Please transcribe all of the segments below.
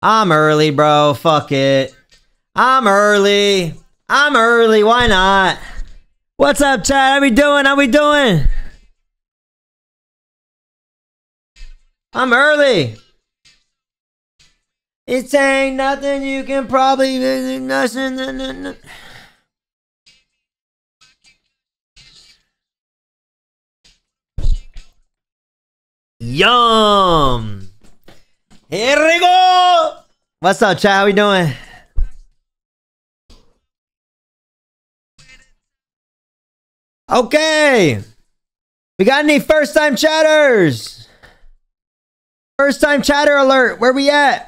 I'm early, bro. Fuck it. I'm early. Why not? What's up, chat? How we doing? I'm early. It ain't nothing you can probably visit. Nothing. Yum. Here we go. What's up, chat? How we doing? Okay. We got any first time chatters? First time chatter alert. Where we at?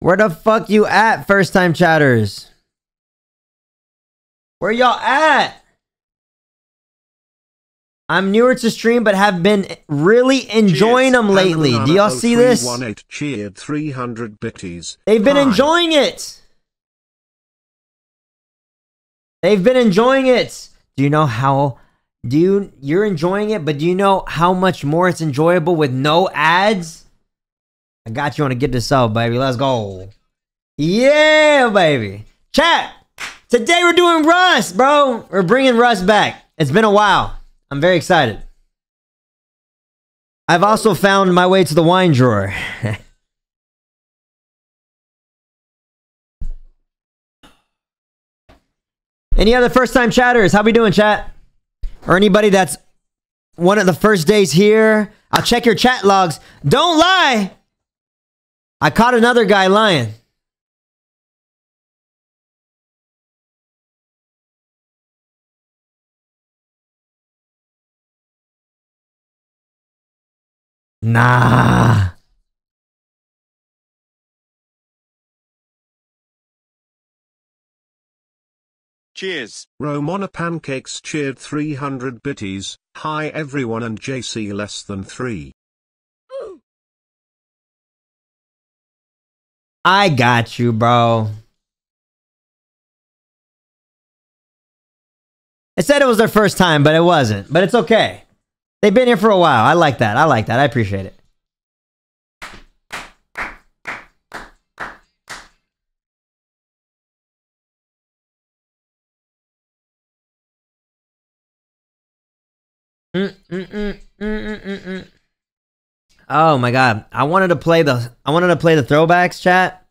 Where the fuck you at, first time chatters? Where y'all at? I'm newer to stream, but have been really enjoying them lately. Do y'all see this? Cheered 300 bitties. They've been enjoying it. Do you know how... You're enjoying it, but do you know how much more it's enjoyable with no ads? I got you on to get this up, baby. Let's go. Yeah, baby. Chat, today we're doing Rust, bro. We're bringing Rust back. It's been a while. I'm very excited. I've also found my way to the wine drawer. Any other first-time chatters? How we doing, chat? Or anybody that's one of the first days here. I'll check your chat logs. Don't lie. I caught another guy lying. Nah. Cheers. Romana Pancakes cheered 300 bitties. Hi everyone, and JC less than 3. I got you, bro. It said it was their first time, but it wasn't. But it's okay. They've been here for a while. I like that. I appreciate it. Oh my god, I wanted to play the throwbacks, chat,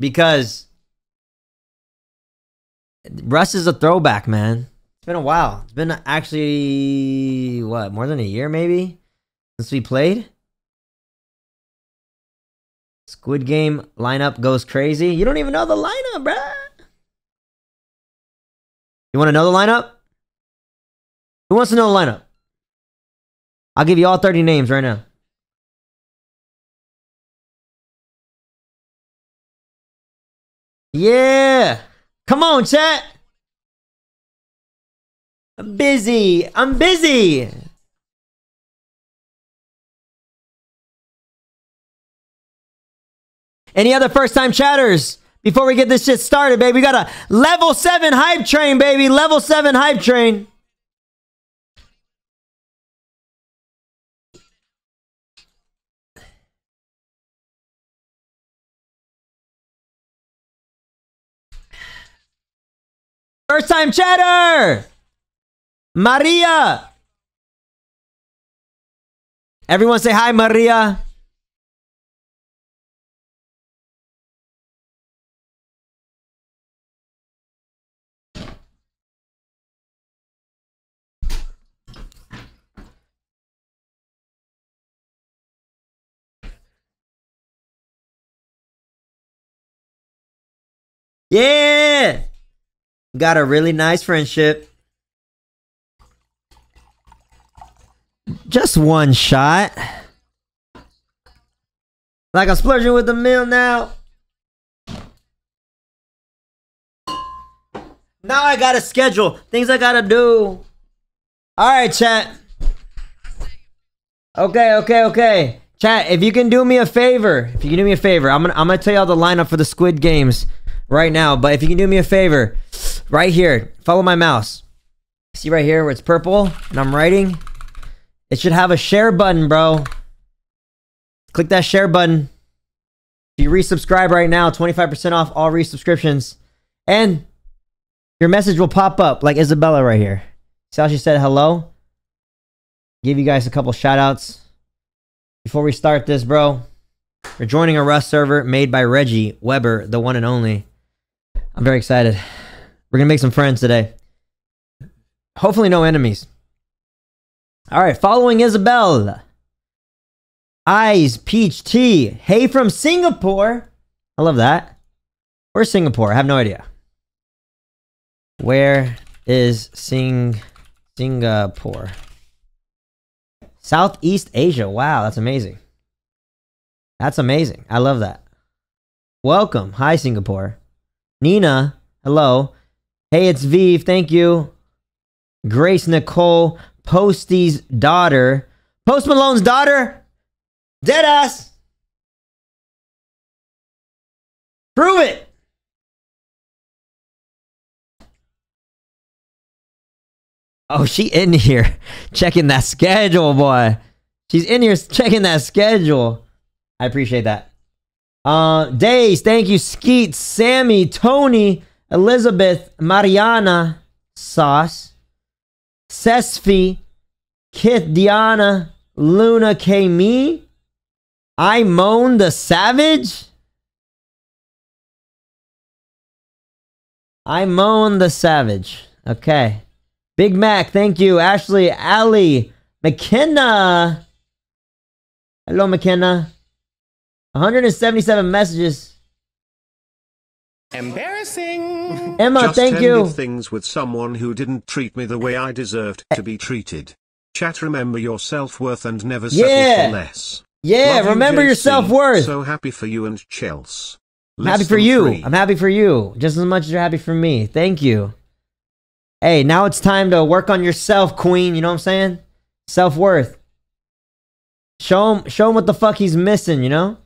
because Rust is a throwback, man. It's been a while. It's been actually what, more than a year maybe since we played. Squid Game lineup goes crazy. You don't even know the lineup, bruh. You want to know the lineup? Who wants to know the lineup? I'll give you all 30 names right now. Yeah. Come on, chat. I'm busy. Any other first-time chatters? Before we get this shit started, baby, we got a level 7 hype train, baby. Level 7 hype train. First time chatter! Maria! Everyone say hi, Maria. Yeah! Got a really nice friendship. Just one shot. Like I'm splurging with the meal now. Now I gotta schedule things I gotta do. Alright, chat. Okay. Chat, if you can do me a favor, I'm gonna tell y'all the lineup for the Squid Games right now. But if you can do me a favor, right here, follow my mouse. See right here where it's purple and I'm writing. It should have a share button, bro. Click that share button. If you resubscribe right now, 25% off all resubscriptions, and your message will pop up like Isabella right here. See how she said hello? Give you guys a couple shout outs. Before we start this, bro, we're joining a Rust server made by Reggie Weber, the one and only. I'm very excited. We're gonna make some friends today. Hopefully no enemies. Alright, following Isabel. Eyes, Peach, Tea. Hey from Singapore. I love that. Where's Singapore? I have no idea. Where is Singapore? Southeast Asia. Wow, that's amazing. That's amazing. I love that. Welcome. Hi, Singapore. Nina, hello. Hey, it's Viv. Thank you. Grace Nicole, Posty's daughter. Post Malone's daughter? Deadass! Prove it! Oh, she in here checking that schedule, boy. She's in here checking that schedule. I appreciate that. Days, thank you. Skeet, Sammy, Tony, Elizabeth, Mariana, Sauce, Sesfi, Kit, Diana, Luna, K-Me, I Moan the Savage? I Moan the Savage. Okay. Big Mac, thank you. Ashley, Ali, McKenna. Hello, McKenna. 177 messages. Embarrassing. Emma, just thank you. Just things with someone who didn't treat me the way I deserved to be treated. Chat, remember your self-worth and never settle for less. Yeah, love remember your self-worth. So happy for you and Chelsea. I'm happy for you. I'm happy for you. Just as much as you're happy for me. Thank you. Hey, now it's time to work on yourself, queen. You know what I'm saying? Self-worth. Show him what the fuck he's missing, you know?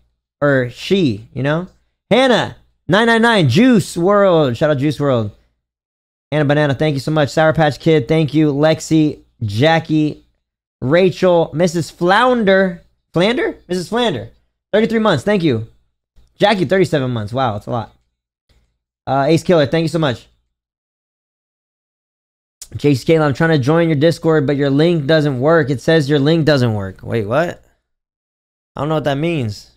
Or she, you know? Hannah, 999, Juice World. Shout out Juice World. Hannah Banana, thank you so much. Sour Patch Kid, thank you. Lexi, Jackie, Rachel, Mrs. Flounder. Flander? Mrs. Flander. 33 months, thank you. Jackie, 37 months. Wow, that's a lot. Ace Killer, thank you so much. Jay Scala, I'm trying to join your Discord, but your link doesn't work. It says your link doesn't work. Wait, what? I don't know what that means.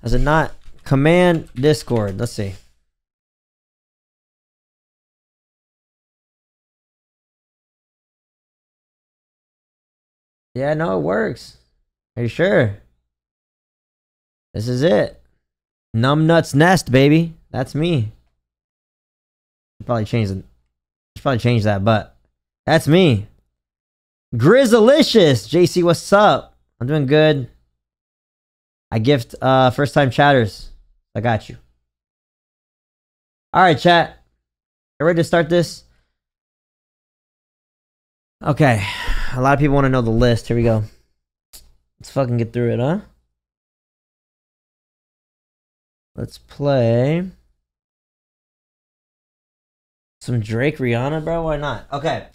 Does it not? Command Discord. Let's see. Yeah, no, it works. Are you sure? This is it. Numbnuts Nest, baby. That's me. Probably change that, but that's me. Grizzalicious, JC, what's up? I'm doing good. I gift first time chatters. I got you. All right, chat. You ready to start this? Okay. A lot of people want to know the list. Here we go. Let's fucking get through it, huh? Let's play some Drake Rihanna, bro. Why not? Okay.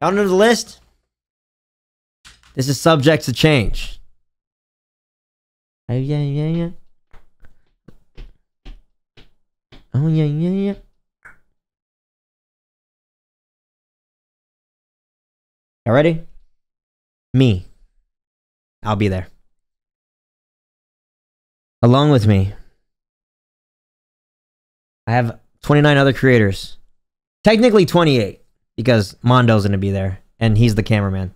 Y'all know the list? This is subject to change. Oh, yeah, yeah, yeah. Oh, yeah, yeah, yeah. Y'all ready? Me. I'll be there. Along with me, I have 29 other creators. Technically 28, because Mondo's gonna be there, and he's the cameraman.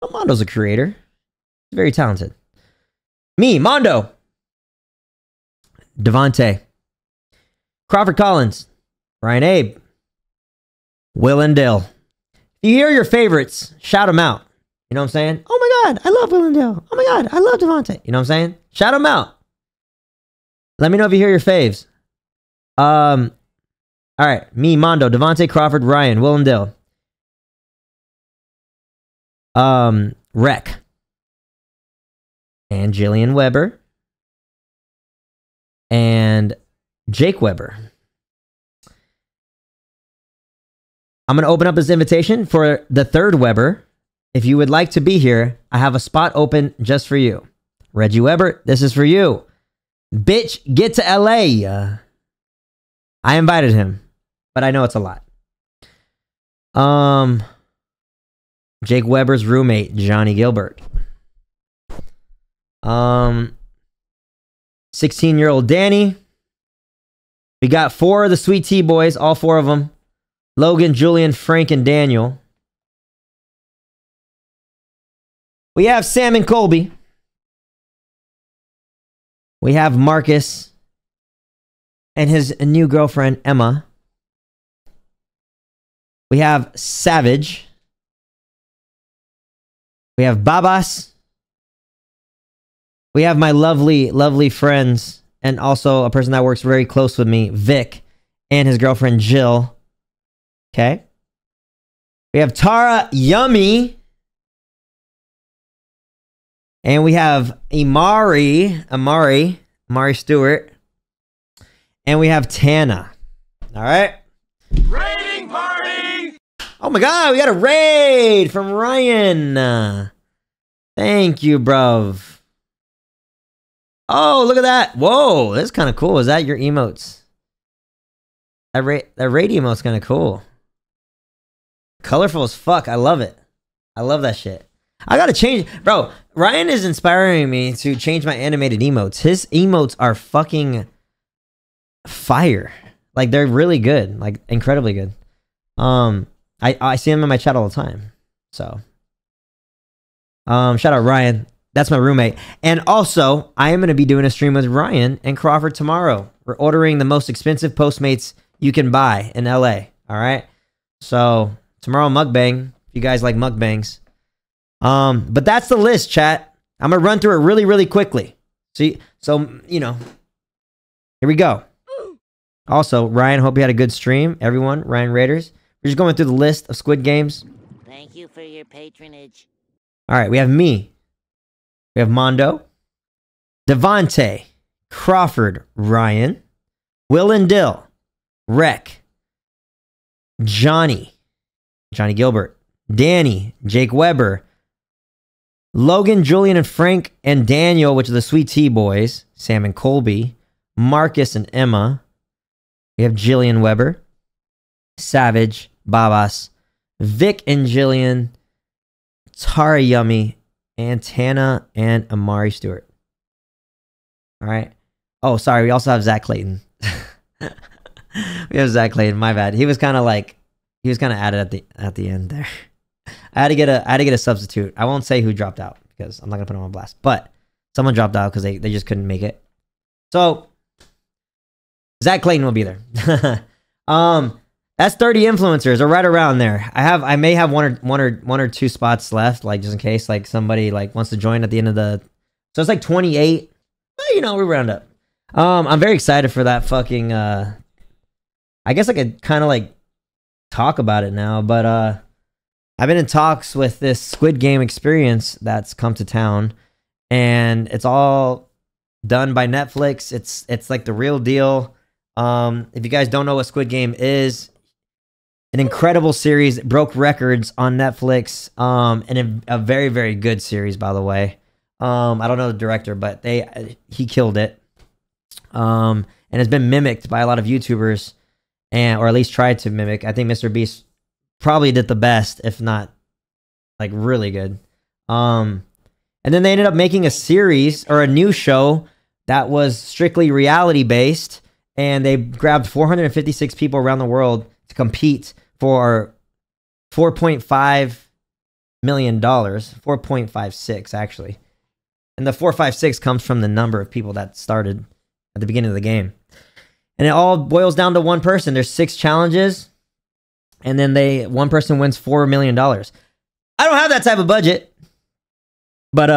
But Mondo's a creator. He's very talented. Me, Mondo! Devontae. Crawford Collins. Ryan Abe. Will and Dill. If you hear your favorites, shout them out. You know what I'm saying? Oh my god, I love Will and Dill. Oh my god, I love Devontae. You know what I'm saying? Shout them out. Let me know if you hear your faves. All right, me, Mondo, Devontae, Crawford, Ryan, Will and Dill. Rec. And Jillian Weber. And Jake Weber. I'm going to open up this invitation for the third Weber. If you would like to be here, I have a spot open just for you. Reggie Weber, this is for you. Bitch, get to LA. I invited him, but I know it's a lot. Jake Weber's roommate, Johnny Gilbert. 16-year-old Danny. We got four of the Sweet Tea Boys, all four of them. Logan, Julian, Frank, and Daniel. We have Sam and Colby. We have Marcus and his new girlfriend, Emma. We have Savage. We have Babas. We have my lovely, lovely friends and also a person that works very close with me, Vic, and his girlfriend, Jill. Okay. We have Tara Yummy. And we have Amari Stewart. And we have Tana. All right. Raiding party! Oh my God, we got a raid from Ryan. Thank you, bruv. Oh, look at that. Whoa, that's kind of cool. Is that your emotes? That raid emote's kind of cool. Colorful as fuck. I love it. I love that shit. I gotta change, bro. Ryan is inspiring me to change my animated emotes. His emotes are fucking fire. Like, they're really good. Like, incredibly good. I see him in my chat all the time. So, shout out Ryan. That's my roommate. And also, I am gonna be doing a stream with Ryan and Crawford tomorrow. We're ordering the most expensive Postmates you can buy in LA. All right. So tomorrow, mukbang. If you guys like mukbangs. But that's the list, chat. I'm gonna run through it really, really quickly. See, so you know, here we go. Also, Ryan, hope you had a good stream, everyone. Ryan Raiders. We're just going through the list of Squid Games. Thank you for your patronage. All right, we have me. We have Mondo, Devontae, Crawford, Ryan, Will and Dill, Rec, Johnny Gilbert, Danny, Jake Weber. Logan, Julian, and Frank, and Daniel, which are the Sweet Tea Boys, Sam and Colby, Marcus and Emma. We have Jillian Weber, Savage, Babas, Vic and Jillian, Tara Yummy, and Tana and Amari Stewart. All right. Oh, sorry. We also have Zach Clayton. We have Zach Clayton. My bad. He was kind of like, he was kind of added at the end there. I had to get a substitute. I won't say who dropped out because I'm not gonna put him on blast. But someone dropped out because they just couldn't make it. So Zach Clayton will be there. That's 30 influencers or right around there. I may have one or two spots left, like just in case like somebody like wants to join at the end of the. So it's like 28. But, you know, we round up. I'm very excited for that fucking. I guess I could kind of like talk about it now, but I've been in talks with this Squid Game experience that's come to town, and it's all done by Netflix. It's like the real deal. If you guys don't know what Squid Game is, an incredible series, it broke records on Netflix, and a very, very good series, by the way. I don't know the director, but he killed it. And it's been mimicked by a lot of YouTubers, or at least tried to mimic. I think Mr. Beast probably did the best, if not like really good. And then they ended up making a series or a new show that was strictly reality based, and they grabbed 456 people around the world to compete for $4.5 million, 4.56 actually. And the 456 comes from the number of people that started at the beginning of the game. And it all boils down to one person. There's 6 challenges. And then one person wins $4 million. I don't have that type of budget. But,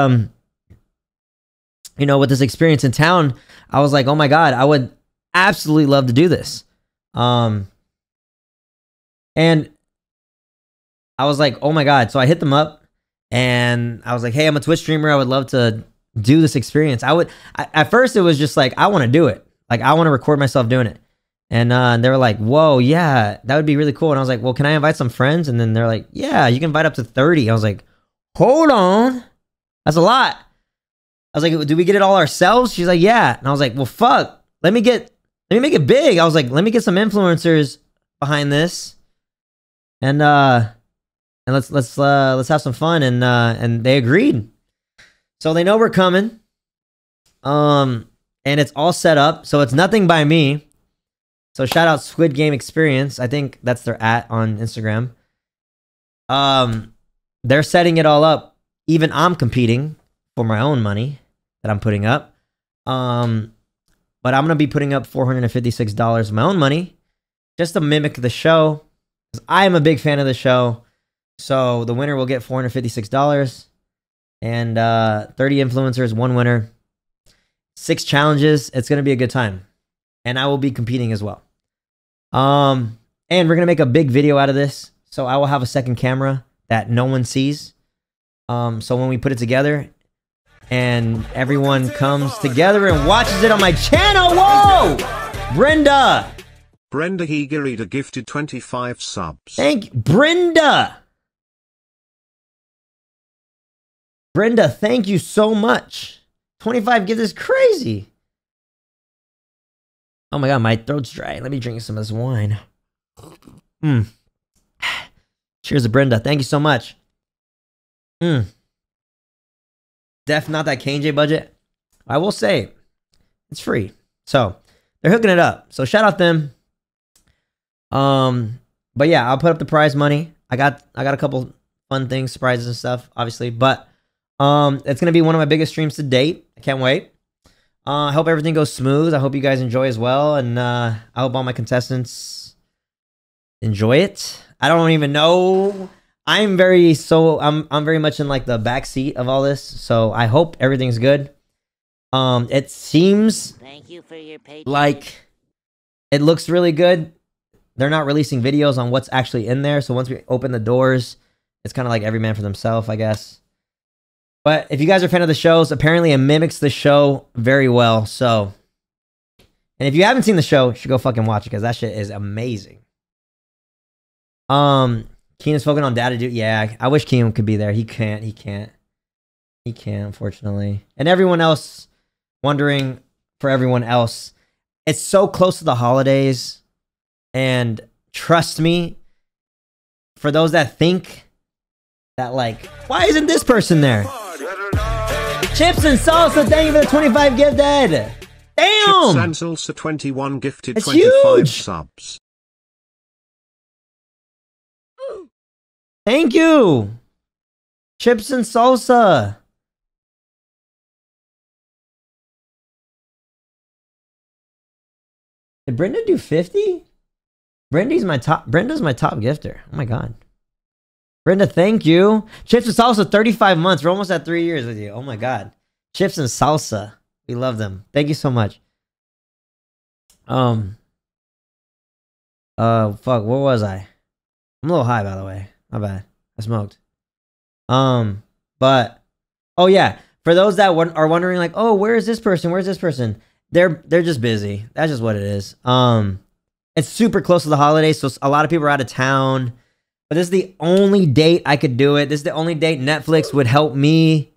you know, with this experience in town, I was like, oh my God, I would absolutely love to do this. And I was like, oh my God. So I hit them up And I was like, hey, I'm a Twitch streamer. I would love to do this experience. At first it was just like, I want to do it. Like, I want to record myself doing it. And they were like, whoa, yeah, that would be really cool. And I was like, well, can I invite some friends? And then they're like, yeah, you can invite up to 30. I was like, hold on. That's a lot. I was like, do we get it all ourselves? She's like, yeah. And I was like, well, fuck, let me make it big. I was like, let me get some influencers behind this. And, let's have some fun. And, they agreed. So they know we're coming. And it's all set up. So it's nothing by me. So shout out Squid Game Experience. I think that's their @ on Instagram. They're setting it all up. Even I'm competing for my own money that I'm putting up. But I'm going to be putting up $456 of my own money just to mimic the show, because I am a big fan of the show. So the winner will get $456 and 30 influencers, 1 winner, 6 challenges. It's going to be a good time. And I will be competing as well. And we're going to make a big video out of this. So I will have a second camera that no one sees. So when we put it together and everyone comes together and watches it on my channel. Whoa! Brenda Higuerita gifted 25 subs. Thank you, Brenda. Brenda, thank you so much. 25 gives is crazy. Oh my god, my throat's dry. Let me drink some of this wine. Mm. Cheers to Brenda. Thank you so much. Mm. Def, not that KJ budget. I will say, it's free. So, they're hooking it up. So, shout out them. But yeah, I'll put up the prize money. I got a couple fun things, surprises and stuff, obviously. But, it's going to be one of my biggest streams to date. I can't wait. I hope everything goes smooth. I hope you guys enjoy as well. And I hope all my contestants enjoy it. I don't even know. I'm very much in like the back seat of all this. So I hope everything's good. It seems Thank you for your patronage. Like it looks really good. They're not releasing videos on what's actually in there. So once we open the doors, it's kind of like every man for themselves, I guess. But if you guys are a fan of the shows, apparently it mimics the show very well. So, and if you haven't seen the show, you should go fucking watch it, because that shit is amazing. Keenan's focusing on data dude. Yeah, I wish Keenan could be there. He can't, unfortunately. And everyone else, wondering for everyone else. It's so close to the holidays. And trust me, for those that think that like, why isn't this person there? Chips and Salsa, thank you for the 25 gift, Ed. Damn! Chips and Salsa 21 gifted 25 subs. Thank you! Chips and Salsa. Did Brenda do 50? Brenda's my top gifter. Oh my god. Brenda, thank you. Chips and Salsa, 35 months. We're almost at 3 years with you. Oh my god. Chips and Salsa. We love them. Thank you so much. Fuck, where was I? I'm a little high, by the way. My bad. I smoked. But oh yeah, for those that are wondering like, "Oh, where is this person? Where's this person?" They're just busy. That's just what it is. It's super close to the holidays, so a lot of people are out of town. But this is the only date I could do it. This is the only date Netflix would help me.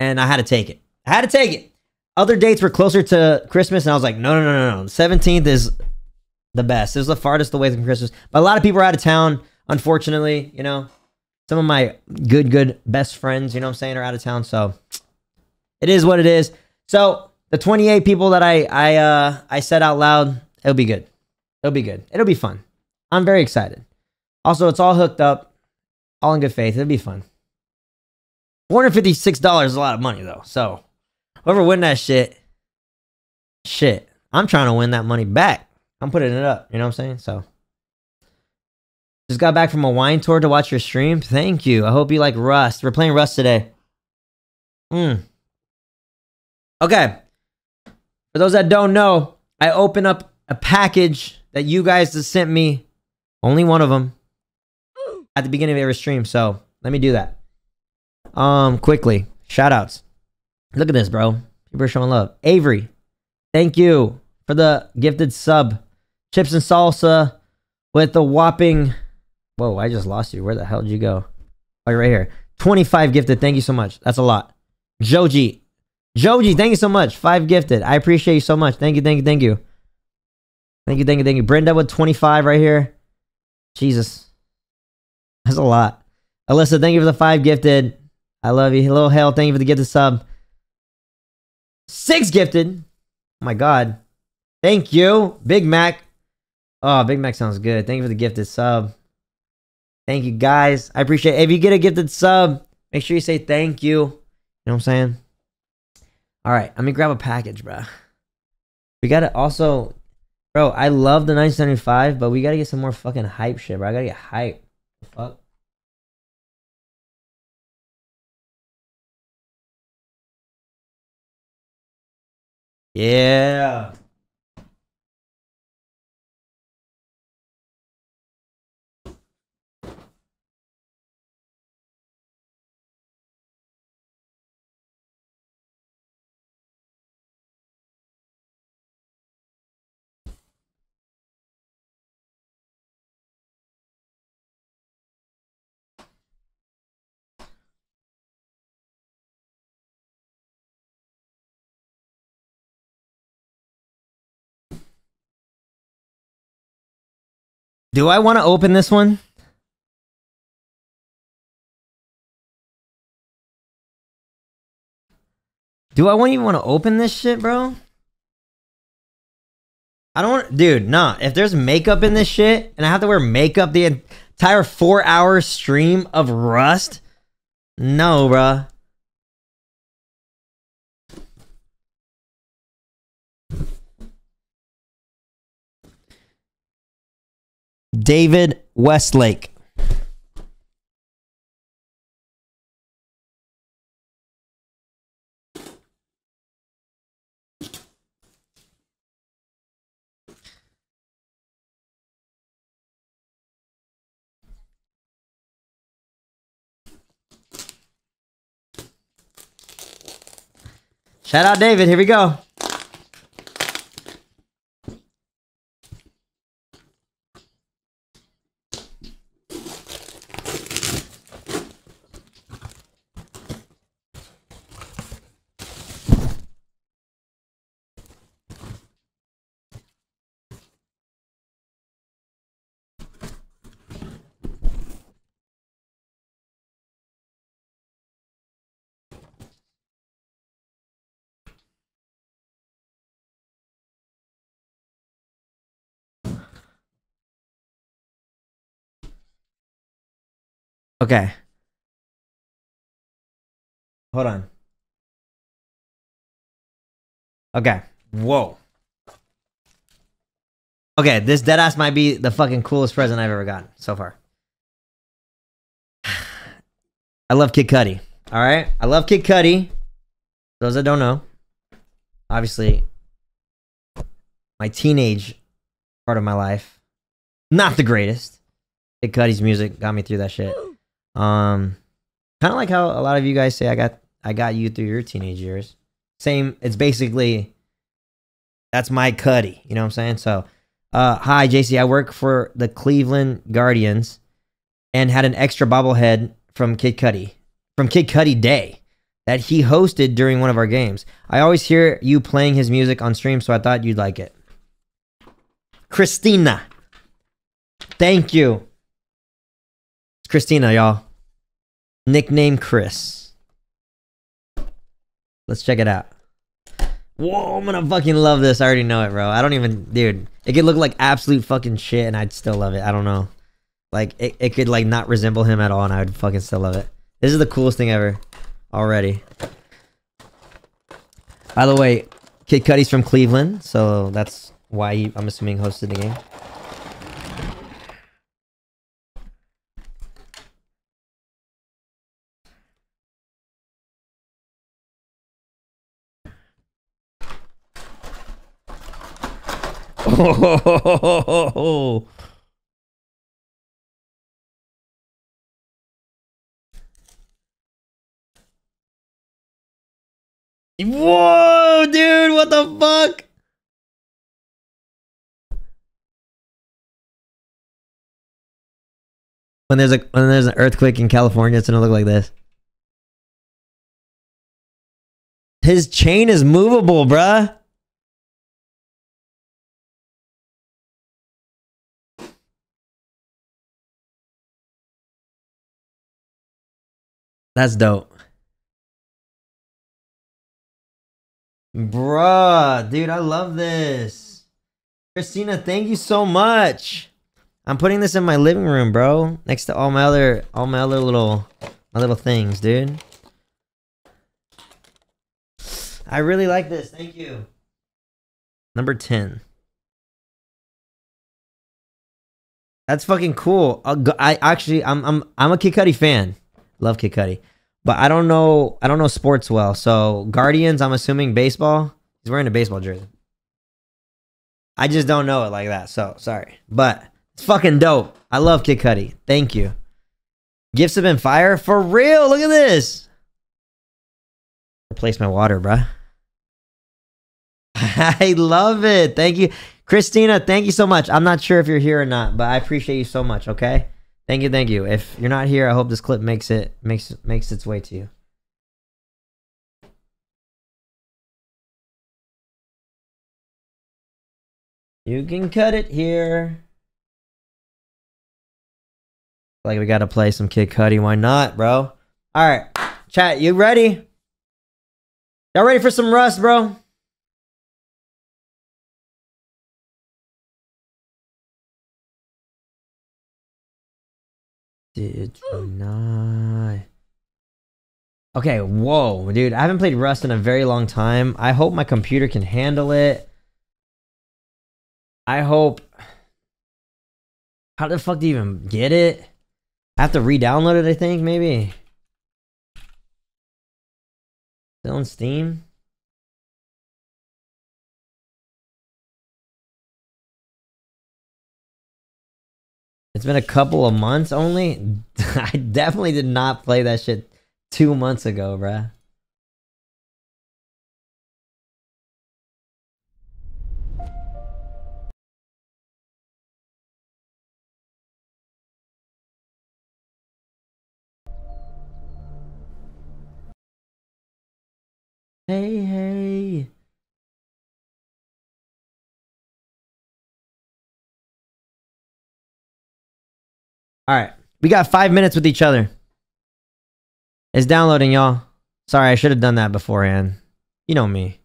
And I had to take it. I had to take it. Other dates were closer to Christmas. And I was like, no. The 17th is the best. This is the farthest away from Christmas. But a lot of people are out of town, unfortunately. You know, some of my good best friends, you know what I'm saying, are out of town. So it is what it is. So the 28 people that I said out loud, it'll be good. It'll be good. It'll be fun. I'm very excited. Also, it's all hooked up, all in good faith. It'll be fun. $456 is a lot of money, though. So, whoever win that shit, I'm trying to win that money back. I'm putting it up. You know what I'm saying? So, just got back from a wine tour to watch your stream. Thank you. I hope you like Rust. We're playing Rust today. Okay. For those that don't know, I open up a package that you guys just sent me. Only one of them. At the beginning of every stream, so let me do that. Quickly, shout outs. Look at this, bro. People are showing love. Avery, thank you for the gifted sub. Chips and salsa with the whopping. Whoa, I just lost you. Where the hell did you go? Oh, you're right here. 25 gifted. Thank you so much. That's a lot. Joji. Joji, thank you so much. 5 gifted. I appreciate you so much. Thank you, thank you, thank you. Thank you, thank you, thank you. Brenda with 25 right here. Jesus. That's a lot. Alyssa, thank you for the 5 gifted. I love you. Hello, Hale. Thank you for the gifted sub. 6 gifted. Oh my God. Thank you. Big Mac. Oh, Big Mac sounds good. Thank you for the gifted sub. Thank you, guys. I appreciate it. If you get a gifted sub, make sure you say thank you. You know what I'm saying? All right, let me grab a package, bro. We gotta also, bro, I love the 975, but we gotta get some more fucking hype shit, bro. I gotta get hype. Fuck. Yeah. Do I want to open this one? Do I even want to open this shit, bro? I don't want... Dude, nah. If there's makeup in this shit, and I have to wear makeup the entire 4-hour stream of Rust? No, bro. David Westlake. Shout out David, here we go. Okay. Hold on. Okay. Whoa. Okay, this deadass might be the fucking coolest present I've ever gotten so far. I love Kid Cudi. Alright? I love Kid Cudi. Those that don't know. Obviously, my teenage part of my life. Not the greatest. Kid Cudi's music got me through that shit. Kind of like how a lot of you guys say I got you through your teenage years. Same, it's basically that's my Cudi, you know what I'm saying? So, hi JC, I work for the Cleveland Guardians and had an extra bobblehead from Kid Cudi Day that he hosted during one of our games. I always hear you playing his music on stream, so I thought you'd like it. Christina, thank you. Christina, y'all. Nickname Chris. Let's check it out. Whoa, I'm gonna fucking love this. I already know it, bro. I don't even... Dude, it could look like absolute fucking shit and I'd still love it. I don't know. Like, it could like not resemble him at all and I would fucking still love it. This is the coolest thing ever. Already. By the way, Kid Cudi's from Cleveland, so that's why he, I'm assuming, hosted the game. Oh, Whoa, dude, what the fuck? When there's an earthquake in California, it's gonna look like this. His chain is movable, bruh. That's dope. Bruh, dude, I love this. Christina, thank you so much. I'm putting this in my living room, bro. Next to all my other little things, dude. I really like this. Thank you. Number 10. That's fucking cool. I'm a Kid Cudi fan. Love Kid Cudi. But I don't know sports well. So Guardians, I'm assuming baseball. He's wearing a baseball jersey. I just don't know it like that. So sorry. But it's fucking dope. I love Kid Cudi. Thank you. Gifts have been fire for real. Look at this. Replace my water, bruh. I love it. Thank you. Christina, thank you so much. I'm not sure if you're here or not, but I appreciate you so much, okay? Thank you, thank you. If you're not here, I hope this clip makes its way to you. You can cut it here. Like, we gotta play some Kid Cudi. Why not, bro? Alright, chat, you ready? Y'all ready for some Rust, bro? Did you not? Okay, whoa, dude. I haven't played Rust in a very long time. I hope my computer can handle it. I hope... How the fuck do you even get it? I have to re-download it, I think, maybe. Still on Steam? It's been a couple of months only. I definitely did not play that shit 2 months ago, bruh. Hey, hey. All right, we got 5 minutes with each other. It's downloading, y'all. Sorry, I should have done that beforehand. You know me.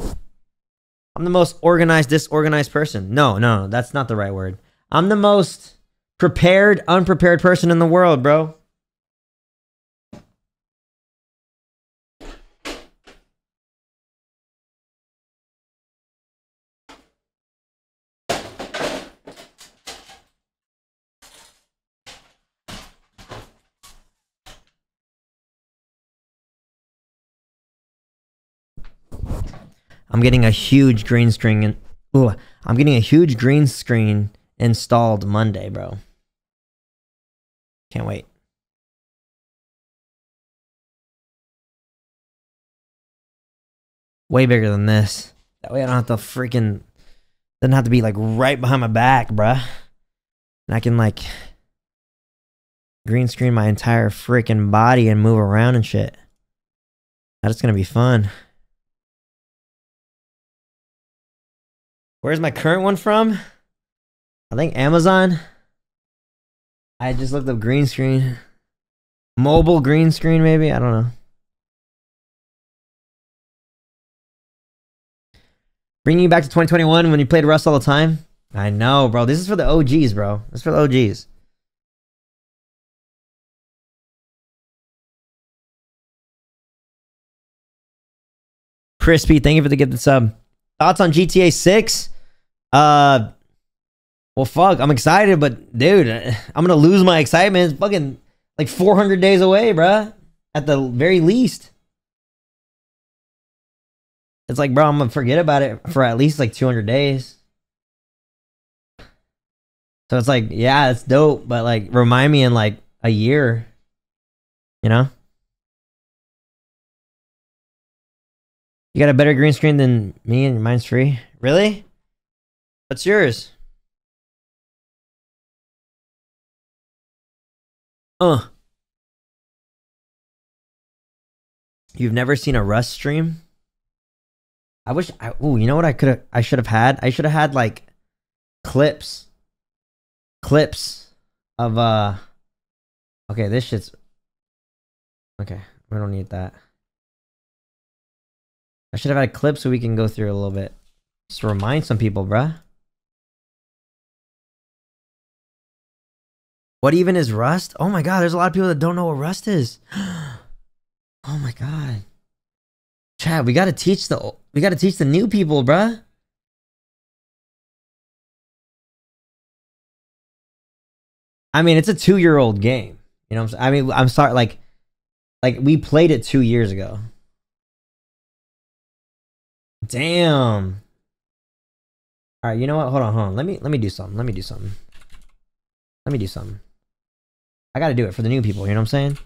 I'm the most organized, disorganized person. No, that's not the right word. I'm the most prepared, unprepared person in the world, bro. I'm getting a huge green screen installed Monday, bro. Can't wait. Way bigger than this. That way I don't have to doesn't have to be like right behind my back, bruh. And I can like green screen my entire freaking body and move around and shit. That's gonna be fun. Where's my current one from? I think Amazon. I just looked up green screen. Mobile green screen, maybe? I don't know. Bringing you back to 2021 when you played Rust all the time? I know, bro. This is for the OGs, bro. This is for the OGs. Crispy, thank you for the gifted sub. Thoughts on GTA 6? Well, fuck, I'm excited, but dude, I'm gonna lose my excitement. It's fucking like 400 days away, bruh. At the very least. It's like, bro, I'm gonna forget about it for at least like 200 days. So it's like, yeah, it's dope, but like, remind me in like a year. You know? You got a better green screen than me and mine's free? Really? What's yours? You've never seen a Rust stream? I wish I you know what I could have I should have had like clips of okay, this shit's okay, we don't need that. I should have had a clip so we can go through a little bit. Just to remind some people, bruh. What even is Rust? Oh my god, there's a lot of people that don't know what Rust is. Oh my god. Chad, we gotta teach the new people, bruh. I mean, it's a 2-year-old game. You know what I'm saying? I mean, I'm sorry, like we played it 2 years ago. Damn. Alright, you know what? Hold on. Let me do something. I gotta do it for the new people, you know what I'm saying?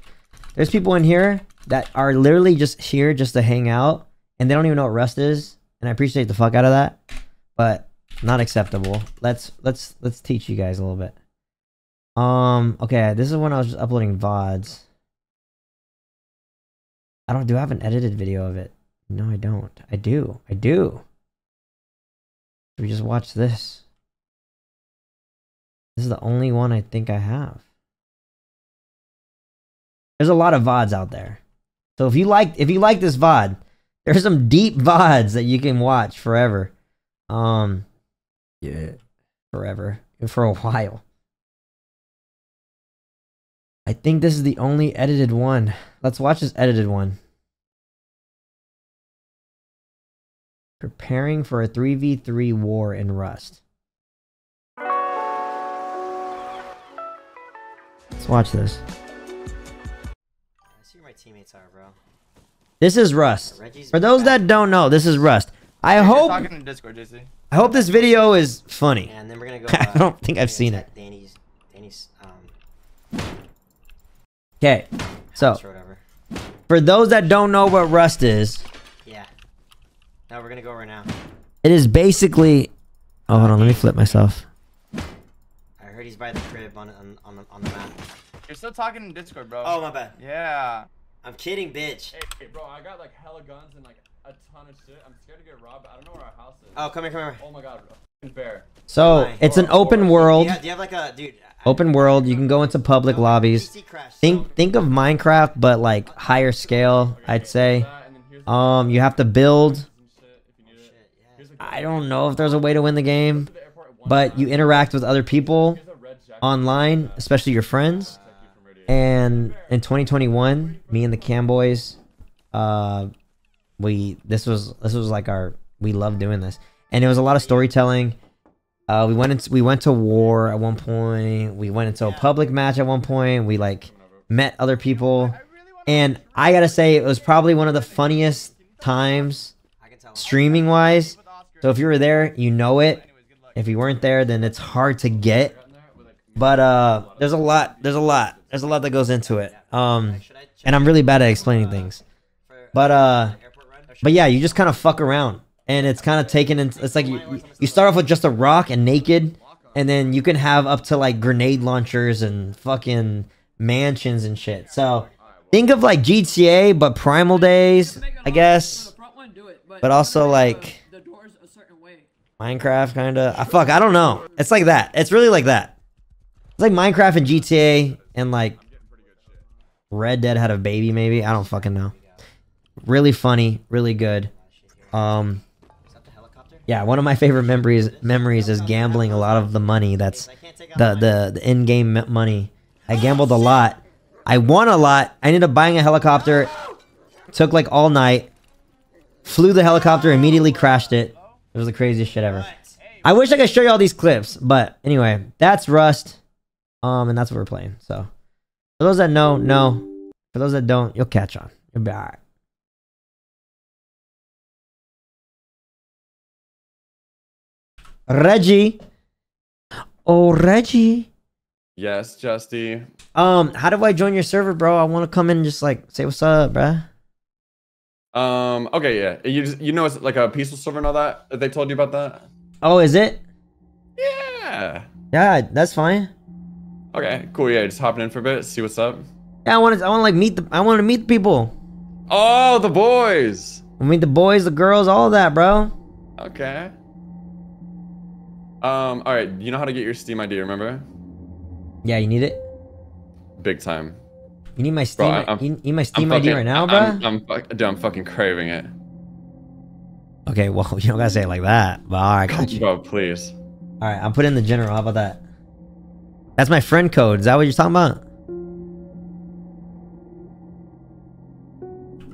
There's people in here that are literally just here just to hang out, and they don't even know what Rust is, and I appreciate the fuck out of that, but not acceptable. Let's teach you guys a little bit. Okay, this is when I was just uploading VODs. Do I have an edited video of it? No, I don't. I do. Should we just watch this? This is the only one I think I have. There's a lot of VODs out there. So if you like this VOD, there's some deep VODs that you can watch forever. Yeah. Forever. For a while. I think this is the only edited one. Let's watch this edited one. Preparing for a 3v3 war in Rust. Let's watch this. I see where my teammates are, bro. This is Rust. For those that don't know, this is Rust. I hope this video is funny. And then we're gonna go, I don't think I've seen it. Okay, so for those that don't know what Rust is, no, we're gonna go right now. It is basically. Oh, hold on, let me flip myself. I heard he's by the crib on the map. You're still talking in Discord, bro. Oh, my bad. Yeah. I'm kidding, bitch. Hey, bro, I got like hella guns and like a ton of shit. I'm scared to get robbed, but I don't know where our house is. Oh, come here. Oh my god, bro. Bear. So it's an open world. Yeah, do you have like a dude? Open world. You can go into public lobbies. Think of Minecraft, but like higher scale, I'd say. You have to build. I don't know if there's a way to win the game, but you interact with other people online, especially your friends. And in 2021, me and the Cam Boys, this was like our, we love doing this, and it was a lot of storytelling. We went to war at one point. We went into a public match at one point. We like met other people, and I gotta say it was probably one of the funniest times streaming wise. So if you were there, you know it. If you weren't there, then it's hard to get. But there's a lot that goes into it. And I'm really bad at explaining things. But yeah, you just kind of fuck around, and it's kind of taken. It's like you start off with just a rock and naked, and then you can have up to like grenade launchers and fucking mansions and shit. So think of like GTA, but primal days, I guess. But also like. Minecraft, kinda. Fuck, I don't know. It's like that. It's really like that. It's like Minecraft and GTA and like Red Dead had a baby, maybe. I don't fucking know. Really funny, really good. Yeah, one of my favorite memories is gambling a lot of the money. That's the in-game money. I gambled a lot. I won a lot. I ended up buying a helicopter. Took like all night. Flew the helicopter, immediately crashed it. It was the craziest shit ever. I wish I could show you all these clips, but anyway, that's Rust, and that's what we're playing. So, for those that know, no. For those that don't, you'll catch on. You'll be all right. Reggie. Oh, Reggie. Yes, Justy. How do I join your server, bro? I want to come in and just like say what's up, bruh. Okay, yeah. You know it's like a peaceful server and all that? They told you about that? Oh, is it? Yeah. Yeah, that's fine. Okay, cool. Yeah, just hopping in for a bit, see what's up. Yeah, I want to meet people. Oh, the boys. We'll meet the boys, the girls, all that, bro. Okay. All right. You know how to get your Steam ID, remember? Yeah, you need it. Big time. You need my Steam. Bro, you need my Steam ID right now, bro. I'm fucking craving it. Okay, well, you don't gotta say it like that, but all right, got you. Bro, please. All right, I'll put in the general. How about that? That's my friend code. Is that what you're talking about?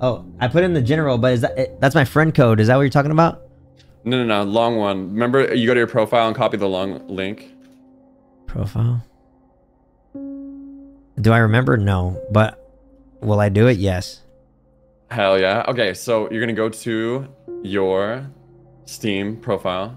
Oh, I put in the general, but that's my friend code. Is that what you're talking about? No, long one. Remember, you go to your profile and copy the long link. Profile? Do I remember? No, but will I do it? Yes. Hell yeah. Okay, so you're gonna go to your Steam profile.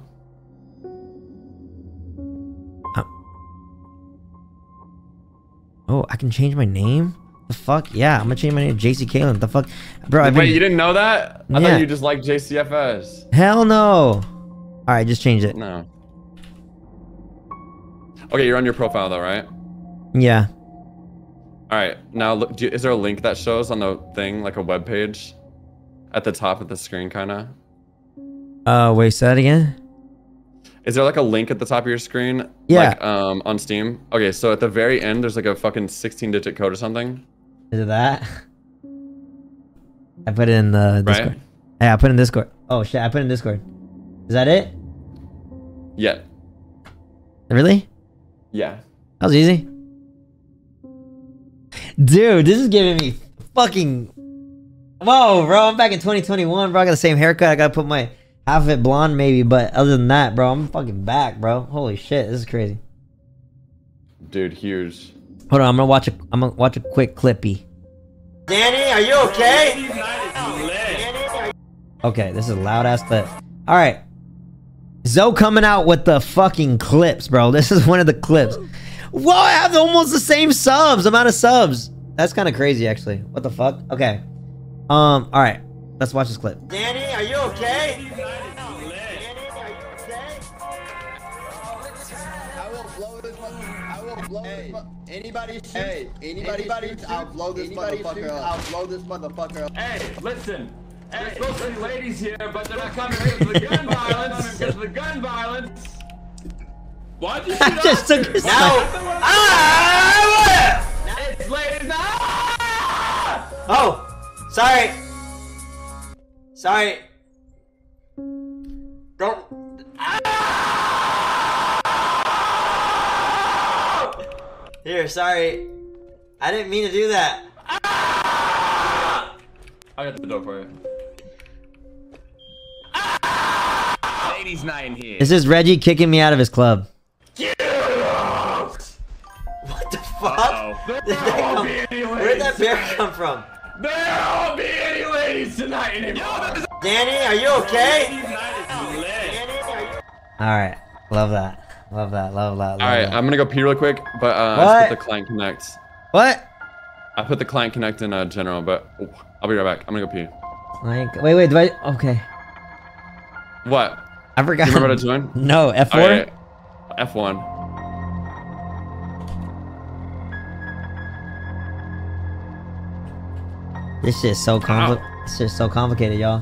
Oh, I can change my name? The fuck? Yeah, I'm gonna change my name to JC Kalen. The fuck? Bro, Wait, you didn't know that? I thought you just liked JCFS. Hell no. Alright, just change it. No. Okay, you're on your profile though, right? Yeah. Alright, now look, is there a link that shows on the thing, like a web page? At the top of the screen, kinda? Wait, say that again? Is there like a link at the top of your screen? Yeah. Like, on Steam? Okay, so at the very end, there's like a fucking 16-digit code or something. Is it that? I put it in the Discord. Right? Yeah, I put in Discord. Oh shit, I put in Discord. Is that it? Yeah. Really? Yeah. That was easy. Dude, this is giving me fucking... Whoa, bro, I'm back in 2021, bro. I got the same haircut. I gotta put my... half of it blonde maybe, but other than that, bro, I'm fucking back, bro. Holy shit, this is crazy. Dude, huge. Hold on, I'm gonna watch a quick clippy. Danny, are you okay? Okay, this is a loud ass clip. Alright. Zoe coming out with the fucking clips, bro. This is one of the clips. Whoa, I have almost the same subs, amount of subs. That's kinda crazy actually. What the fuck? Okay. Alright. Let's watch this clip. Danny, are you okay? Anybody, I'll blow this motherfucker up. Hey, listen. Hey, there's supposed to be ladies here, but they're not coming here because of the gun violence. Because of the gun violence. Why'd you shoot just took his It's ladies now. Oh, sorry. Sorry. Don't. Ah! Here, sorry. I didn't mean to do that. Ah! I got the door for you. Ah! Ladies night in here. This is Reggie kicking me out of his club. Get out! What the fuck? Where'd that bear come from? There'll be any ladies tonight anymore. Danny, are you okay? Alright, love that. Love that. Alright, I'm gonna go pee real quick, but I put the client connect. What? I put the client connect in general, but I'll be right back. I'm gonna go pee. Like, wait, do I? Okay. What? I forgot. You remember how to join? No, F1? Right. F1. This shit's so complicated, y'all.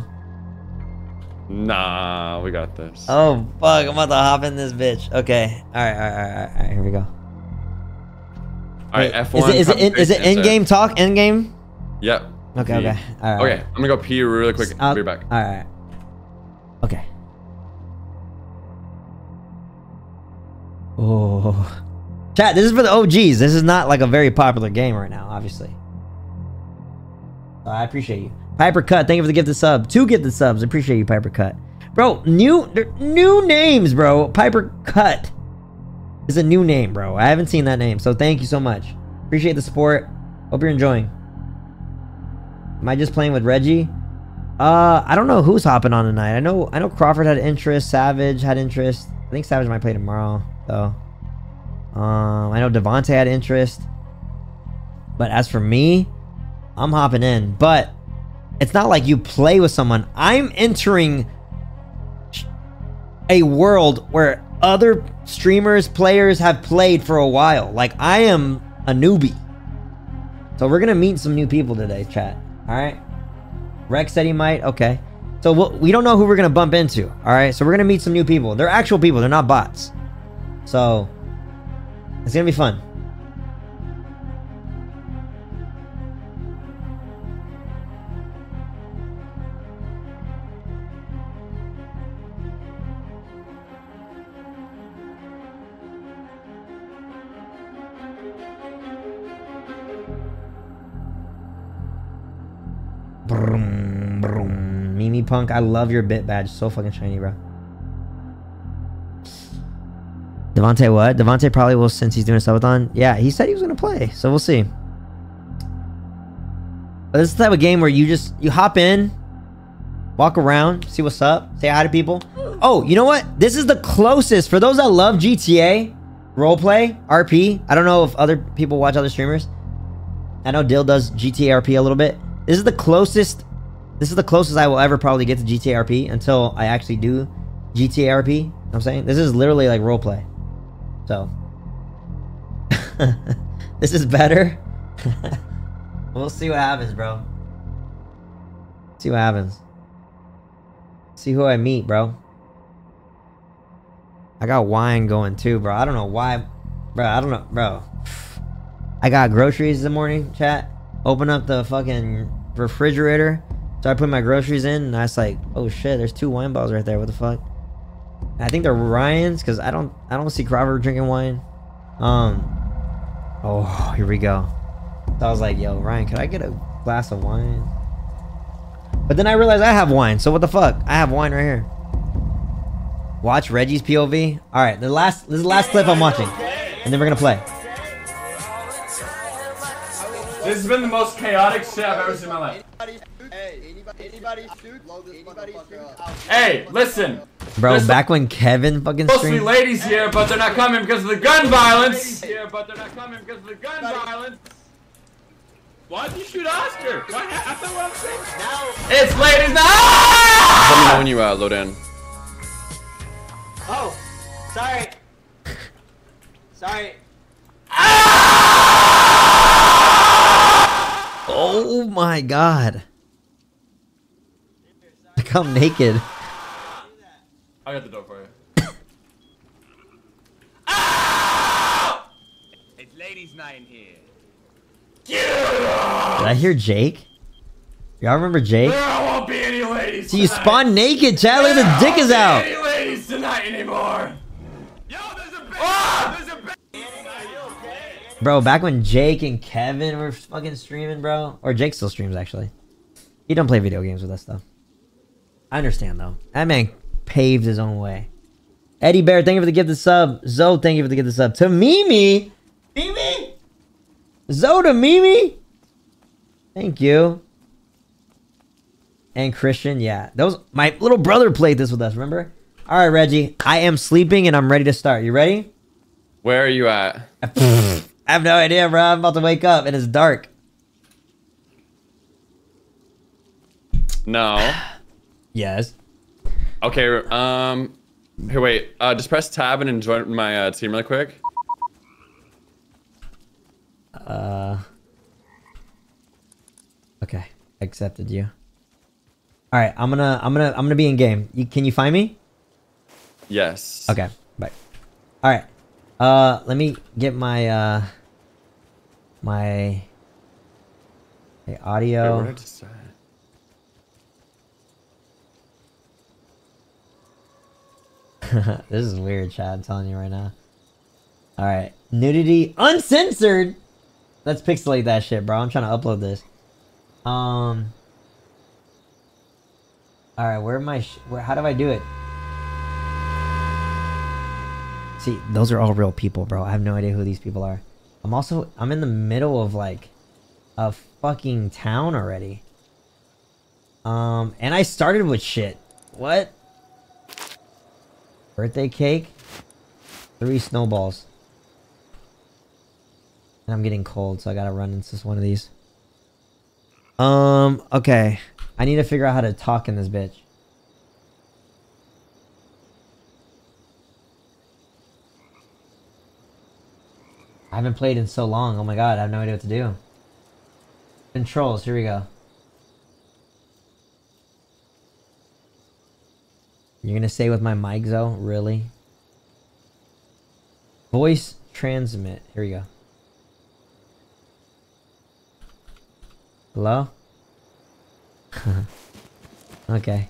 Nah, we got this. Oh fuck, I'm about to hop in this bitch. Okay. Alright, here we go. Alright, F1. Is it in-game talk? Endgame? Yep. Okay. Alright. Okay, I'm gonna go pee really quick and I'll be back. Alright. Okay. Oh. Chat, this is for the OGs. This is not like a very popular game right now, obviously. I appreciate you. Piper Cut, thank you for the gift of sub. Two gift of subs. I appreciate you, Piper Cut. Bro, new names, bro. Piper Cut is a new name, bro. I haven't seen that name, so thank you so much. Appreciate the support. Hope you're enjoying. Am I just playing with Reggie? I don't know who's hopping on tonight. I know Crawford had interest. Savage had interest. I think Savage might play tomorrow, though. I know Devontae had interest. But as for me... I'm hopping in, but It's not like you play with someone. I'm entering a world where other streamers, players have played for a while. Like, I am a newbie. So we're going to meet some new people today, chat. All right. Rex said he might. Okay. So we don't know who we're going to bump into. All right. So we're going to meet some new people. They're actual people. They're not bots. So it's going to be fun. Brum, brum. Mimi Punk, I love your bit badge. So fucking shiny, bro. Devontae what? Devontae probably will since he's doing a subathon. Yeah, he said he was going to play. So we'll see. But this is the type of game where you hop in, walk around, see what's up, say hi to people. Oh, you know what? This is the closest. For those that love GTA, roleplay, RP. I don't know if other people watch other streamers. I know Dill does GTA RP a little bit. This is the closest. This is the closest I will ever probably get to GTA RP until I actually do GTA RP. You know what I'm saying? This is literally like roleplay. So this is better. We'll see what happens, bro. See what happens. See who I meet, bro. I got wine going too, bro. I don't know why, bro. I don't know, bro. I got groceries in the morning, chat. Open up the fucking refrigerator. So I put my groceries in and I was like, oh shit, there's 2 wine bottles right there. What the fuck? I think they're Ryan's because I don't see Crawford drinking wine. Oh, here we go. So I was like, yo, Ryan, could I get a glass of wine? But then I realized I have wine. So what the fuck? I have wine right here. Watch Reggie's POV. All right, this is the last clip I'm watching. And then we're going to play. This has been the most chaotic shit I've ever seen in my life. Hey, listen. Bro, back when Kevin fucking streamed. Mostly ladies here, but they're not coming because of the gun violence. Why'd you shoot Oscar? What happened? It's ladies now. Let me know when you are, Lodan. Oh, sorry. Oh my god. Like, I'm naked. I got the door for you. Oh! It's ladies' night in here. Did I hear Jake? Y'all remember Jake? There won't be any ladies. So you spawn naked, chat. Look at the dick is out. There won't be any ladies tonight anymore. Yo, there's a big. Oh! There's a big. Bro, back when Jake and Kevin were fucking streaming, bro. Or Jake still streams, actually. He don't play video games with us, though. I understand, though. That man paved his own way. Eddie Bear, thank you for the gift of sub. Zoe, thank you for the gift of sub. To Mimi! Mimi! Zoe to Mimi! Thank you. And Christian, yeah. Those, my little brother played this with us, remember? Alright, Reggie. I am sleeping and I'm ready to start. You ready? Where are you at? I have no idea, bro. I'm about to wake up and it's dark. No. Yes. Okay, here, wait. Just press tab and join my team really quick. Okay. Accepted you. All right, I'm gonna be in game. Can you find me? Yes. Okay. Bye. All right. Let me get my, my audio. Wait, where did I start? This is weird, Chad. I'm telling you right now. All right. Nudity uncensored. Let's pixelate that shit, bro. I'm trying to upload this. All right. Where am I? How do I do it? See, those are all real people, bro. I have no idea who these people are. I'm in the middle of like a fucking town already. And I started with shit. What? Birthday cake. 3 snowballs. And I'm getting cold, so I gotta run into one of these. Okay. I need to figure out how to talk in this bitch. I haven't played in so long. Oh my god, I have no idea what to do. Controls, here we go. You're gonna say with my mic though? Really? Voice transmit. Here we go. Hello? Okay.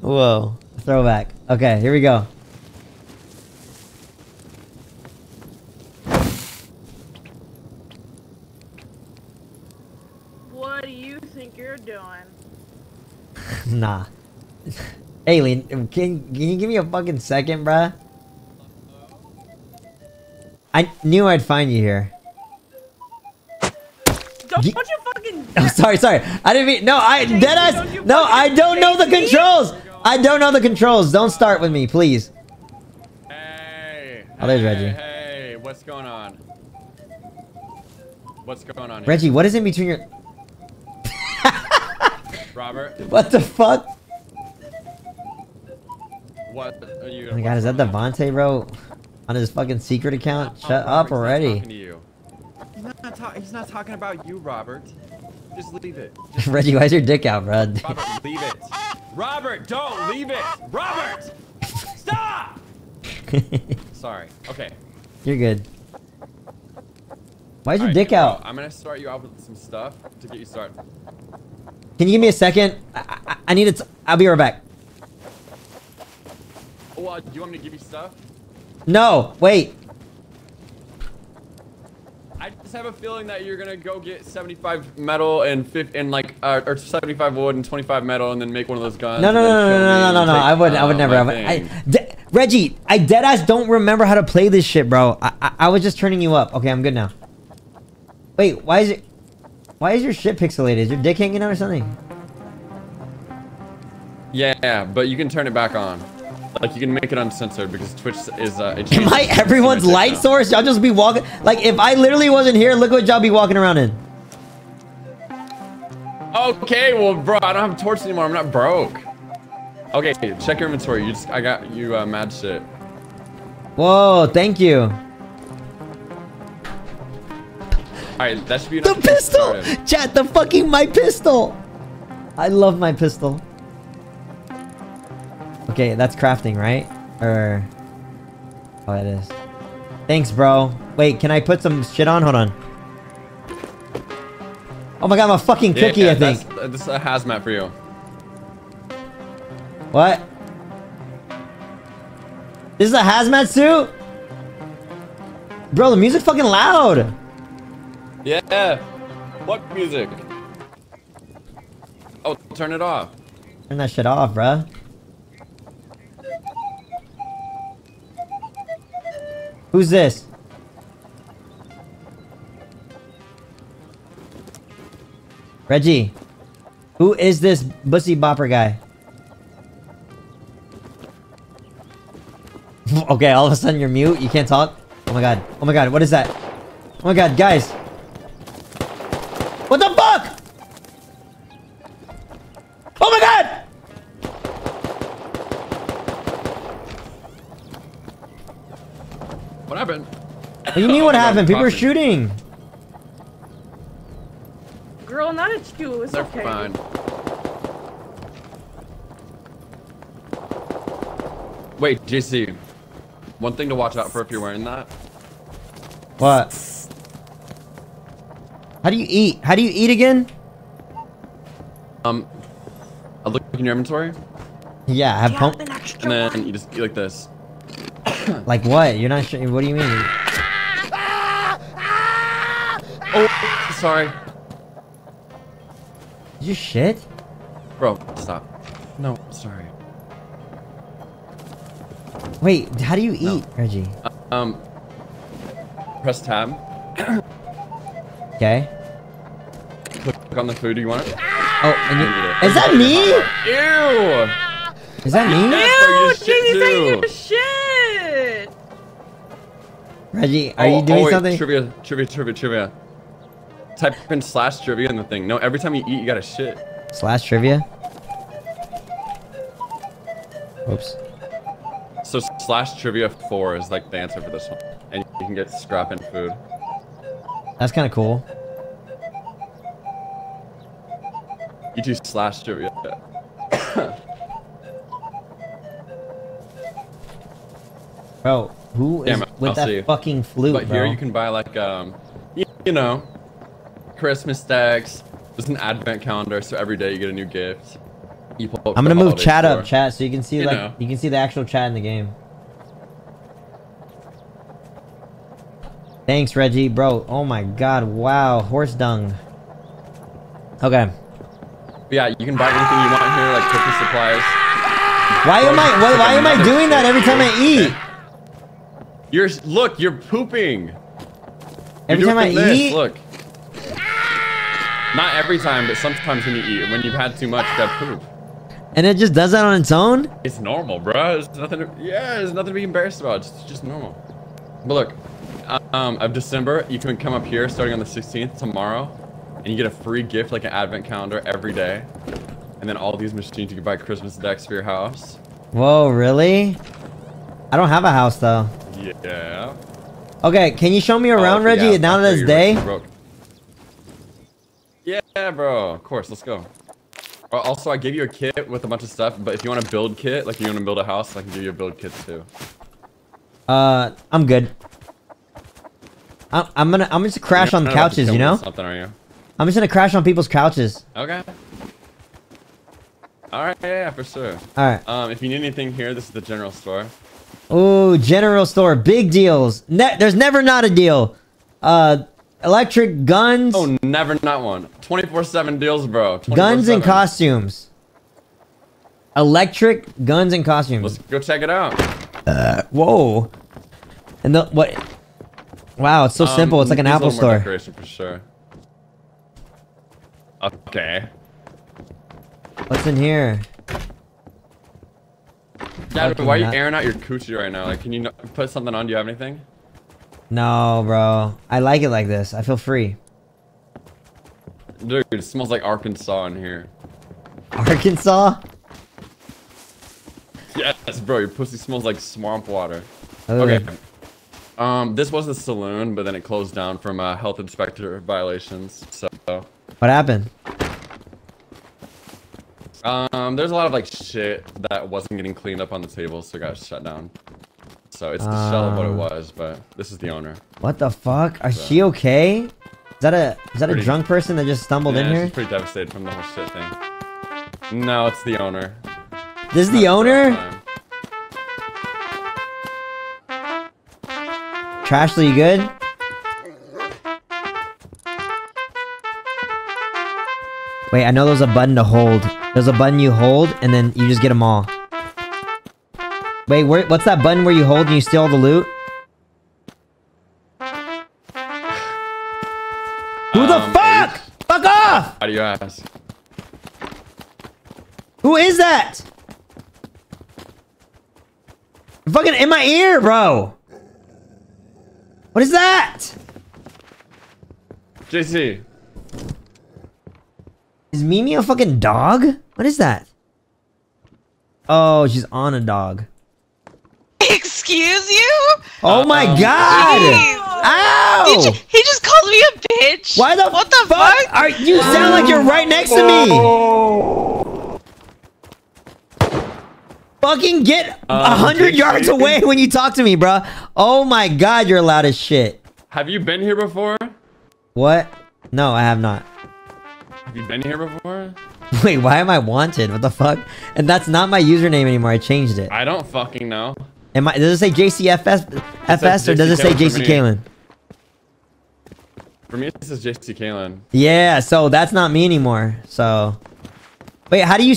Whoa. Throwback. Okay, here we go. What do you think you're doing? Nah. Alien, can you give me a fucking second, bruh? I knew I'd find you here. Don't you fucking... Oh, sorry. I didn't mean... No, I... Deadass... No, I don't know the controls! I don't know the controls. Don't start with me, please. Hey. Oh, there's Reggie. Hey, what's going on? What's going on here? Reggie, what is in between your... Robert? What the fuck? What are you... Oh my god, is that Devontae, bro? On his fucking secret account? Shut up already. He's not talking about you, Robert. Just leave it. Just Reggie, why is your dick out, bro? Robert, leave it. Robert, don't leave it. Robert! Stop! Sorry. Okay. You're good. Why is your dick out? I'm gonna start you off with some stuff to get you started. Can you give me a second? I need it. I'll be right back. Well, do you want me to give you stuff? No, wait. I just have a feeling that you're gonna go get 75 metal and like, or 75 wood and 25 metal and then make one of those guns. No. I would never. Reggie, I deadass don't remember how to play this shit, bro. I was just turning you up. Okay, I'm good now. Wait, why is your shit pixelated? Is your dick hanging out or something? Yeah, but you can turn it back on. Like, you can make it uncensored because Twitch is am I everyone's light source? Y'all just be walking... Like, if I literally wasn't here, look what y'all be walking around in. Okay, well, bro, I don't have a torch anymore. I'm not broke. Okay, check your inventory. You just... I got you mad shit. Whoa, thank you. Alright, that should be... The pistol! Chat, the fucking... My pistol! I love my pistol. Okay, that's crafting, right? Or... Oh, it is. Thanks, bro. Wait, can I put some shit on? Hold on. Oh my god, I'm a fucking cookie, I think. This is a hazmat for you. What? This is a hazmat suit? Bro, the music's fucking loud! Yeah. What music? Oh, turn it off. Turn that shit off, bruh. Who's this? Reggie. Who is this bussy bopper guy? Okay, all of a sudden you're mute. You can't talk. Oh my god. Oh my god. What is that? Oh my god, guys. What the fuck? Oh my god! What happened? What do you mean what happened? People are shooting. Girl, not at you. It's okay. Fine. Wait, JC. One thing to watch out for if you're wearing that. What? How do you eat? How do you eat again? I'll look in your inventory. Yeah, I have pump. And then you just eat like this. Like what? You're not sure. What do you mean? Oh, sorry. Did you shit? Bro, stop. No, sorry. Wait, how do you eat, Reggie? Press tab. Okay. Click on the food you want. Oh, and you, is that me? Ew! Is that me? Ew! Did you say your shit? Reggie, are you doing something? Trivia. Type in /trivia in the thing. No, every time you eat, you gotta shit. /trivia? Oops. So /trivia 4 is like the answer for this one. And you can get scrap and food. That's kind of cool. You do /trivia. Bro, who is with that fucking flute, bro? But here you can buy like, you know, Christmas tags. There's an advent calendar, so every day you get a new gift. I'm gonna move chat up, chat, so you can see like you can see the actual chat in the game. Thanks, Reggie, bro. Oh my God, wow, horse dung. Okay. Yeah, you can buy anything you want here, like cooking supplies. Why am I doing that every time I eat? Look, you're pooping. Every time I eat? Look. Not every time, but sometimes when you eat, when you've had too much, that poop. And it just does that on its own? It's normal, bro. It's nothing to, there's nothing to be embarrassed about. It's just normal. But look, of December, you can come up here starting on the 16th tomorrow, and you get a free gift, like an advent calendar every day. And then all these machines, you can buy Christmas decks for your house. Whoa, really? I don't have a house, though. Yeah. Okay, can you show me around, Reggie, now that it's day? Yeah, bro. Of course. Let's go. Also, I gave you a kit with a bunch of stuff, but if you want to build kit, like you want to build a house, I can give you a build kit too. I'm good. I'm just gonna crash on couches, you know? Something, are you? I'm just gonna crash on people's couches. Okay. All right. Yeah, for sure. All right. If you need anything here, this is the general store. Ooh, general store. Big deals. There's never not a deal. Electric guns. Oh, never not one. 24/7 deals, bro. 24/7. Guns and costumes. Electric guns and costumes. Let's go check it out. Whoa. And the what? Wow, it's so simple. It's like an Apple store. Decoration for sure. Okay. What's in here? Yeah, but why are you airing out your coochie right now? Like, can you put something on? Do you have anything? No, bro. I like it like this. I feel free. Dude, it smells like Arkansas in here. Arkansas? Yes, bro. Your pussy smells like swamp water. Ooh. Okay. This was a saloon, but then it closed down from health inspector violations. So. What happened? There's a lot of like shit that wasn't getting cleaned up on the table, so it got shut down. So it's the shell of what it was, but this is the owner. What the fuck? Is she okay? Is that a drunk person that just stumbled in here? She's pretty devastated from the whole shit thing. No, it's the owner. This is the owner? Trashly, you good? Wait, I know there's a button to hold. There's a button you hold, and then you just get them all. Wait, what's that button where you hold and you steal all the loot? Who the fuck? Fuck off! Out of your ass. Who is that? You're fucking in my ear, bro. What is that? JC. Is Mimi a fucking dog? What is that? Oh, she's on a dog. Excuse you? Oh my God! Geez. Ow! He just called me a bitch. Why the fuck? You sound like you're right next to me. Fucking get 100 yards away when you talk to me, bro. Oh my God, you're loud as shit. Have you been here before? What? No, I have not. Have you been here before? Wait, why am I wanted? What the fuck? And that's not my username anymore. I changed it. I don't fucking know. Am I, does it say JCFS or does it say JC Kalen? For me, it says JC Kalen. Yeah, so that's not me anymore. So, wait, how do you?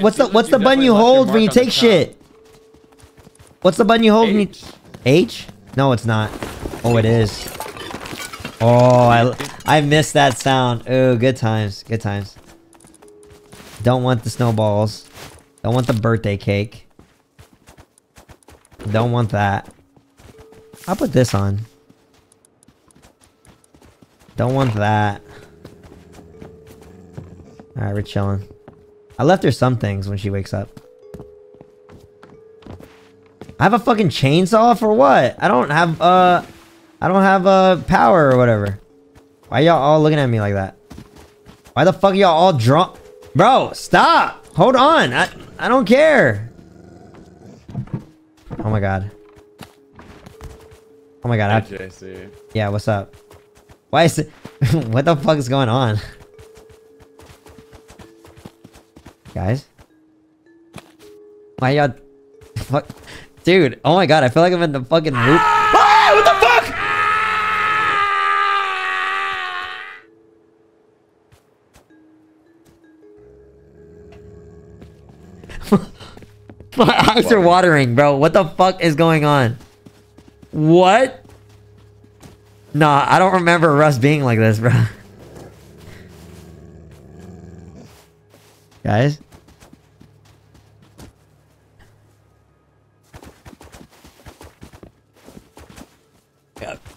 What's the button you hold when you take shit? What's the button you hold? H? No, it's not. Oh, it is. Oh, I missed that sound. Ooh, good times, good times. Don't want the snowballs. Don't want the birthday cake. Don't want that. I'll put this on. Don't want that. Alright, we're chilling. I left her some things when she wakes up. I have a fucking chainsaw for what? I don't have power or whatever. Why y'all all looking at me like that? Why the fuck are y'all all drunk? Bro, stop! Hold on! I don't care! Oh my god. Oh my god. Hey, JC. Yeah, what's up? Why is it... What the fuck is going on? Guys? Why y'all... Fuck... Dude, oh my god, I feel like I'm in the fucking loop. Ah, what the fuck? My eyes are watering, bro. What the fuck is going on? What? Nah, I don't remember Rust being like this, bro. Guys?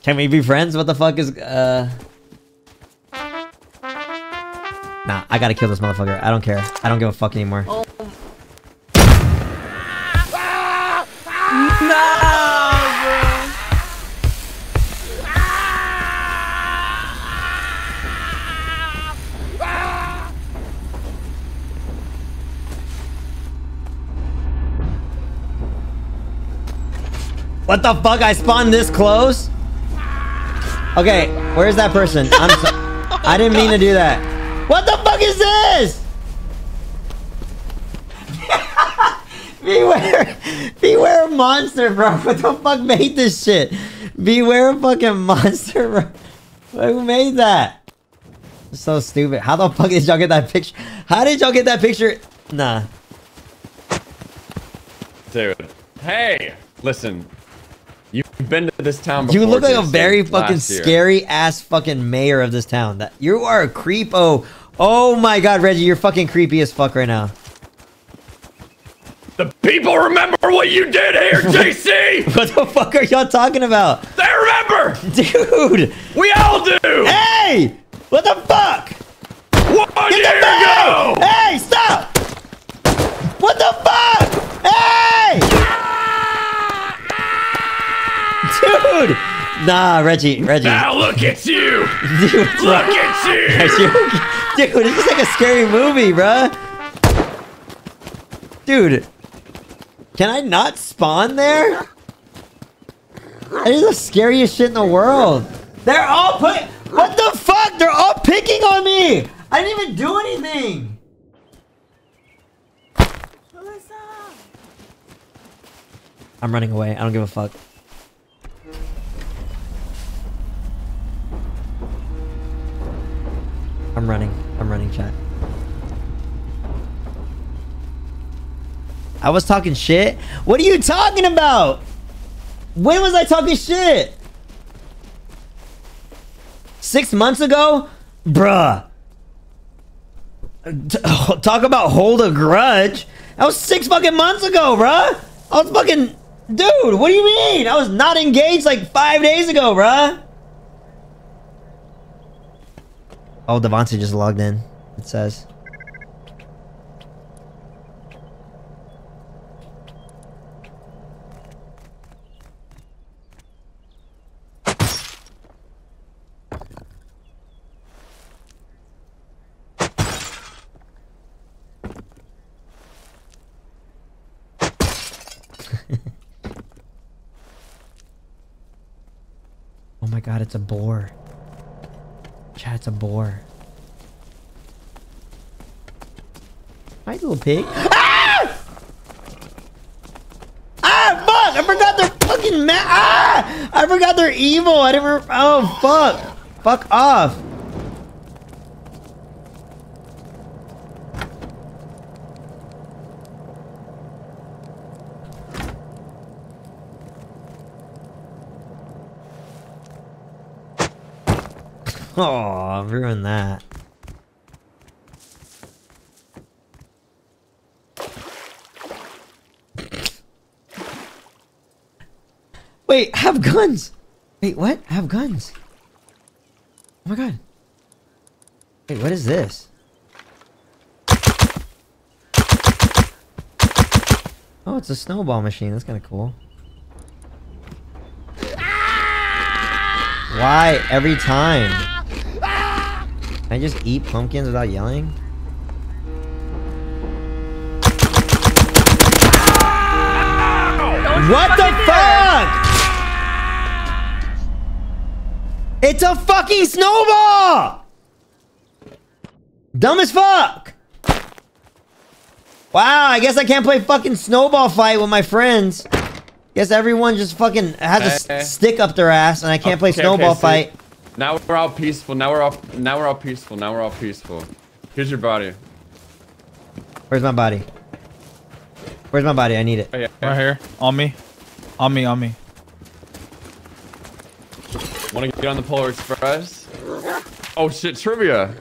Can we be friends? What the fuck is, Nah, I gotta kill this motherfucker. I don't care. I don't give a fuck anymore. Oh. No, bro. What the fuck? I spawned this close? Okay, where's that person? I'm so oh I didn't mean to do that. What the fuck is this? Beware. Beware monster, bro. What the fuck made this shit? Beware fucking monster, bro. Who made that? It's so stupid. How the fuck did y'all get that picture? How did y'all get that picture? Nah. Dude. Hey, listen. You've been to this town before. You look like a very fucking scary ass fucking mayor of this town. That you are a creepo. Oh my god, Reggie, you're fucking creepy as fuck right now. The people remember what you did here, JC! What the fuck are y'all talking about? They remember! Dude! We all do! Hey! What the fuck? 1 year ago! Hey, stop! What the fuck? Hey! Dude! Nah, Reggie. Now look at you! Dude, look at you! Dude, this is like a scary movie, bruh! Dude! Can I not spawn there? That is the scariest shit in the world! They're all what the fuck? They're all picking on me! I didn't even do anything! What's up? I'm running away. I don't give a fuck. I'm running, chat. I was talking shit? What are you talking about? When was I talking shit? 6 months ago? Bruh. Talk about hold a grudge. That was 6 fucking months ago, bruh. I was fucking... Dude, what do you mean? I was not engaged like 5 days ago, bruh. Oh, Devontae just logged in, it says. Oh my god, it's a boar. Chat, it's a boar. Hi, little pig. Ah! Ah, fuck! I forgot they're fucking mad. Ah! I forgot they're evil. I didn't. Oh, fuck. Fuck off. Oh, ruined that. Wait, have guns. Wait, what? Have guns. Oh my god. Wait, what is this? Oh, it's a snowball machine. That's kind of cool. Why every time? Can I just eat pumpkins without yelling? What the fuck? It's a fucking snowball! Dumb as fuck! Wow, I guess I can't play fucking snowball fight with my friends. Guess everyone just fucking has a stick up their ass and I can't play snowball fight. Now we're all peaceful, now we're all peaceful. Here's your body. Where's my body? Where's my body? I need it. Oh, yeah. Right here. On me. On me, on me. Wanna get on the Polar Express? Oh shit, trivia!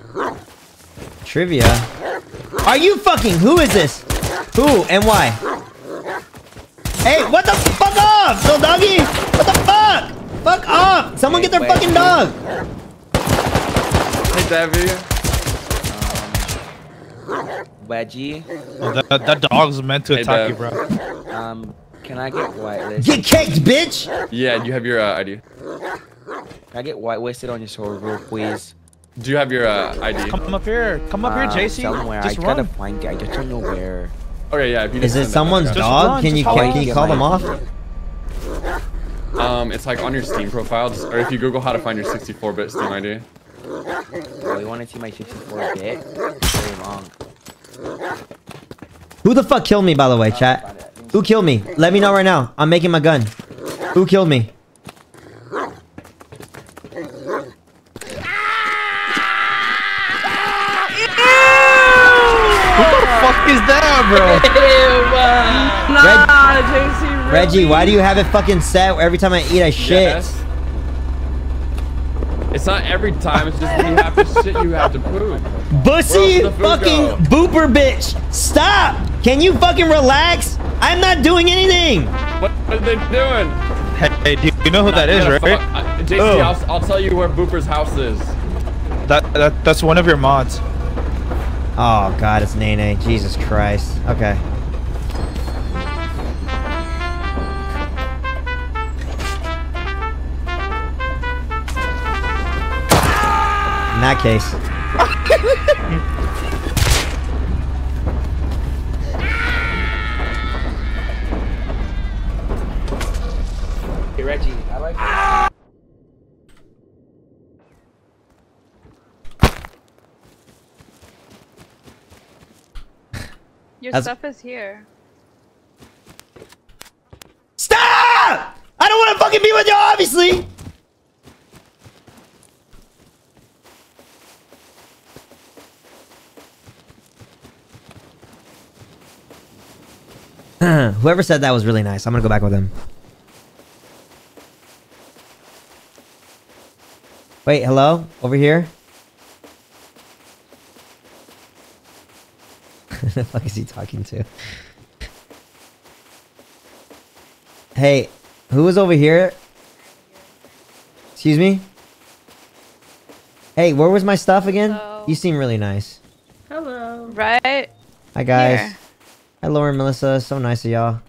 Trivia? Are you fucking? Who is this? Who and why? Hey, what the fuck off, little doggy? What the fuck? Fuck off! Someone get their fucking dog! Hey, Davy. Wedgie. Oh, that dog's meant to attack you, bro. Can I get whitelisted? Get caked, bitch! Yeah, you have your ID. Can I get whitelisted on your sword rule, please? Do you have your ID? Come up here, JC. Somewhere. Just I gotta find it. I just don't know where. Okay, yeah. If you is it someone's dog? Run, can you call them off? It's like on your Steam profile, just, or if you Google how to find your 64-bit Steam ID. Oh, you want to see my 64-bit? Very long. Who the fuck killed me, by the way, chat? Who killed me? Let me know right now. I'm making my gun. Who killed me? What the fuck is that, bro? Nah, Reggie, why do you have it fucking set where every time I eat I shit? Yes. It's not every time, it's just when you have to shit, you have to poop. Bussy fucking booper bitch! Stop! Can you fucking relax? I'm not doing anything! What are they doing? Hey, do you know who that is, right? JC, I'll tell you where Booper's house is. That's one of your mods. Oh god, it's Nene. Jesus Christ. Okay. In that case. Hey Reggie, I like this. Your stuff is here. Stop! I don't want to fucking be with you, obviously. Whoever said that was really nice. I'm gonna go back with him. Wait, hello? Over here? Who the fuck is he talking to? Hey, who was over here? Excuse me? Hey, where was my stuff again? Hello. You seem really nice. Hello. Right? Hi, guys. Here. Hi, Lauren, Melissa. So nice of y'all.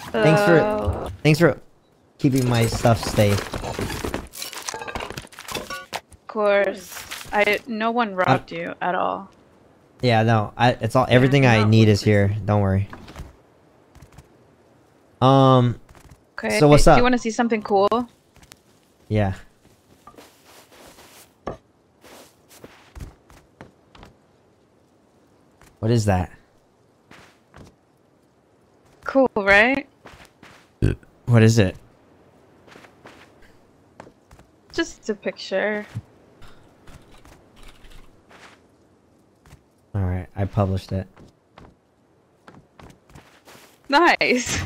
Thanks for keeping my stuff safe. Of course, no one robbed you at all. Yeah, no. It's all everything I need is here. Don't worry. Okay. So what's up? Do you want to see something cool? Yeah. What is that? Cool, right? What is it? Just a picture. Alright, I published it. Nice!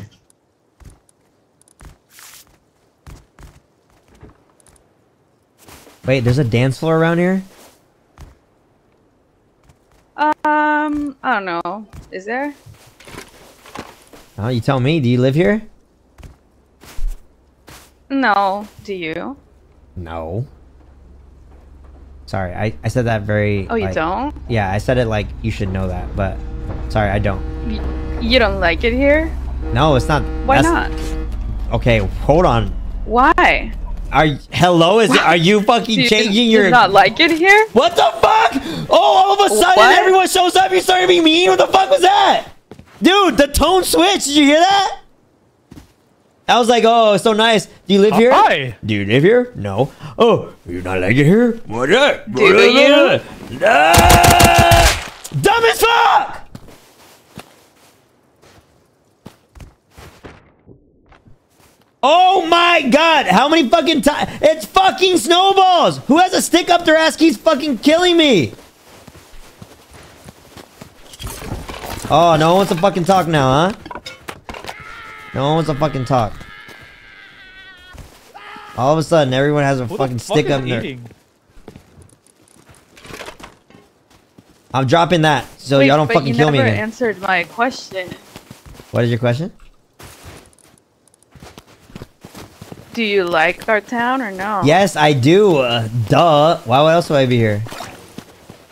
Wait, there's a dance floor around here? I don't know. Is there? Oh, you tell me. Do you live here? No. Do you? No. Sorry, I said that very... Oh, you like, don't? Yeah, I said it like you should know that, but... Sorry, I don't. You don't like it here? No, it's not... Why not? Okay, hold on. Why? Are you fucking changing your... You not like it here? What the fuck? Oh, all of a sudden everyone shows up, you started being mean? What the fuck was that? Dude, the tone switch, did you hear that? I was like, oh, it's so nice. Do you live here? Hi. Do you live here? No. Oh, you not like it here? What up? Do you? Dumb as fuck! Oh my god, how many fucking times? It's fucking snowballs! Who has a stick up their ass keeps fucking killing me? Oh, no one wants to fucking talk now, huh? No one wants to fucking talk. All of a sudden, everyone has a fucking stick up there. I'm dropping that, so y'all don't fucking kill me. You never answered my question. What is your question? Do you like our town or no? Yes, I do. Duh. Why else would I be here?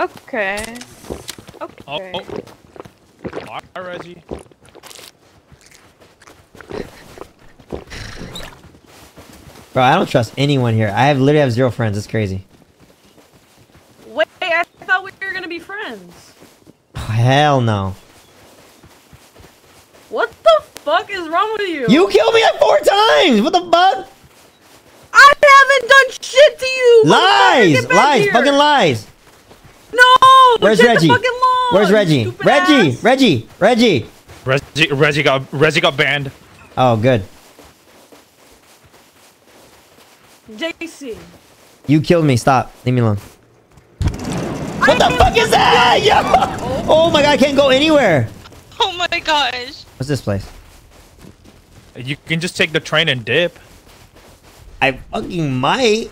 Okay. Okay. Oh, oh. Hi, Reggie. Bro, I don't trust anyone here. I literally have zero friends. It's crazy. Wait, I thought we were gonna be friends. Oh, hell no. What the fuck is wrong with you? You killed me like 4 times! What the fuck? I haven't done shit to you! Lies! Lies! Here. Fucking lies! No! Where's Reggie? Where's Reggie? Reggie! Ass. Reggie! Reggie! Reggie got banned. Oh, good. JC. You killed me. Stop. Leave me alone. What the fuck is that? Yo! Oh my god, I can't go anywhere. Oh my gosh. What's this place? You can just take the train and dip. I fucking might.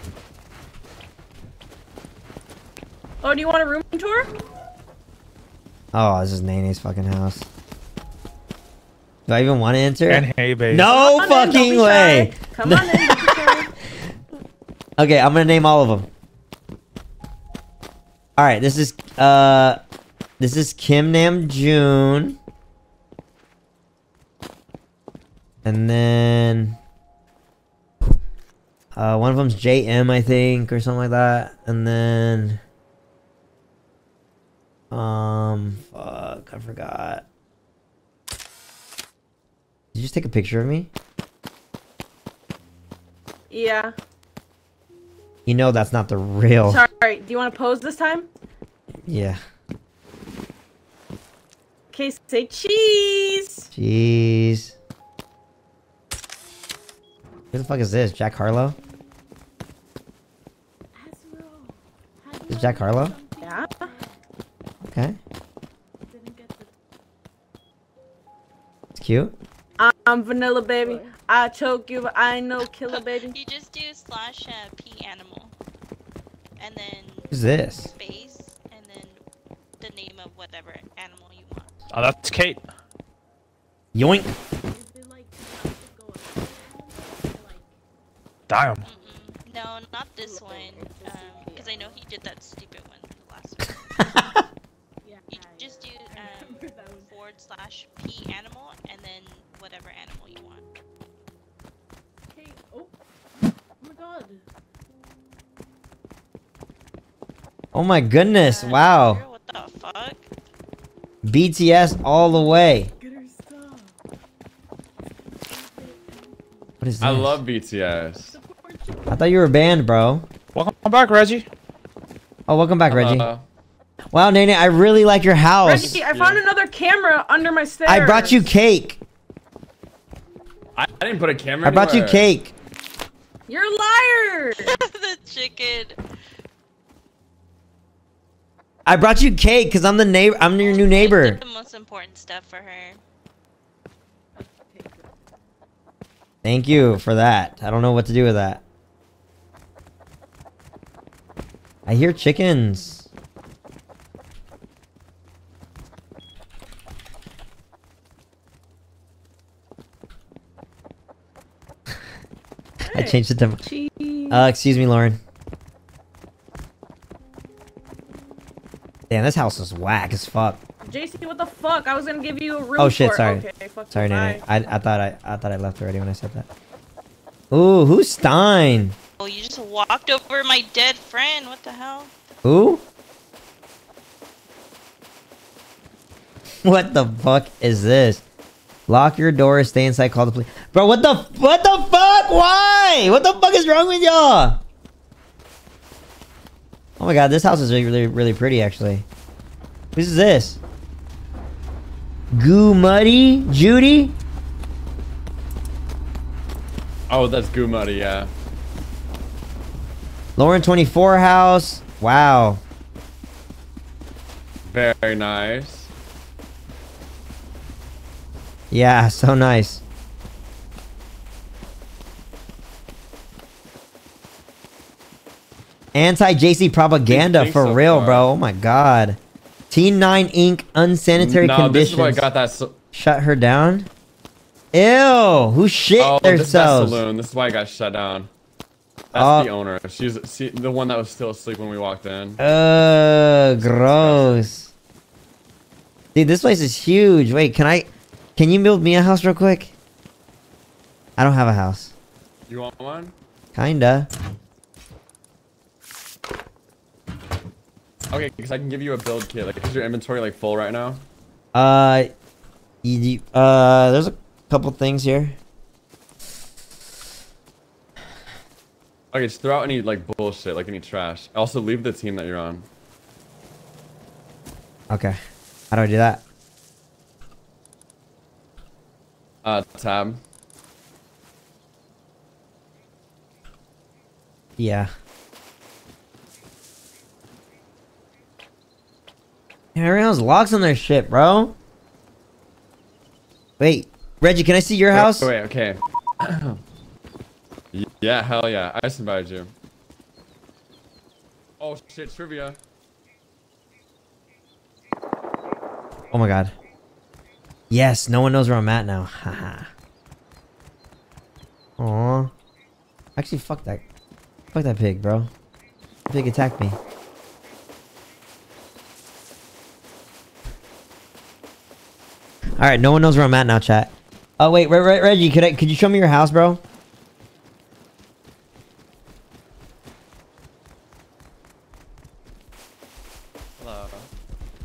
Oh, do you want a room tour? Oh, this is Nene's fucking house. Do I even want to enter? And hey, babe. No fucking way. Come on in. Okay, I'm gonna name all of them. All right, this is Kim Nam June, and then one of them's JM, I think, or something like that, and then. Fuck, I forgot. Did you just take a picture of me? Yeah. You know that's not the real... Sorry, do you want to pose this time? Yeah. Okay, say cheese! Cheese. Who the fuck is this? Jack Harlow? Is Jack Harlow? Yeah. Okay. It's cute. I'm vanilla, baby. I choke you, but I ain't no killer, baby. You just do slash P animal. And then... Who's this? Space, and then the name of whatever animal you want. Oh, that's Kate. Yoink. Damn. Mm-mm. No, not this one. Because I know he did that stupid one the last one. You just do /P animal and then whatever animal you want. Okay. Oh. Oh my god. Oh my goodness. Wow. What the fuck? BTS all the way. What is this? I love BTS. I thought you were banned, bro. Welcome back, Reggie. Oh, welcome back, Reggie. Wow, Nene, I really like your house. Reggie, I found another camera under my stairs. I brought you cake. I didn't put a camera anywhere. I brought you cake. You're a liar. The chicken. I brought you cake because I'm the neighbor. I'm your new neighbor. I did the most important stuff for her. Thank you for that. I don't know what to do with that. I hear chickens. I change the tempo. Excuse me, Lauren. Damn, this house is whack as fuck. JC, what the fuck? I was gonna give you a room. Oh shit, sorry. Okay, sorry, Danny. I thought I left already when I said that. Ooh, who's Stein? Oh, you just walked over my dead friend. What the hell? Who? What the fuck is this? Lock your door, stay inside, call the police. Bro, what the fuck? Why? What the fuck is wrong with y'all? Oh my god, this house is really pretty actually. Who is this? Goo Muddy? Judy? Oh, that's Goo Muddy, yeah. Lauren 24 house. Wow. Very nice. Yeah, so nice. Anti-JC propaganda for real, bro. Oh my god. Teen 9 Inc. Unsanitary conditions. No, this is why I got that. Shut her down? Ew! Who shit themselves? This is why I got shut down. That's the owner. She's the one that was still asleep when we walked in. Ugh, gross. Dude, this place is huge. Wait, can you build me a house real quick? I don't have a house. You want one? Kinda. Okay, because I can give you a build kit. Like, is your inventory like full right now? There's a couple things here. Okay, just throw out any like bullshit, like any trash. Also, leave the team that you're on. Okay, how do I do that? Tab. Yeah. Everyone's locks on their shit, bro. Wait, Reggie, can I see your house? Wait, okay. Yeah, hell yeah. I just invited you. Oh shit, trivia. Oh my god. Yes, no one knows where I'm at now. Haha. Aww. Actually, fuck that. Fuck that pig, bro. The pig attacked me. Alright, no one knows where I'm at now, chat. Oh wait, Reggie, could you show me your house, bro? Hello.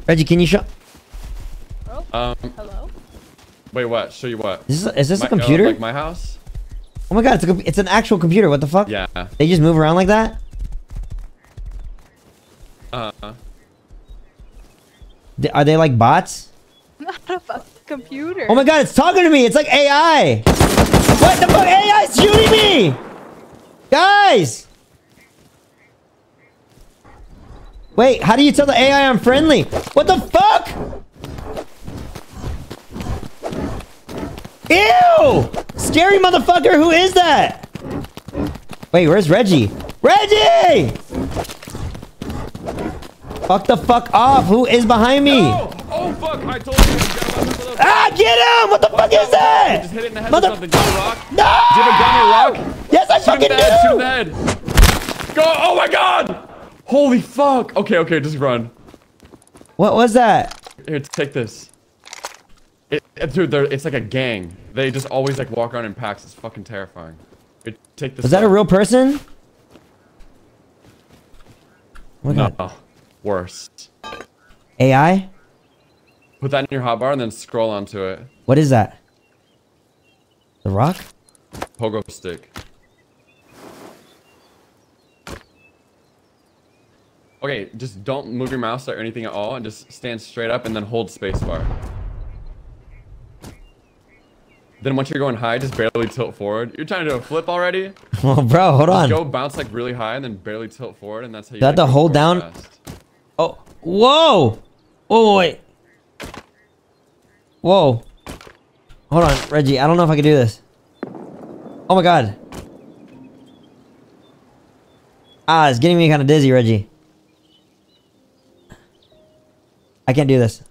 Reggie, can you show? Oh, hello? Wait, what? Show you what? Is this a computer? Like my house? Oh my god, it's an actual computer, what the fuck? Yeah. They just move around like that? Are they like bots? Not a fucking computer. Oh my god, it's talking to me! It's like AI! What the fuck? AI's shooting me! Guys! Wait, how do you tell the AI I'm friendly? What the fuck? Ew! Scary motherfucker, who is that? Wait, where's Reggie? Reggie! Fuck the fuck off! Who is behind me? No! Oh fuck! I told you. Get him! What the fuck is that? Just hit it in the head with something. No! Do you have a gun or rock? Yes, I fucking do! Shoot him in the head! Go! Oh my god! Holy fuck! Okay, okay, just run. What was that? Here, take this. Dude, it's like a gang. They just always like walk around in packs. It's fucking terrifying. Here, take this. Is that a real person? Oh my god. Worse. AI? Put that in your hotbar and then scroll onto it. What is that? The rock? Pogo stick. Okay, just don't move your mouse or anything at all and just stand straight up and then hold spacebar. Then once you're going high, just barely tilt forward. You're trying to do a flip already? Well, bro, hold on. Go bounce like really high and then barely tilt forward and that's how you have to hold down. Fast. Oh, whoa! Whoa, wait. Whoa. Hold on, Reggie. I don't know if I can do this. Oh my god. Ah, it's getting me kind of dizzy, Reggie. I can't do this.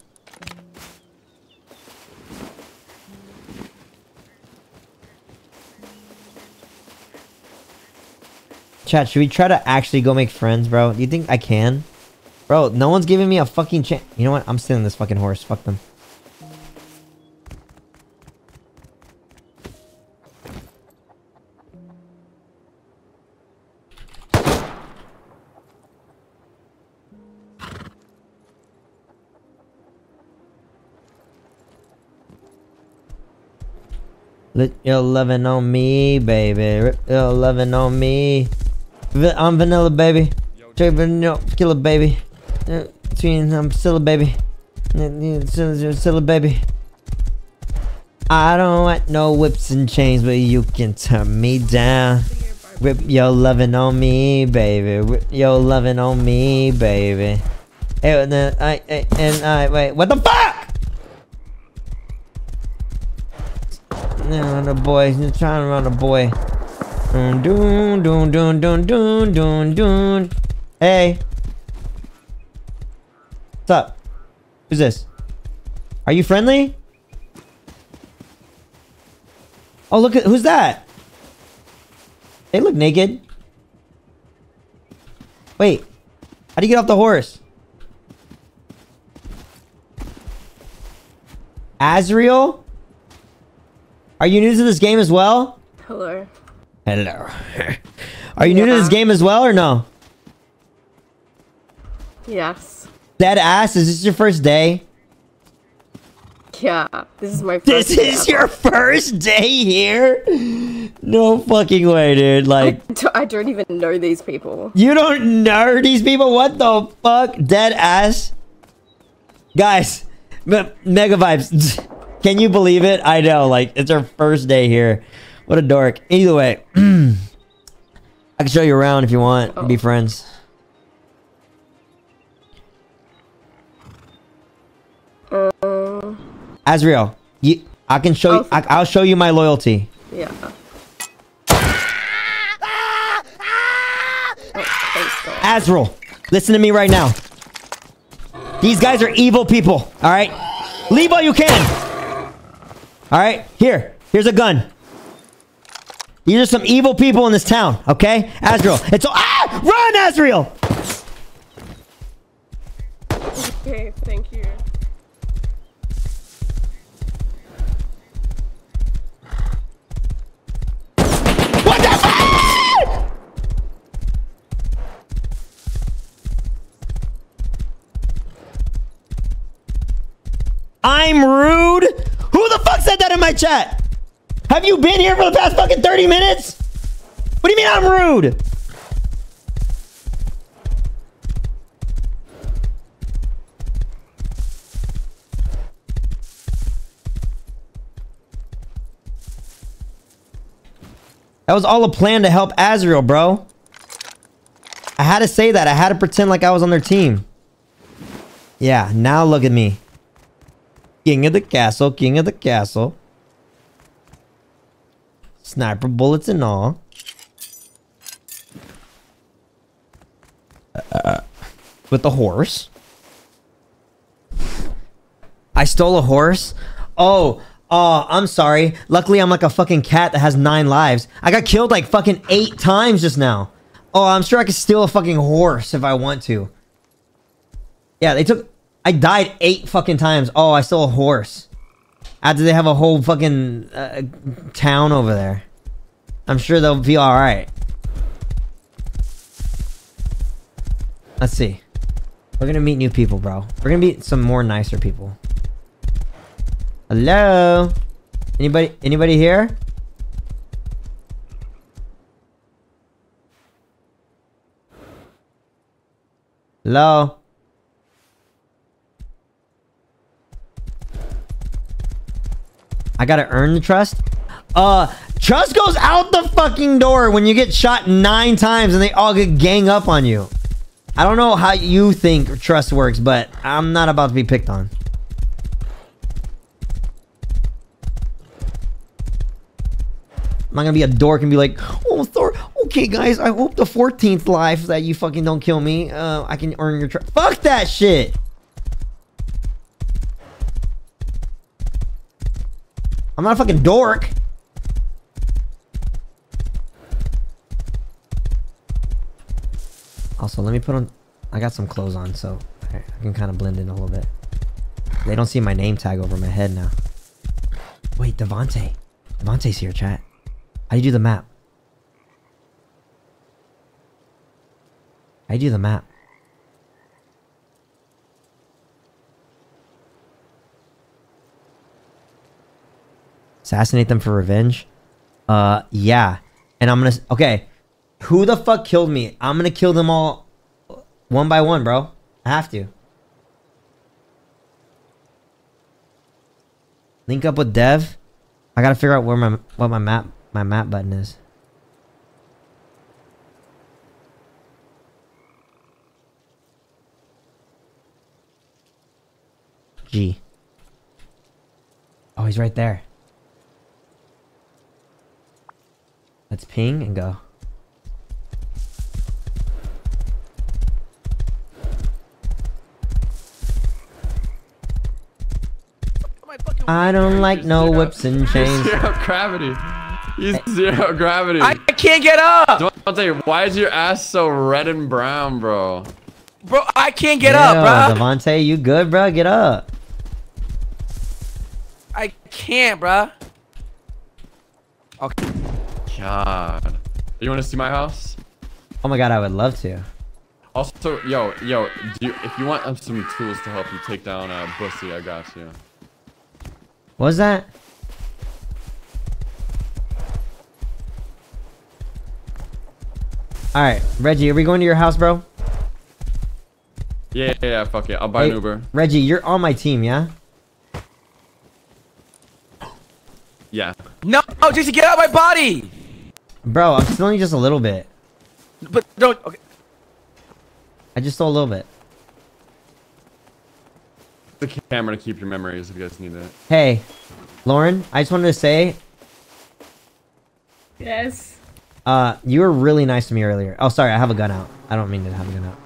Chat, should we try to actually go make friends, bro? Do you think I can? Bro, no one's giving me a fucking chance. You know what? I'm stealing this fucking horse. Fuck them. Let your lovin' on me, baby. Rip your lovin' on me. I'm vanilla, baby. Jake vanilla, killer, baby. Between I'm silly, baby. Silly, baby. I don't want no whips and chains, but you can turn me down. Rip your lovin' on me, baby. Rip your lovin' on me, baby. And I wait. What the fuck? Run a boy, he's trying to run a boy. Doon, doon, doon, doon, doon, doon, doon. Hey, what's up? Who's this? Are you friendly? Oh, look at who's that? They look naked. Wait, how do you get off the horse? Azriel? Are you new to this game as well? Hello. Hello. Are you new to this game as well or no? Yes. Dead ass, is this your first day? Yeah, this is my first day. This is your first day here? No fucking way, dude. Like I don't even know these people. You don't know these people? What the fuck? Dead ass. Guys, mega vibes. Can you believe it? I know, like, it's our first day here. What a dork. Either way, I can show you around if you want. Oh. Be friends. Azriel, I can show you. I'll show you my loyalty. Yeah. Azriel, listen to me right now. These guys are evil people, all right? Leave all you can. All right, here's a gun. These are some evil people in this town, okay? Azriel, it's all, run, Azriel! Okay, thank you. What the fuck? I'm rude. Who the fuck said that in my chat? Have you been here for the past fucking 30 minutes? What do you mean I'm rude? That was all a plan to help Azriel, bro. I had to say that. I had to pretend like I was on their team. Yeah, now look at me. King of the castle, king of the castle. Sniper bullets and all. With the horse. I stole a horse? Oh, I'm sorry. Luckily, I'm like a fucking cat that has 9 lives. I got killed like fucking 8 times just now. Oh, I'm sure I could steal a fucking horse if I want to. Yeah, they took... I died 8 fucking times. Oh, I stole a horse. After they have a whole fucking town over there. I'm sure they'll be alright. Let's see. We're gonna meet new people, bro. We're gonna meet some more nicer people. Hello? Anybody here? Hello? I gotta earn the trust? Trust goes out the fucking door when you get shot 9 times and they all get gang up on you. I don't know how you think trust works, but I'm not about to be picked on. I'm not gonna be a dork and be like, oh, Thor, okay guys, I hope the 14th life that you fucking don't kill me, I can earn your trust. Fuck that shit! I'm not a fucking dork. Also, let me put on... I got some clothes on, so I can kind of blend in a little bit. They don't see my name tag over my head now. Wait, Devontae. Devontae's here, chat. How do you do the map? How do you do the map? Assassinate them for revenge? Yeah. And I'm gonna... Okay. Who the fuck killed me? I'm gonna kill them all one by one, bro. I have to. Link up with Dev. I gotta figure out where my map button is. G. Oh, he's right there. Let's ping and go. I don't like no whips and chains. Zero gravity. He's zero gravity. I can't get up. Devontae, why is your ass so red and brown, bro? Bro, I can't get up, bro. Devontae, you good, bro? Get up. I can't, bro. Okay. God. You want to see my house? Oh my god, I would love to. Also, yo, if you want some tools to help you take down Bussy, I got you. What was that? Alright, Reggie, are we going to your house, bro? Yeah, fuck it. I'll buy an Uber. Reggie, you're on my team, yeah? Yeah. No, Jason, get out of my body! Bro, I'm stealing just a little bit. But don't... Okay. I just stole a little bit. The camera to keep your memories if you guys need that. Hey, Lauren, I just wanted to say, yes, you were really nice to me earlier. Oh, sorry, I have a gun out. I don't mean to have a gun out.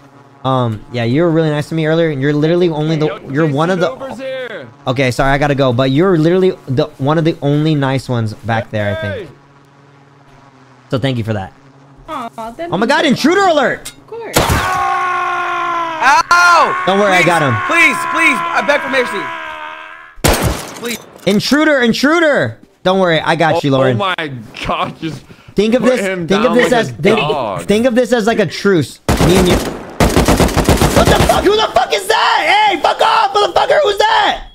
Yeah, you were really nice to me earlier, and you're literally only the you're one of the. Okay, sorry, I gotta go, but you're literally the one of the only nice ones back there, I think. So thank you for that. Aww, oh my God! Intruder alert! Of course. Ow! Don't worry, please, I got him. Please, I beg for mercy. Please. Intruder! Don't worry, I got you, Lauren. Oh my God! Just think of this. Think of this as like a truce. Me and you. What the fuck? Who the fuck is that? Hey, fuck off, motherfucker! Who's that?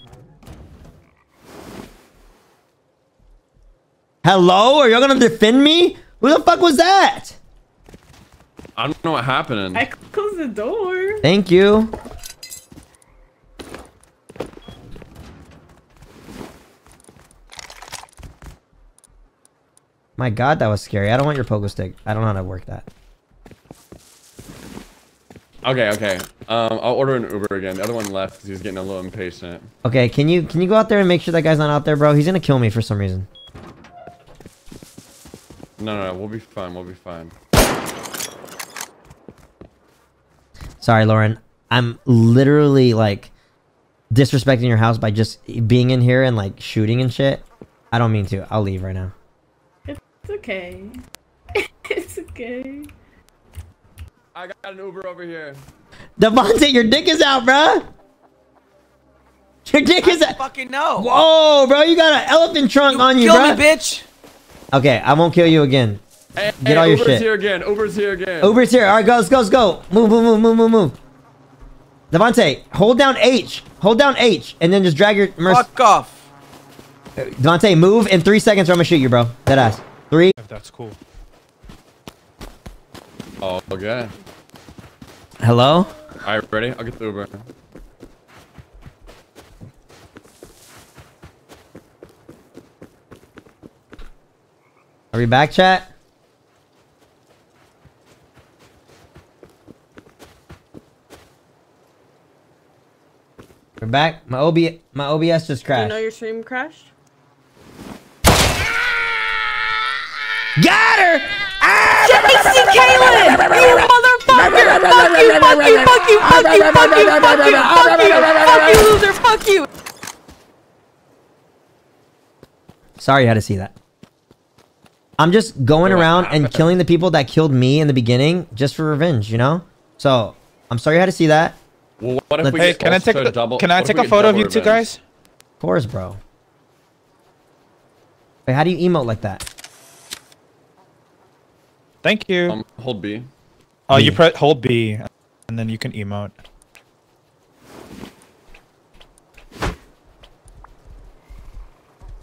Hello? Are y'all gonna defend me? Who the fuck was that? I don't know what happened. I closed the door. Thank you. My God, that was scary. I don't want your pogo stick. I don't know how to work that. Okay. I'll order an Uber again. The other one left because he's getting a little impatient. Okay, can you go out there and make sure that guy's not out there, bro? He's gonna kill me for some reason. No, we'll be fine. We'll be fine. Sorry, Lauren. I'm literally, like, disrespecting your house by just being in here and, like, shooting and shit. I don't mean to. I'll leave right now. It's okay. It's okay. I got an Uber over here. Devontae, your dick is out, bruh! Your dick is out! I fucking know! Whoa, bro, you got an elephant trunk on you, bruh! Kill me, bitch! Okay, I won't kill you again. Hey, get all your shit. Uber's here again. All right, go. Let's go. Move. Devontae, hold down H. And then just drag your... Fuck off. Devontae, move in 3 seconds or I'm going to shoot you, bro. Dead ass. 3. That's cool. Oh, okay. Hello? All right, ready? I'll get the Uber. Are we back, chat? We're back. My OBS just crashed. You know your stream crashed? Got her! Jason Kalen! You motherfucker! Fuck you, loser! Fuck you! Sorry, I had to see that. I'm just going around and killing the people that killed me in the beginning just for revenge, you know? So, I'm sorry you had to see that. Well, what if we hey, can I take a photo of you two guys? Of course, bro. Wait, how do you emote like that? Thank you. Hold B. Oh, you press hold B, and then you can emote.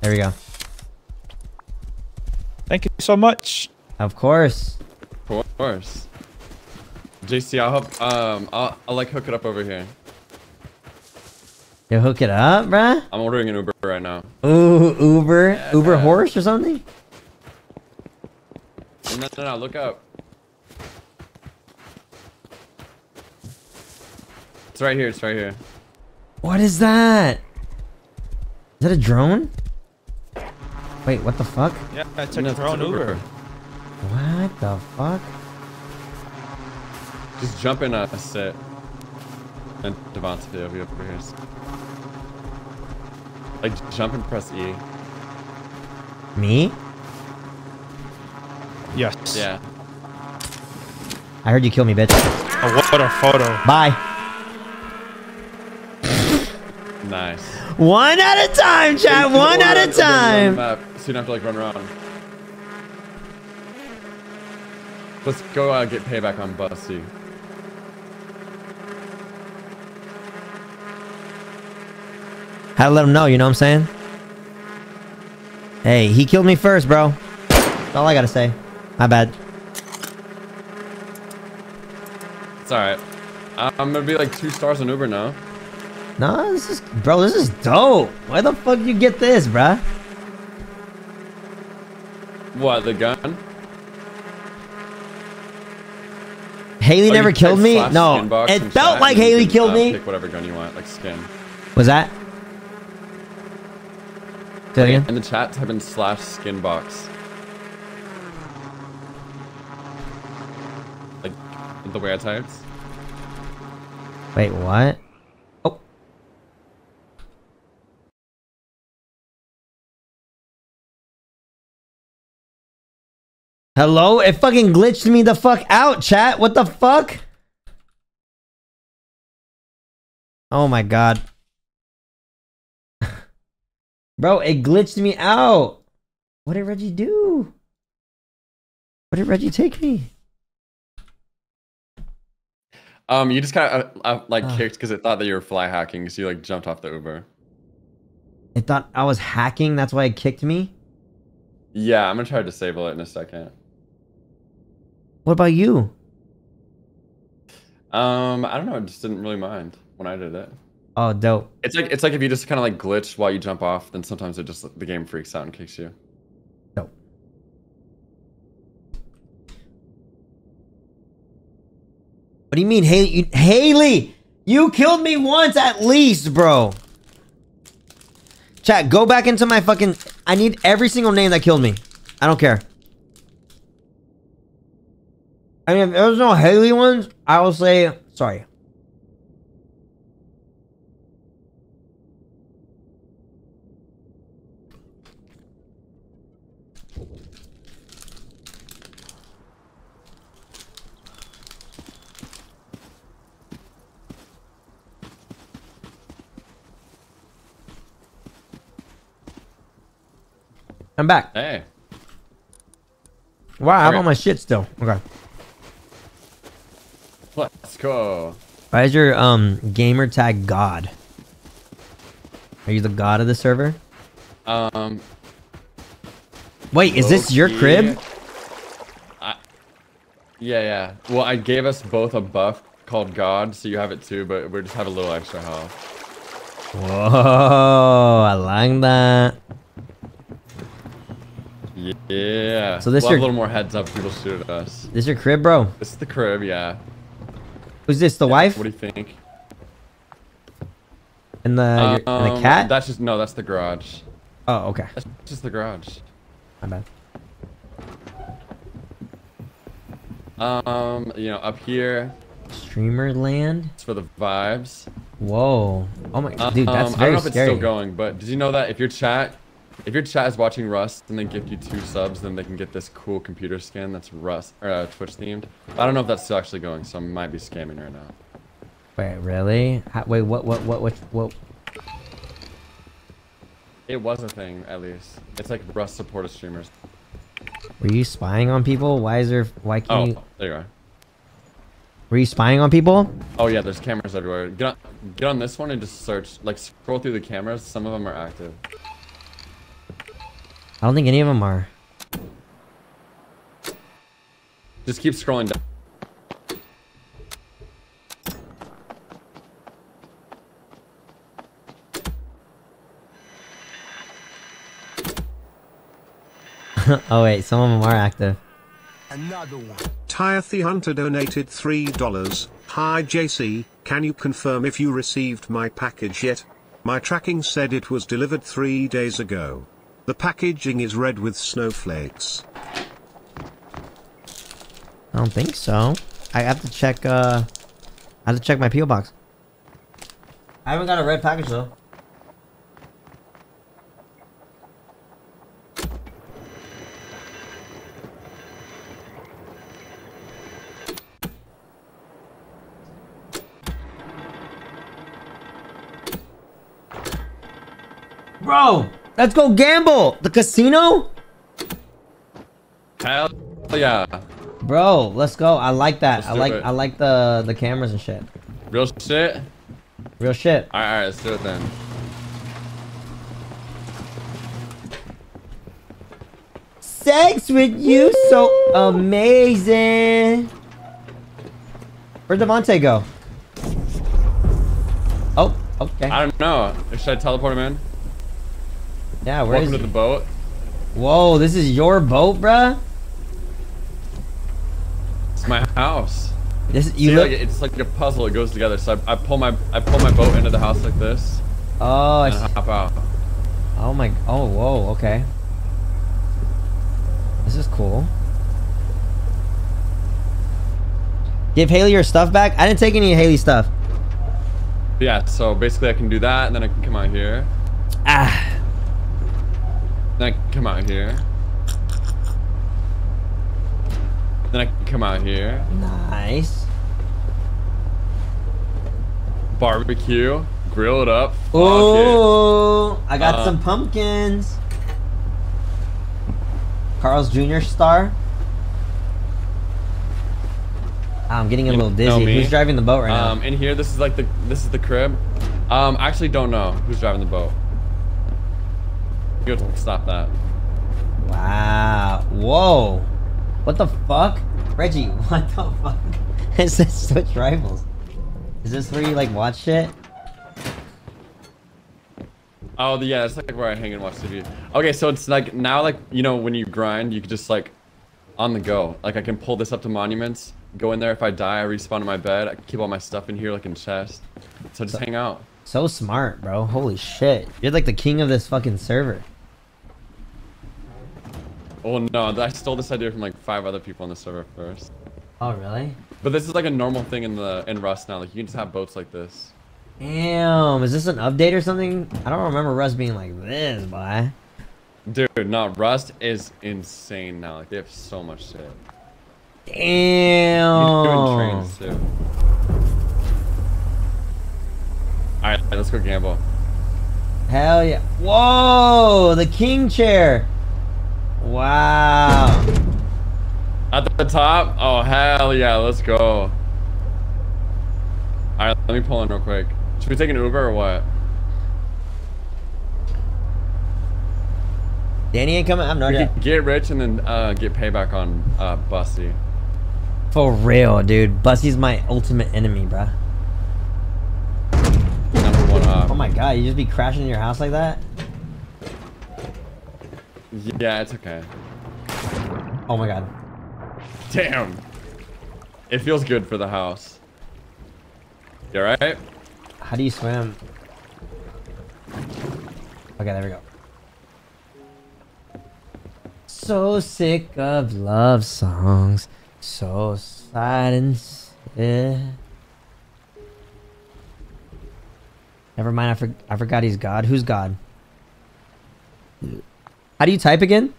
There we go. Thank you so much. Of course. Of course. JC, I'll help. I'll like hook it up over here. You hook it up, bruh? I'm ordering an Uber right now. Ooh, Uber, yeah. Uber horse or something? No, no, no! Look up. It's right here. It's right here. What is that? Is that a drone? Wait, what the fuck? Yeah, I took a drone Uber. What the fuck? Just jump in a set. And Devontae will be over here. Like, jump and press E. Me? Yes. Yeah. I heard you kill me, bitch. Oh, what a photo. Bye. Nice. One at a time, chat. One at a time. So you don't have to like run around. Let's go get payback on Bussy. Had to let him know, you know what I'm saying? Hey, he killed me first, bro. That's all I gotta say. My bad. It's alright. I'm gonna be like 2 stars on Uber now. Nah, this is... Bro, this is dope. Why the fuck you get this, bruh? What, the gun? Haley never killed me? No. It felt like Haley killed me. Pick whatever gun you want, like skin. What's that? Say that again? In the chat, type in /skinbox. Like, the way I typed. Wait, what? Hello? It fucking glitched me the fuck out, chat. What the fuck? Oh my god. Bro, it glitched me out. What did Reggie do? What did Reggie take me? You just kind of like kicked because it thought that you were fly hacking, so you like jumped off the Uber. It thought I was hacking, that's why it kicked me? Yeah, I'm gonna try to disable it in a second. What about you? I don't know. I just didn't really mind when I did it. Oh, dope. It's like if you just kind of like glitch while you jump off, then sometimes it just the game freaks out and kicks you. Dope. What do you mean, Haley? You killed me once at least, bro. Chat, go back into my fucking... I need every single name that killed me. I don't care. I mean, if there was no Haley ones, I will say sorry. I'm back. Hey. Wow, I have all my shit still. Okay. Let's go. Why is your gamer tag God? Are you the god of the server? Wait, is this your crib? Yeah. Well, I gave us both a buff called God, so you have it too, but we just have a little extra health. Whoa, I like that. Yeah. So this we'll have a little more heads up. People shoot at us. This your crib, bro? This is the crib, yeah. Who's this? The wife? What do you think? And the cat? That's just no. That's the garage. Oh, okay. That's just the garage. My bad. You know, up here. Streamer land. It's for the vibes. Whoa. Oh my dude, that's very scary. I don't know if it's still going, but did you know that if your chat If your chat is watching Rust and they gift you 2 subs, then they can get this cool computer skin that's Rust or Twitch themed. I don't know if that's still actually going, so I might be scamming right now. Wait, really? Wait, what? It was a thing, at least. It's like Rust supported streamers. Were you spying on people? Why is there? Why can't you? Oh, there you are. Were you spying on people? Oh yeah, there's cameras everywhere. Get on this one and just search. Like scroll through the cameras. Some of them are active. I don't think any of them are. Just keep scrolling down. Oh wait, some of them are active. Another one. Tiathy Hunter donated $3. Hi JC, can you confirm if you received my package yet? My tracking said it was delivered 3 days ago. The packaging is red with snowflakes. I don't think so. I have to check. I have to check my PO box. I haven't got a red package though. Bro, let's go gamble! The casino? Hell yeah. Bro, let's go. I like that. I like the cameras and shit. Real shit? Real shit. Alright, let's do it then. Sex with you, so amazing. Where'd Devontae go? Oh, okay. I don't know. Should I teleport him in? Yeah, where is he? Welcome to the boat. Whoa, this is your boat, bruh? It's my house. This you see, look, like, it's like a puzzle. It goes together. So I pull my boat into the house like this. Oh, and I hop out. Oh my. Oh, whoa. Okay. This is cool. Give Haley your stuff back. I didn't take any of Haley's stuff. Yeah. So basically, I can do that, and then I can come out here. Ah. Then I can come out here. Then I can come out here. Nice. Barbecue. Grill it up. Oh, I got some pumpkins. Carl's Jr. star. Oh, I'm getting a little dizzy. Who's driving the boat right now? In here, this is like this is the crib. I actually don't know who's driving the boat. Stop that. Wow. Whoa. What the fuck? Reggie, what the fuck? It says Twitch Rivals. Is this where you like watch shit? Oh yeah, that's like where I hang and watch TV. Okay, so it's like now, like, you know, when you grind, you can just like on the go. Like I can pull this up to monuments, go in there. If I die, I respawn in my bed. I keep all my stuff in here, like in chest. So just hang out. So smart, bro. Holy shit. You're like the king of this fucking server. Oh no, I stole this idea from like 5 other people on the server first. Oh really? But this is like a normal thing in Rust now. Like you can just have boats like this. Damn, is this an update or something? I don't remember Rust being like this, boy. Dude, no, Rust is insane now. Like they have so much shit. Damn. He's doing trains too. Alright, let's go gamble. Hell yeah. Whoa, the king chair. Wow. At the top? Oh, hell yeah, let's go. Alright, let me pull in real quick. Should we take an Uber or what? Danny ain't coming? I have no idea. Get rich and then get payback on Bussy. For real, dude. Bussy's my ultimate enemy, bruh. Oh my god, you just be crashing in your house like that? Yeah, it's okay. Oh my god. Damn. It feels good for the house. You alright? How do you swim? Okay, there we go. So sick of love songs. So sad and sick. Never mind, I forgot he's God. Who's God? How do you type again?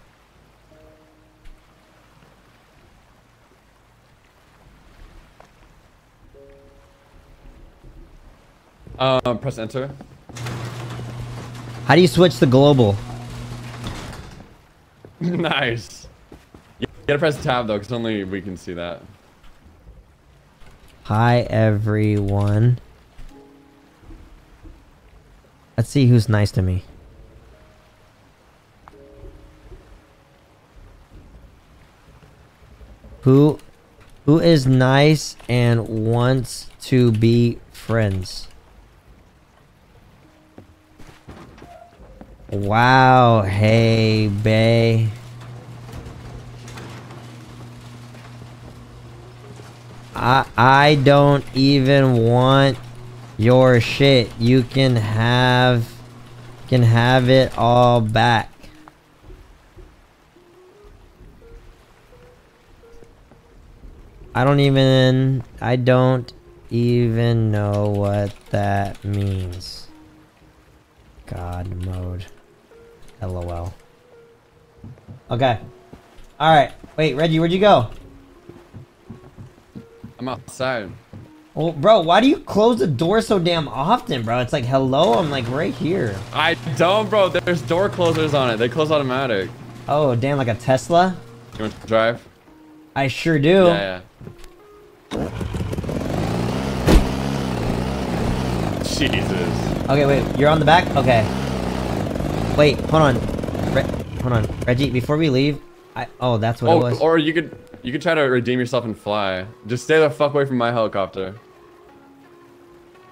Press enter. How do you switch to global? Nice. You gotta press tab though, because only we can see that. Hi everyone. Let's see who's nice to me. Who is nice and wants to be friends? Wow, hey, bae. I don't even want your shit. You can have it all back. I don't even know what that means. God mode. LOL. Okay. Alright. Wait, Reggie, where'd you go? I'm outside. Well, bro, why do you close the door so damn often, bro? It's like, hello, I'm like right here. I don't, bro. There's door closers on it. They close automatic. Oh, damn, like a Tesla? You want to drive? I sure do. Yeah. Jesus. Okay, wait. You're on the back? Okay. Wait, hold on. Reggie, before we leave, oh, that's what it was. Or you could try to redeem yourself and fly. Just stay the fuck away from my helicopter.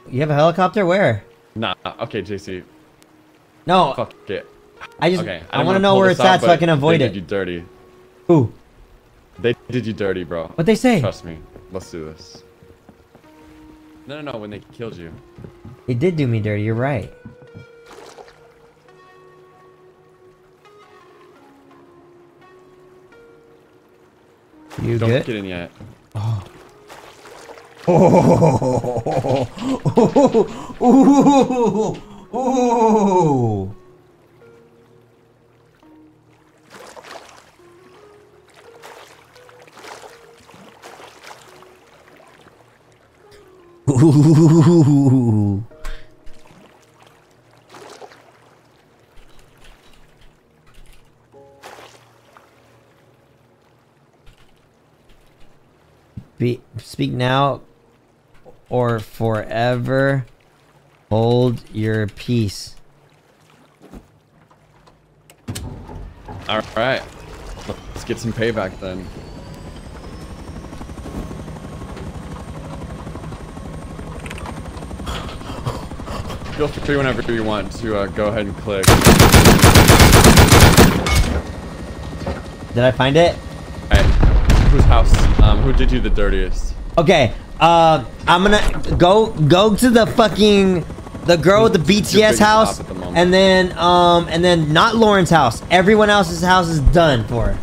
You have a helicopter? Where? Nah, okay, JC. No. Fuck it. Okay, I want to know where it's at so I can avoid it. They did you dirty. Who? They did you dirty, bro. What'd they say? Trust me. Let's do this. No, when they killed you. They did do me dirty, you're right. You don't get in yet. Oh. Oh. Ooh. Speak now or forever hold your peace. All right. Let's get some payback then. Feel free whenever you want to go ahead and click. Did I find it? Whose house? Who did you the dirtiest? Okay, I'm gonna go to the girl with the BTS house, and then not Lauren's house. Everyone else's house is done for.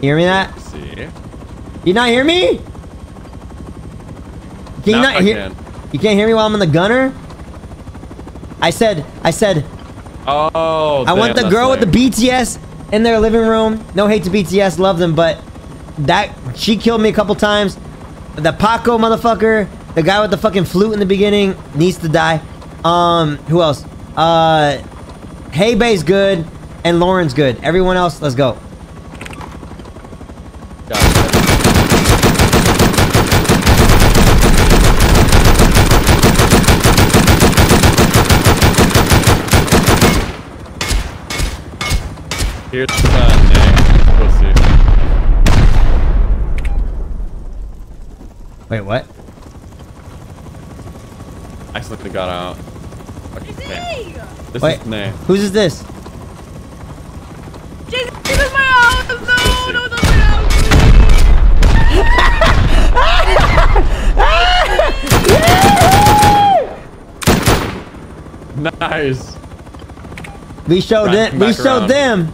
Hear me that? See? You not hear me? Can you not hear? You can't hear me while I'm in the gunner. I said. Oh. I want the girl with the BTS. In their living room. No hate to BTS, love them, but that she killed me a couple times. The Paco motherfucker, the guy with the fucking flute in the beginning, needs to die. Who else? Hey Bay's good and Lauren's good. Everyone else, let's go. Here's the name. We'll see. Wait, what? I slipped got out. Okay. This is the name. Whose is this? Jesus, this is my house! No, not my house! Nice. We showed it. We showed them.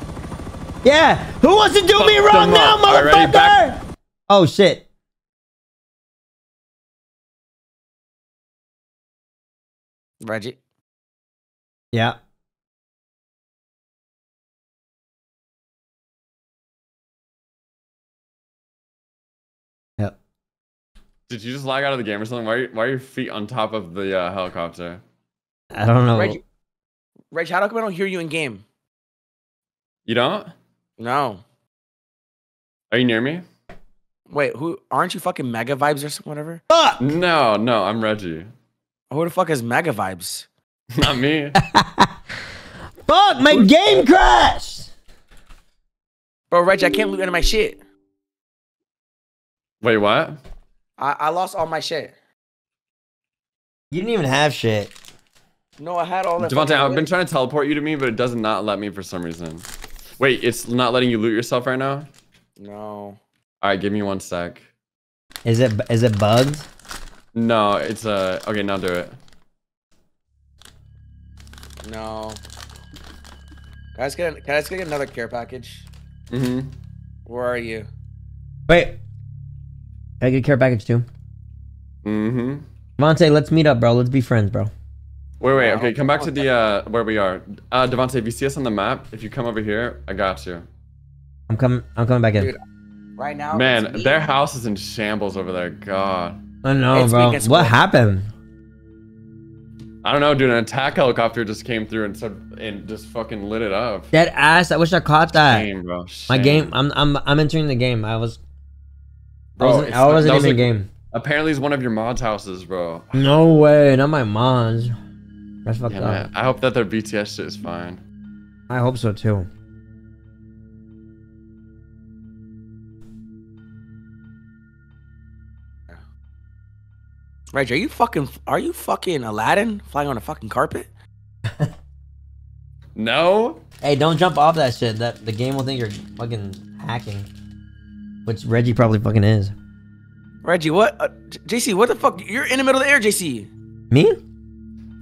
Yeah, who wants to do me wrong now, motherfucker? Oh shit. Reggie. Yeah. Did you just lag out of the game or something? Why are your feet on top of the helicopter? I don't know. Reg, how come I don't hear you in game? You don't? No. Are you near me? Wait, who? Aren't you fucking Mega Vibes or whatever? Fuck! No, no, I'm Reggie. Who the fuck is Mega Vibes? Not me. Fuck, my game crashed! Bro, Reggie, I can't loot any of my shit. Wait, what? I lost all my shit. You didn't even have shit. No, I had all that. Devontae, I've been trying to teleport you to me, but it does not let me for some reason. Wait, it's not letting you loot yourself right now? No. All right, give me one sec. Is it bugged? No, it's okay, now do it. No. Can I just get another care package? Mm-hmm. Where are you? Wait. Can I get a care package too? Mm-hmm. Devontae, let's meet up, bro. Let's be friends, bro. Wait, okay, come back to the where we are. Devontae, if you see us on the map, if you come over here, I got you. I'm coming back in. Dude, right now. Man, their house is in shambles over there. God. I know, it's bro. What happened? I don't know, dude. An attack helicopter just came through and just fucking lit it up. Dead ass. I wish I caught that. Shame, bro. Shame. My game. I'm entering the game. I wasn't even in the game. Apparently, it's one of your mods' houses, bro. No way. Not my mods. That's fucked up. Man. I hope that their BTS shit is fine. I hope so too. Reg, are you fucking Aladdin flying on a fucking carpet? No. Hey, don't jump off that shit. That the game will think you're fucking hacking, which Reggie probably fucking is. Reggie, what? JC, what the fuck? You're in the middle of the air, JC. Me?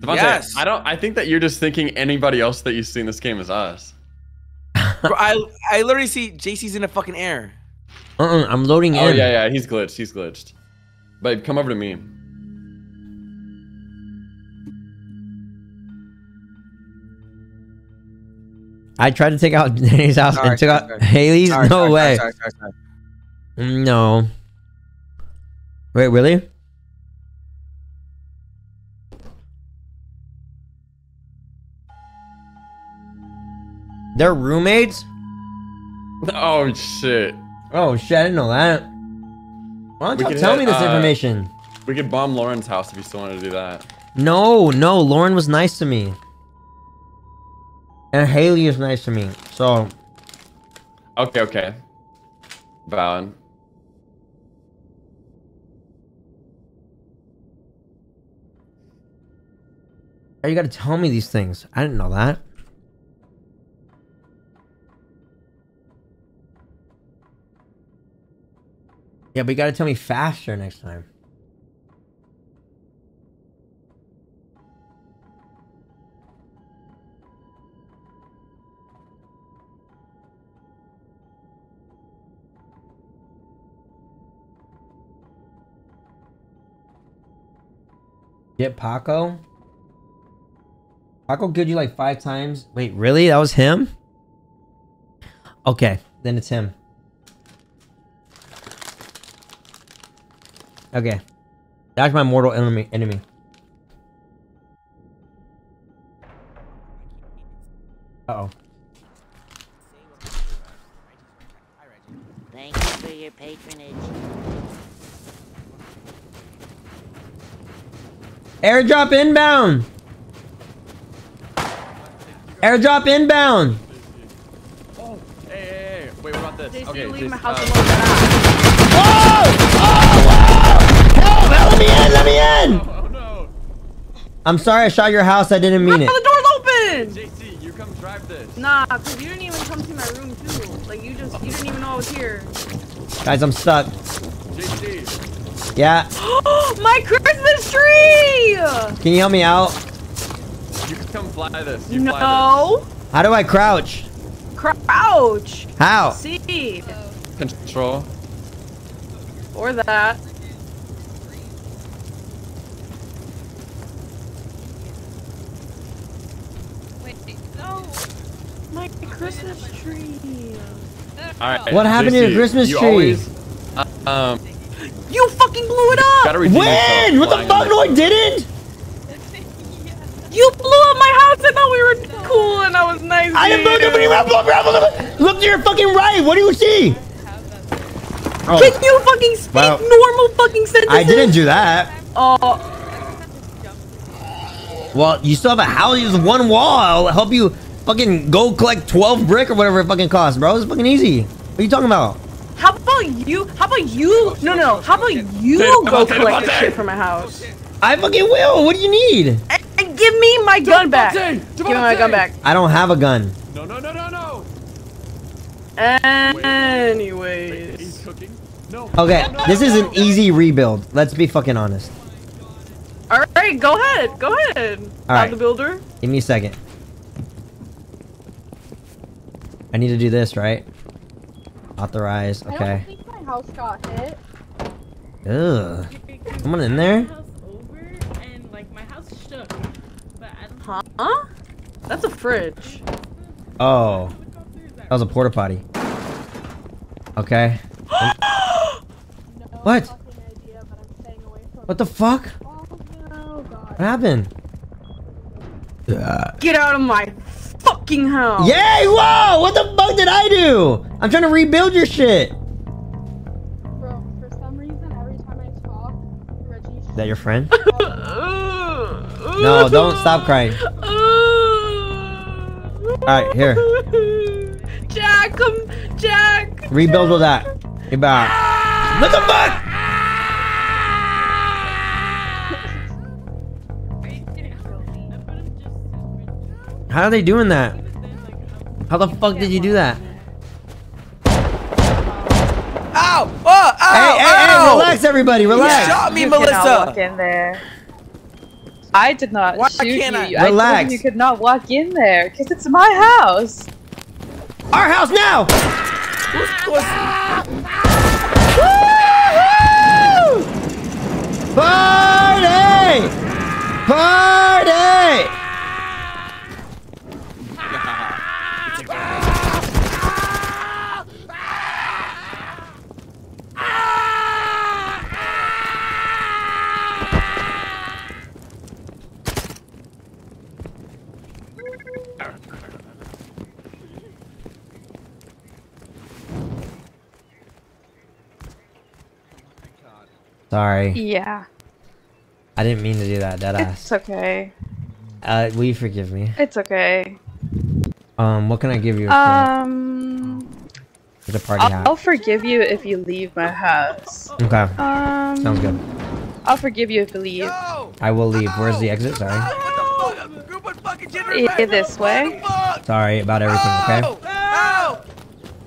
Devontae, yes. I think that you're just thinking anybody else that you see in this game is us. Bro, I literally see JC's in the fucking air. I'm loading in. Oh yeah, he's glitched. He's glitched. Babe, come over to me. I tried to take out Danny's house and took out Haley's. No way. No. Wait, really? They're roommates? Oh shit. Oh shit, I didn't know that. Why don't you tell me this information? We could bomb Lauren's house if you still wanted to do that. No, Lauren was nice to me. And Haley is nice to me, so... Okay. Valid. Why you gotta tell me these things? I didn't know that. Yeah, but you gotta tell me faster next time. Get Paco? Paco killed you like 5 times. Wait, really? That was him? Okay, then it's him. Okay. That's my mortal enemy. Uh-oh. Thank you for your patronage. Airdrop inbound! Airdrop inbound! Oh, hey. Wait, what about this? They okay, leave my house alone. Whoa! Help! Help! Let me in! Oh, no. I'm sorry I shot your house. I didn't mean it. The door's open! JC, you come drive this. Nah, because you didn't even come to my room, too. Like, you didn't even know I was here. Guys, I'm stuck. JC. Yeah. My Christmas tree! Can you help me out? You can come fly this. No. How do I crouch? Crouch. How? C. Control. Or that. Wait, no. My Christmas tree. All right. What happened to your Christmas tree? You fucking blew it up! When? What the fuck? No, I didn't! You blew up my house. I thought we were cool and I was nice. I didn't blow up any ramble. Look to your fucking right. What do you see? Oh. Can you fucking speak normal fucking sentences? I didn't do that. Oh. Well, you still have a house. Use one wall. I'll help you fucking go collect 12 brick or whatever it fucking costs, bro. It's fucking easy. What are you talking about? How about you? How about you? No, no. How about you go collect the shit from my house? I fucking will. What do you need? And give me my gun back. Give me my gun back. I don't have a gun. No, no, no, no, no. Anyways. Okay, this is an easy rebuild. Let's be fucking honest. All right, go ahead. Go ahead. All right. I'm the builder. Give me a second. I need to do this, right? Authorize. Okay. I don't think my house got hit. Ugh. Someone in there? Huh? That's a fridge. Oh. That was a porta potty. Okay. What? What the fuck? What happened? Get out of my fucking house! Yay! Whoa! What the fuck did I do? I'm trying to rebuild your shit! Bro, for some reason, every time I talk, Reggie's... Is that your friend? No, don't stop crying. Alright, here. Jack, come, Jack. Rebuild with that. About. What the fuck? How are they doing that? How the fuck did you do that? Ow! Oh! Ow! Hey, hey, hey! Relax, everybody. Relax. You shot me, Melissa. Walk in there. I did not shoot you. Relax. I told you could not walk in there, because it's my house. Our house now! Woo-hoo! Party! Party! Sorry. Yeah. I didn't mean to do that, deadass. It's okay. Will you forgive me? It's okay. What can I give you? It's a party hat. I'll forgive you if you leave my house. Okay. Sounds good. I'll forgive you if you leave. No! I will leave. Where's the exit? Sorry. This way. Sorry about everything, okay? Help!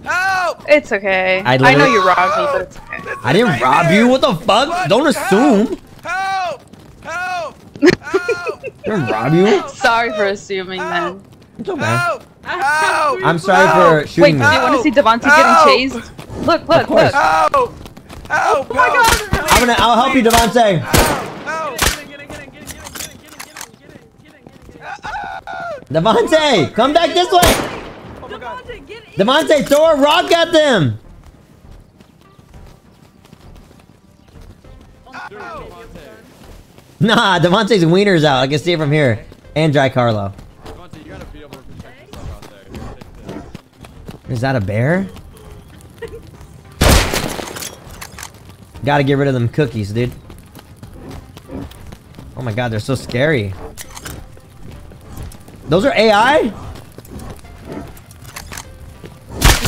Help! It's okay. I know you robbed me, but it's okay. I didn't rob you. What the fuck? Don't assume. Help! Help! Help! Didn't rob you. Sorry for assuming, man. It's okay. I'm sorry for shooting. Wait, do you want to see Devontae getting chased? Look! Look! Look! Help! Help! Oh my God! I'm gonna. I'll help you, Devontae. Devontae, come back this way. Devontae, throw a rock at them. Nah, Devontae's wiener's out. I can see it from here. And Dry Carlo. Devontae, you gotta be able to protect yourself out there. Is that a bear? Gotta get rid of them cookies, dude. Oh my God, they're so scary. Those are AI?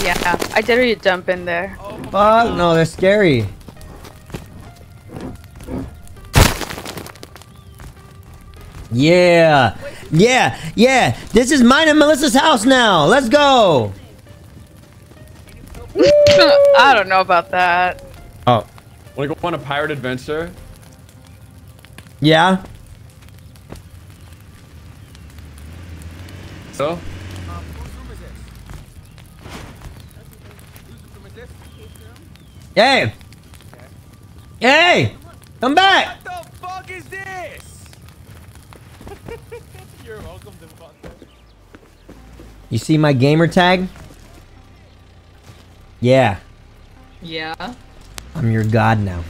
Yeah, I dare you jump in there. Oh fuck, no, they're scary. Yeah, yeah, yeah. This is mine and Melissa's house now. Let's go. I don't know about that. Oh, wanna go on a pirate adventure? Yeah. So. Hey. Hey, come back. What the fuck is this? You're welcome, Devontae. You see my gamer tag? Yeah. Yeah. I'm your god now.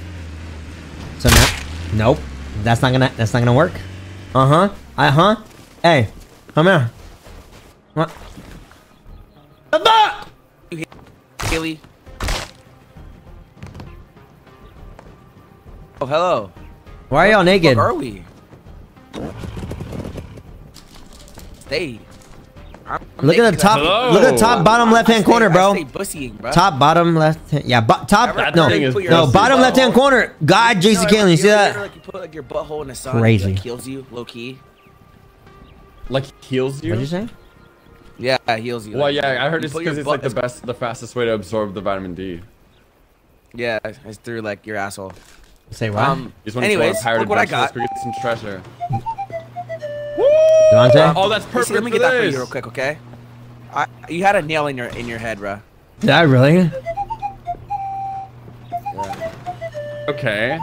So now, nope, that's not gonna work. Hey, come here. What? The fuck? You Haley. Oh, hello. Why are y'all naked? Where are we? Hey. Look at the top. Hello. Look at the top bottom left-hand corner, bro. Top bottom left-hand. Yeah, top. No, bottom left-hand corner. God, Jason Kalen, you see that? Like you put like your butthole in a sock. Crazy. Like heals you, low key. Like heals you. What'd you say? Yeah, heals you. Well, like, yeah, I heard it's because it's like the best, the fastest way to absorb the vitamin D. Yeah, it's through like your asshole. Say what? Anyways, look what I got. We get some treasure. Devontae? Oh, that's perfect. Let me get that for you real quick, okay? You had a nail in your head, bro. Did I really? Yeah. Okay.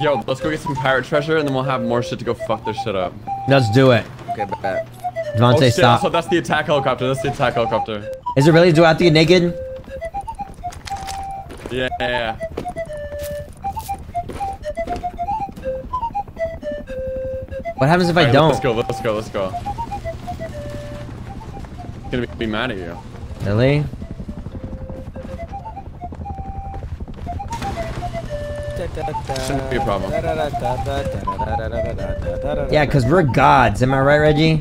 Yo, let's go get some pirate treasure, and then we'll have more shit to go fuck this shit up. Let's do it. Okay, bet. Devontae, oh, stop. So that's the attack helicopter. That's the attack helicopter. Is it really? Do I have to get naked? Yeah. What happens if I don't? Let's go. I'm gonna be mad at you. Really? Shouldn't be a problem. Yeah, because we're gods. Am I right, Reggie?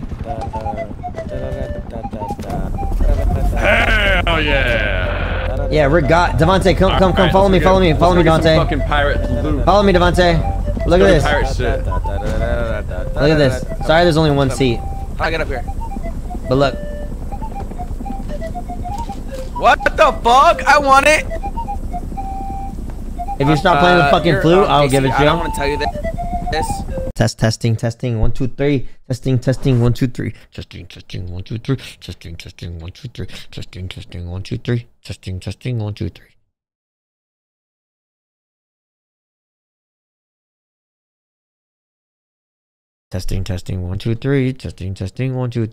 Hell yeah! Yeah, we're gods. Devontae, come, follow me, Devontae. Fucking pirate loot. Follow me, Devontae. Look at this. Pirate shit. Look at this. Sorry, there's only one seat. I get up here. But look. What the fuck? I want it. If you stop playing the fucking flute, I'll give it to you. I don't want to tell you this. Testing. 1, 2, 3. Testing. 1, 2, 3. Testing. 1, 2, 3. Testing. 1, 2, 3. Testing. 1, 2, 3. Testing. 1, 2, 3. Testing, 1, 2, 3. Testing, 1, 2, 3. Testing, 1, 2,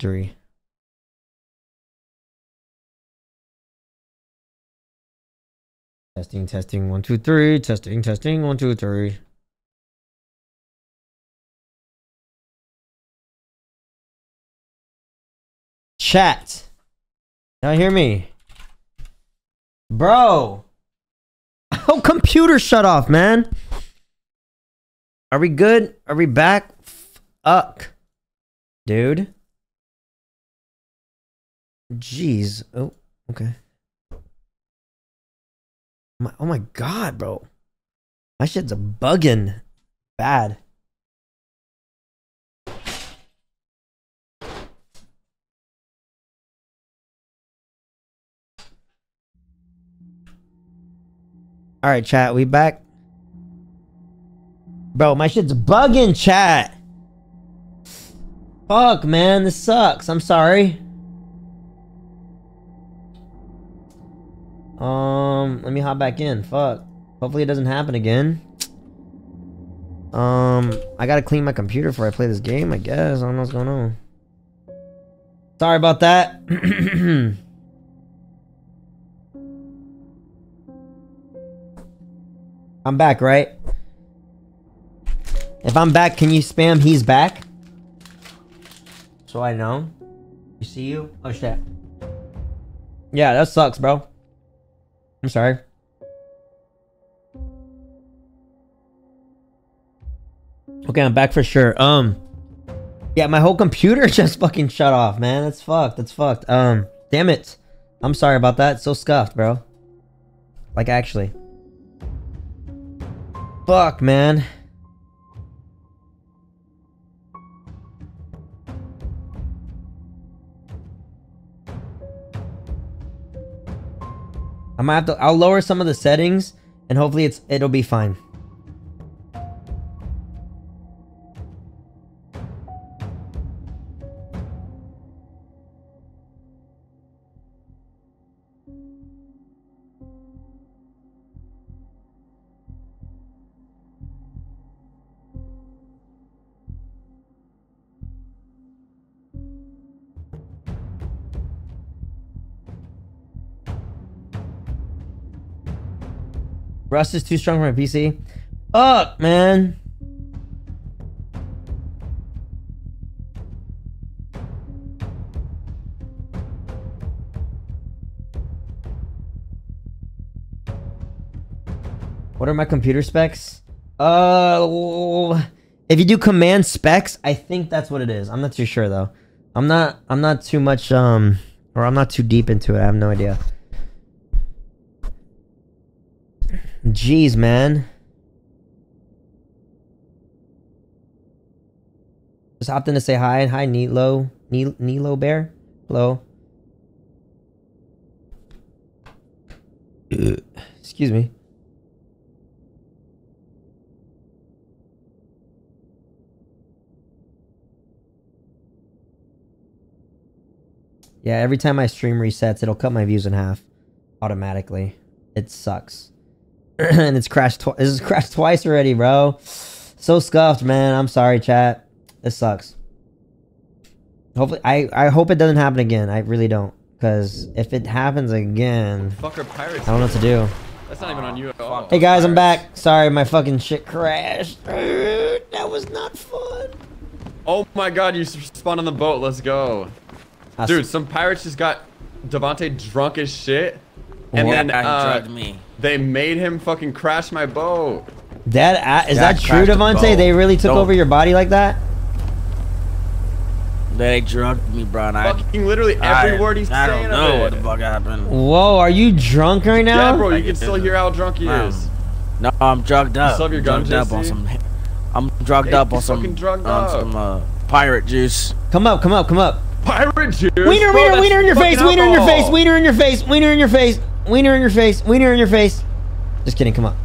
3. Testing, 1, 2, 3. Chat. Now hear me, bro. Oh, computer shut off, man. Are we good? Are we back? Dude. Jeez. Oh, okay. Oh my god, bro. My shit's a buggin' bad. All right, chat, we back. Bro, my shit's buggin', chat. Fuck, man, this sucks. I'm sorry. Let me hop back in. Fuck. Hopefully it doesn't happen again. I gotta clean my computer before I play this game, I guess. I don't know what's going on. Sorry about that. I'm back, right? If I'm back, can you spam "he's back" so I know? You see you? Oh shit. Yeah, that sucks, bro. I'm sorry. Okay, I'm back for sure. Yeah, my whole computer just fucking shut off, man. That's fucked. Damn it. I'm sorry about that. It's so scuffed, bro. Like, actually. Fuck, man. I might have to. I'll lower some of the settings, and hopefully it'll be fine. Rust is too strong for my PC. up, man? What are my computer specs? If you do command specs, I think that's what it is. I'm not too sure though. I'm not too much or I'm not too deep into it. I have no idea. Jeez, man. Just hopped in to say hi. Hi, Nilo. Nilo Bear. Hello. Excuse me. Yeah, every time my stream resets, it'll cut my views in half automatically. It sucks. And it's crashed twice. This has crashed twice already, bro. So scuffed, man. I'm sorry, chat. This sucks. Hopefully, I hope it doesn't happen again. I really don't, because if it happens again, I don't know what to do. That's not even on you at all. Hey guys, I'm back. Sorry, my fucking shit crashed. That was not fun. Oh my god, you spawned on the boat. Let's go. Dude, some pirates just got Devontae drunk as shit, and then they made him fucking crash my boat. That is that true, Devontae? They really took over your body like that? They drugged me, bro. And fucking literally every word he's saying. I don't know what the fuck happened. Whoa, are you drunk right now? Yeah, bro. You can still hear how drunk he is. No, I'm drugged up. Your gun, drugged up on some. I'm drugged up on some pirate juice. Come up, come up, come up. Pirate juice. Wiener, wiener, wiener in your face. Wiener in your face. Wiener in your face. Wiener in your face. Wiener in your face. Wiener in your face. Just kidding. Come on.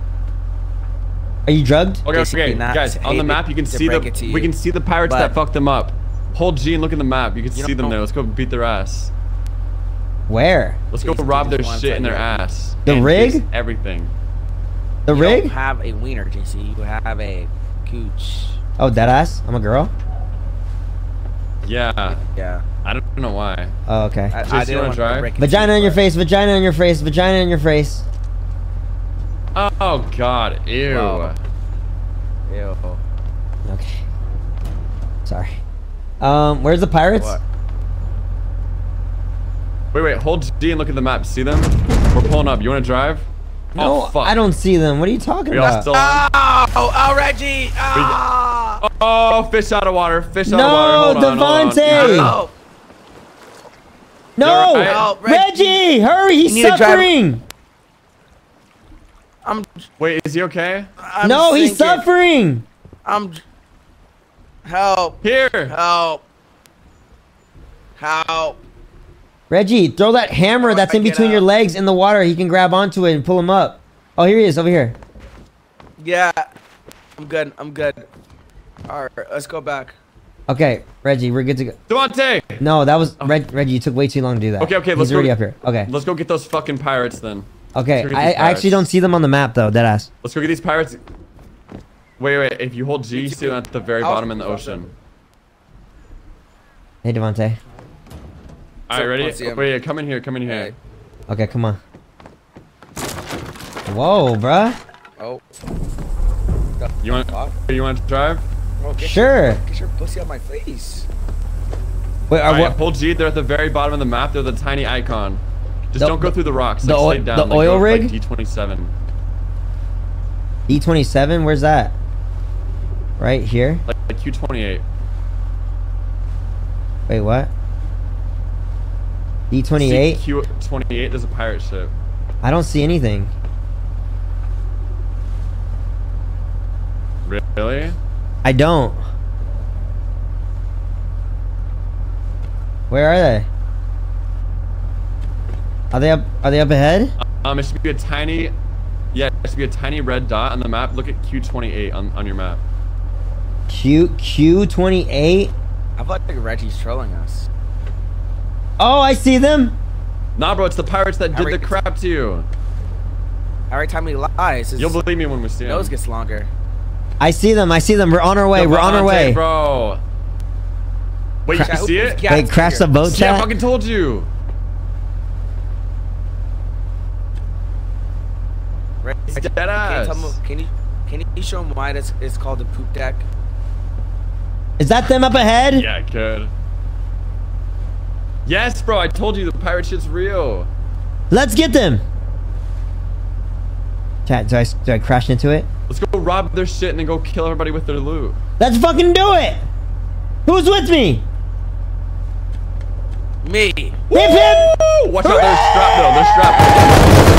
Are you drugged? Okay, okay, guys. On the map, you can see the we can see the pirates that fucked them up. Hold G and look at the map. You can see them there. Let's go beat their ass. Where? Let's go rob their shit and their ass. The rig? Everything. The rig? You don't have a wiener, JC. You have a cooch. Oh, that ass? I'm a girl. Yeah. Yeah. I don't know why. Oh, okay. I didn't want to try. Vagina in your face. Vagina in your face. Vagina in your face. Oh god. Ew. Whoa. Ew. Okay. Sorry. Where's the pirates? What? Wait, wait. Hold D and look at the map. See them? We're pulling up. You want to drive? No, oh, fuck. I don't see them. What are you talking about? Oh, Reggie. Oh. Oh, fish out of water. Fish out of water. Hold Devontae. On. No, Devontae. No. No. Reggie, hurry. He's suffering. Wait, is he okay? No, he's suffering. Help. Here. Help. Help. Reggie, throw that hammer that's in between your legs in the water. He can grab onto it and pull him up. Oh, here he is, over here. Yeah, I'm good. I'm good. All right, let's go back. Okay, Reggie, we're good to go. Devontae! No, that was Reggie. You took way too long to do that. Okay, okay, let's go. He's already up here. Okay. Let's go get those fucking pirates then. Okay, I actually don't see them on the map though. Deadass. Let's go get these pirates. Wait, wait. If you hold G, you see them at the very bottom in the ocean. Hey, Devontae. All right, ready? Wait, yeah, come in here, come in here. Right. Okay, come on. Whoa, bruh. Oh. You want to drive? Bro, get your pussy out my face. Wait, what? Pull G. They're at the very bottom of the map. They're the tiny icon. Just don't go through the rocks. Like, stay down. The oil rig? Like D27. D27? Where's that? Right here? Like Q28. Wait, what? D28? Q28, there's a pirate ship. I don't see anything. Really? I don't. Where are they? Are they up ahead? It should be a tiny red dot on the map. Look at Q28 on your map. Q28? I feel like Reggie's trolling us. Oh, I see them. Nah, bro, it's the pirates that did the crap to you. Every time he lies, you'll believe me when we see him. Nose gets longer. I see them. I see them. We're on our way. We're on our way, bro. Wait, you see it? Wait, crash the boat, chat. Yeah, I fucking told you. Deadass. Can you Can you show them why it's called the poop deck? Is that them up ahead? Yeah, good. Yes, bro, I told you the pirate shit's real. Let's get them. Chat, do I crash into it? Let's go rob their shit and then go kill everybody with their loot. Let's fucking do it. Who's with me? Me. Hip, hip. Watch out, they're strapped though. They're strapped.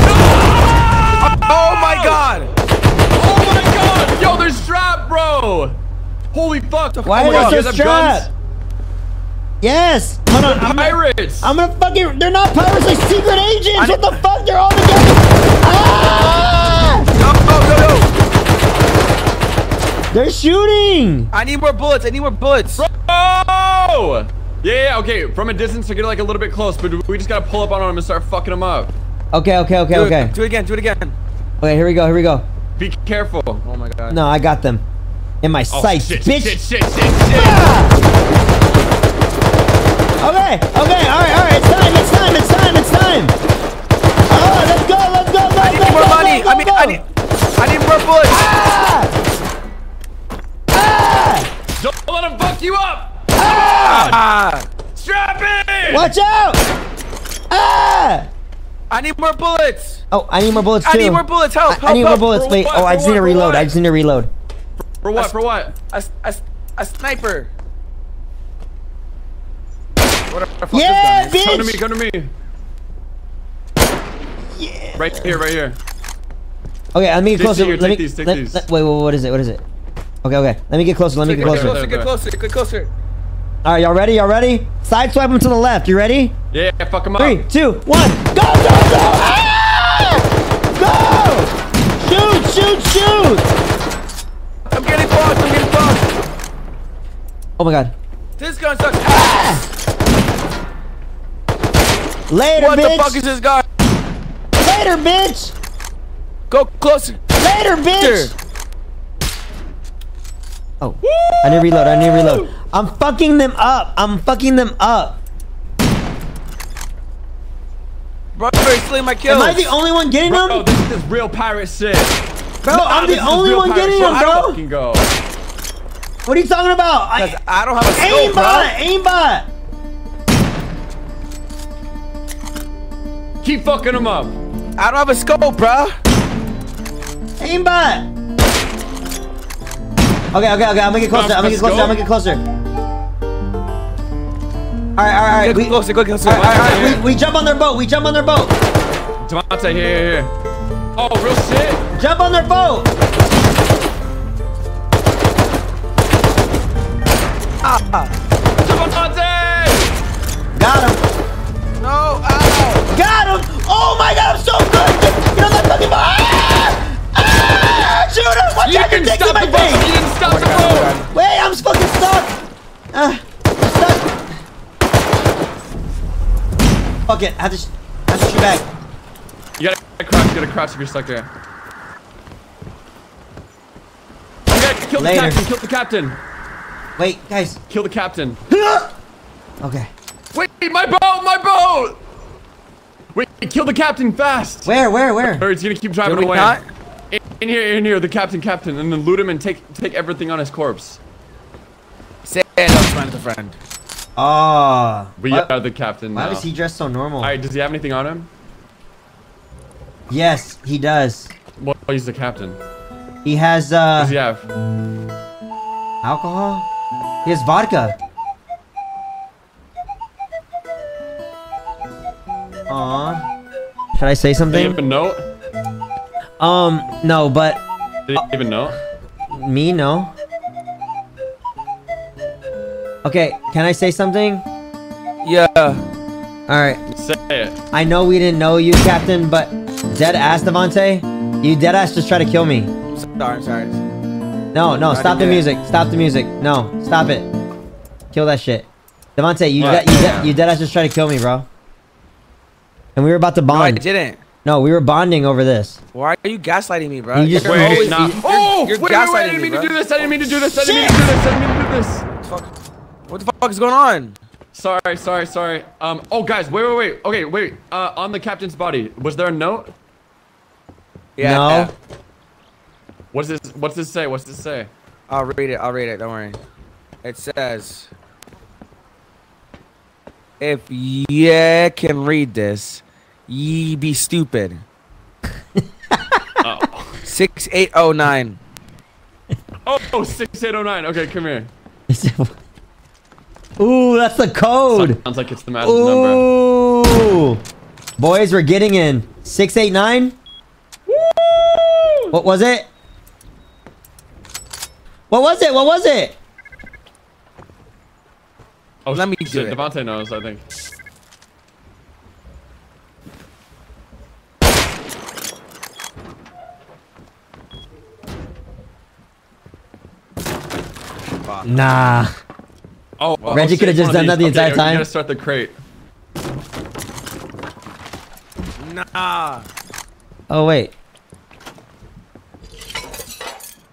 No! Oh my god. Oh my god. Yo, they're strapped, bro. Holy fuck. Why are they so strapped? Yes. Hold on. I'm pirates. I'm gonna fucking. They're not pirates. They're secret agents. What the fuck? They're all together. Ah! No, no, no. They're shooting. I need more bullets. I need more bullets. Bro. Yeah, okay, from a distance to get like a little bit close, but we just gotta pull up on him and start fucking him up. Okay, okay, okay, okay. Do it again, do it again. Okay, here we go, here we go. Be careful. Oh my god. No, I got them. In my sights, bitch. Shit. Ah! Okay, alright, it's time. Oh, let's go. I need more money. I need more bullets. Ah! Ah! Don't let him fuck you up! Ah! Strap it! Watch out! Ah! I need more bullets. Oh, I need more bullets too. I need more bullets. Help! Help, I need more bullets. Wait. Oh, I just need to reload. For what? For what? A sniper. What the fuck is that? Come to me. Yeah. Right here. Okay, let me get closer. Take these. Wait. What is it? Okay. Let me get closer. Get closer. All right, y'all ready? Sideswipe him to the left. You ready? Yeah, fuck him up. 3, 2, 1. Go! Ah! Go! Shoot! I'm getting close. Oh my god. This gun sucks. Ah! Later, what bitch. What the fuck is this guy? Later, bitch. Go closer. Later, bitch. Oh, woo! I need to reload. I'm fucking them up. Bro, you're stealing my kills. Am I the only one getting them? Bro, this is real pirate shit. Bro, no, I'm the only one getting them, bro. Go. What are you talking about? I don't have a scope, bro. Aimbot. Keep fucking them up. I don't have a scope, bro. Aimbot. Okay, I'm gonna get closer. Alright. Get closer. Alright, we jump on their boat. Devontae, here. Oh, real shit. Jump on their boat. Devontae! Got him. No, ow. Got him. Oh my god, I'm so good. Get on that fucking boat. Shoot him! Watch out! You're taking my face! You didn't stop the boat! Wait, I'm fucking stuck! Fuck it, I have to shoot back. You gotta crouch if you're stuck there. You gotta kill the captain, Wait, guys. Kill the captain. Okay. Wait, my boat! Wait, kill the captain fast! Where? Or he's gonna keep driving away. In here, the captain, and then loot him and take everything on his corpse. Say hello, friend. Ah. We are the captain now. Why is he dressed so normal? Alright, does he have anything on him? Yes, he does. Well, he's the captain. He has, What does he have? Alcohol? He has vodka. Aww. Should I say something? Do you have a note? No, but... Did he even know? Me, no. Okay, can I say something? Yeah. Alright. Say it. I know we didn't know you, Captain, but... Deadass, Devontae? You deadass just try to kill me. Sorry. No, stop the music. Stop the music. No, stop it. Kill that shit. Devontae, you deadass just try to kill me, bro. And we were about to bond. No, I didn't. No, we were bonding over this. Why are you gaslighting me, bro? Wait, I didn't mean to do this. I didn't mean to do this. What the fuck is going on? Sorry. Oh, guys, wait. Okay, wait. On the captain's body, was there a note? Yeah. No. What's this? What's this say? What's this say? I'll read it. I'll read it. Don't worry. It says, if ye can read this, ye be stupid. 6809. Oh, 6809. Okay, come here. Ooh, that's the code. Sounds like it's the magic number. Boys, we're getting in. 689? Woo! What was it? What was it? What was it? Oh, let me do it. Devontae knows, I think. Nah. Oh, well, Reggie could have just done that the entire time. You gotta start the crate. Nah. Oh wait.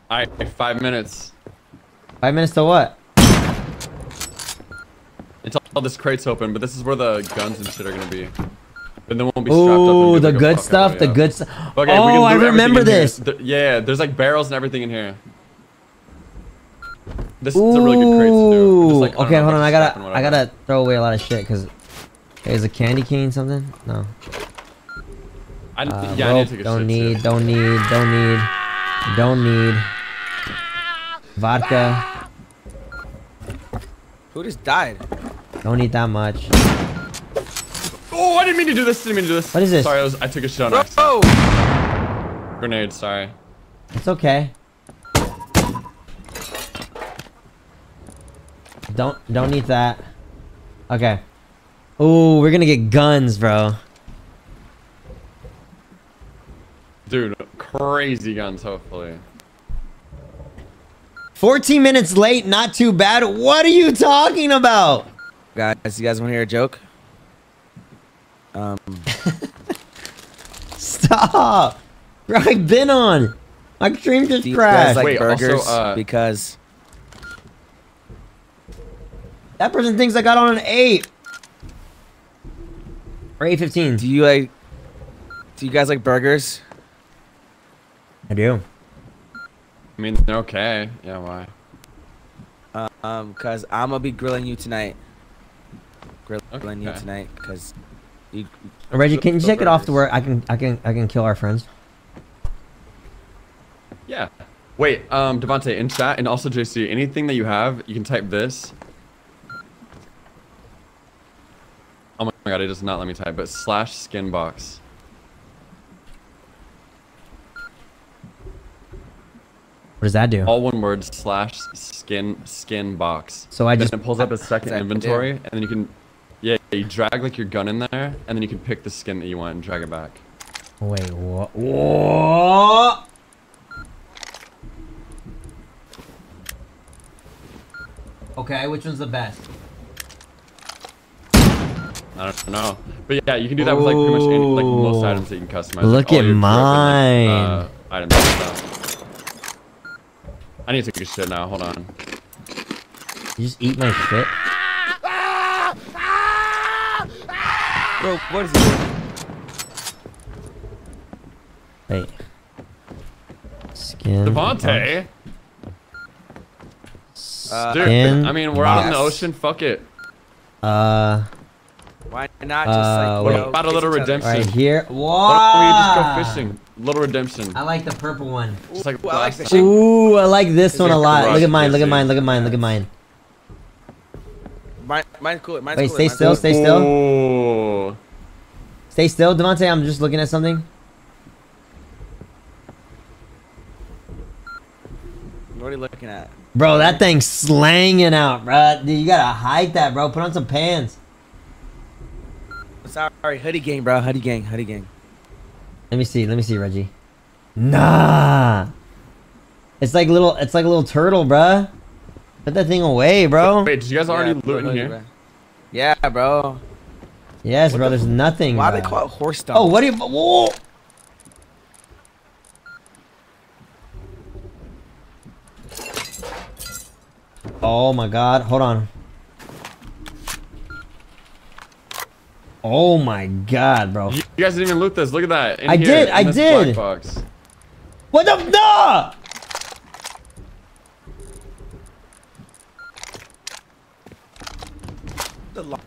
All right, 5 minutes. 5 minutes to what? Until all this crate's open, but this is where the guns and shit are gonna be. And then won't be strapped up. Ooh, the good stuff. The good stuff. Okay, oh, I remember this. Yeah, there's like barrels and everything in here. This is a really good crate to do. Just like, okay, hold on. I gotta throw away a lot of shit because is a candy cane something? No. Yeah, I need to take a shit. Don't need. Vodka. Who just died? Don't need that much. Oh, I didn't mean to do this. What is this? Sorry, I took a shot on accident. Grenade. Sorry. It's okay. Don't need that. Okay. Ooh, we're gonna get guns, bro. Dude, crazy guns, hopefully. 14 minutes late, not too bad. What are you talking about? Guys, you guys wanna hear a joke? Stop! Bro, I've been on! My stream just crashed. Like, wait, burgers also, because... That person thinks I got on an 8. Or 8:15. Do you guys like burgers? I do. I mean, they're okay. Yeah, why? Cause I'm gonna be grilling you tonight. Cause you, Reggie, can you take it off to where I can kill our friends? Yeah. Wait, Devontae, in chat and also JC, anything that you have, you can type this. Oh my god, it does not let me type, but /skinbox. What does that do? All one word, /skinbox. So I just... Then it pulls up a second inventory, and then you can... Yeah, you drag like your gun in there, and then you can pick the skin that you want and drag it back. Wait, what? Whoa! Okay, which one's the best? I don't know, but yeah, you can do that with like pretty much any, like most items that you can customize. Look at mine. Items and stuff. I need to take your shit now. Hold on. You just eat my shit. Bro, what is this? Wait. Skin. Devontae. Dude, I mean, we're out in the ocean. Fuck it. Why not just like... What about a little redemption? Right here. Why don't we just go fishing? Little redemption. I like the purple one. Just like Ooh, I like this one a lot. Look at mine, look at mine, look at mine, look at mine. Mine's cool. Mine's Wait, stay still. Ooh. Stay still, Devontae. I'm just looking at something. What are you looking at? Bro, that thing's slanging out, bro. Dude, you gotta hide that, bro. Put on some pants. Sorry, hoodie gang, bro. Hoodie gang. Let me see, Reggie. Nah. It's like a little turtle, bro. Put that thing away, bro. Wait, did you guys already loot in here? Bro. Yeah, bro. Yes, bro. There's nothing. Why do they call it horse dump? Oh, what do you? Whoa. Oh my God! Hold on. Oh my God, bro! You guys didn't even loot this. Look at that. I did. What the? Nah!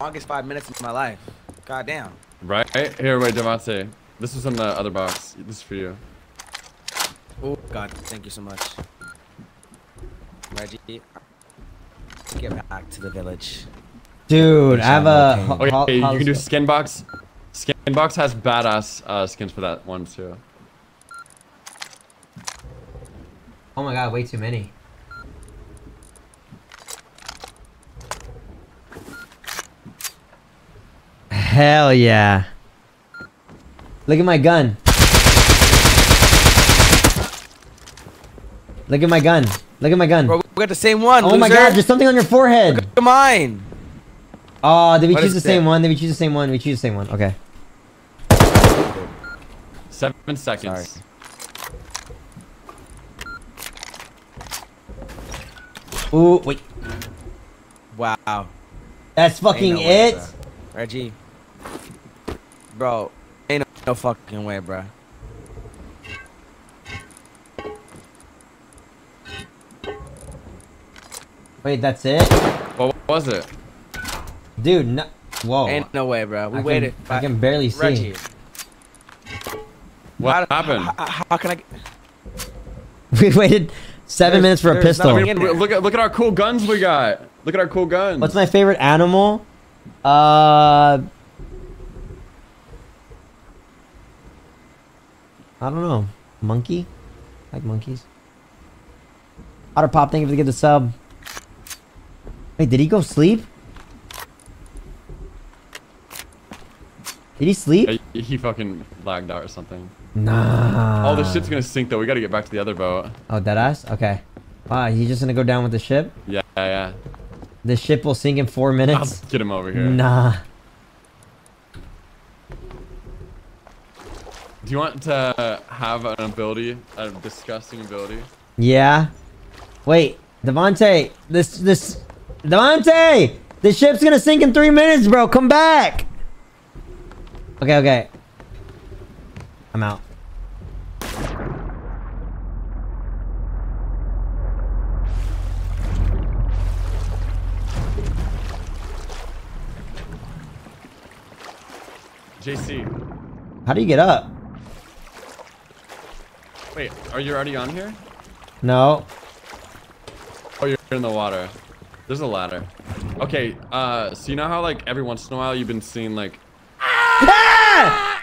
longest 5 minutes of my life. God damn. Right? Here, wait, Devontae. This was in the other box. This is for you. Oh, God. Thank you so much. Reggie, get back to the village. Dude, I have a... Okay, you can do skin box. Skin box has badass skins for that one, too. Oh my god, way too many. Hell yeah. Look at my gun. Look at my gun. Look at my gun. Bro, we got the same one. Oh loser. My god, there's something on your forehead. Look at mine. Oh, did we choose the same one? Did we choose the same one? We choose the same one. Okay. 7 seconds. Sorry. Ooh, wait. Wow. That's fucking it? Way, Reggie. Bro, ain't no fucking way, bro. Wait, that's it? What was it? Dude, no. Whoa. Ain't no way, bro. We waited. I can barely see. Reggie. What happened? How can I get... We waited... 7 minutes for a pistol. Look at our cool guns we got. Look at our cool guns. What's my favorite animal? I don't know. Monkey? I like monkeys. Otter Pop, thank you for the sub. Wait, did he go sleep? Did he sleep? Yeah, he fucking lagged out or something. Nah. Oh, this ship's gonna sink though. We gotta get back to the other boat. Oh, deadass? Okay. Wow, he's just gonna go down with the ship? Yeah, yeah. The ship will sink in 4 minutes. I'll get him over here. Nah. Do you want to have an ability, a disgusting ability? Yeah. Wait, Devontae, Devontae! The ship's gonna sink in 3 minutes, bro. Come back. Okay, okay. I'm out. JC. How do you get up? Wait, are you already on here? No. Oh, you're in the water. There's a ladder. Okay, so you know how like every once in a while you've been seeing like... Ah!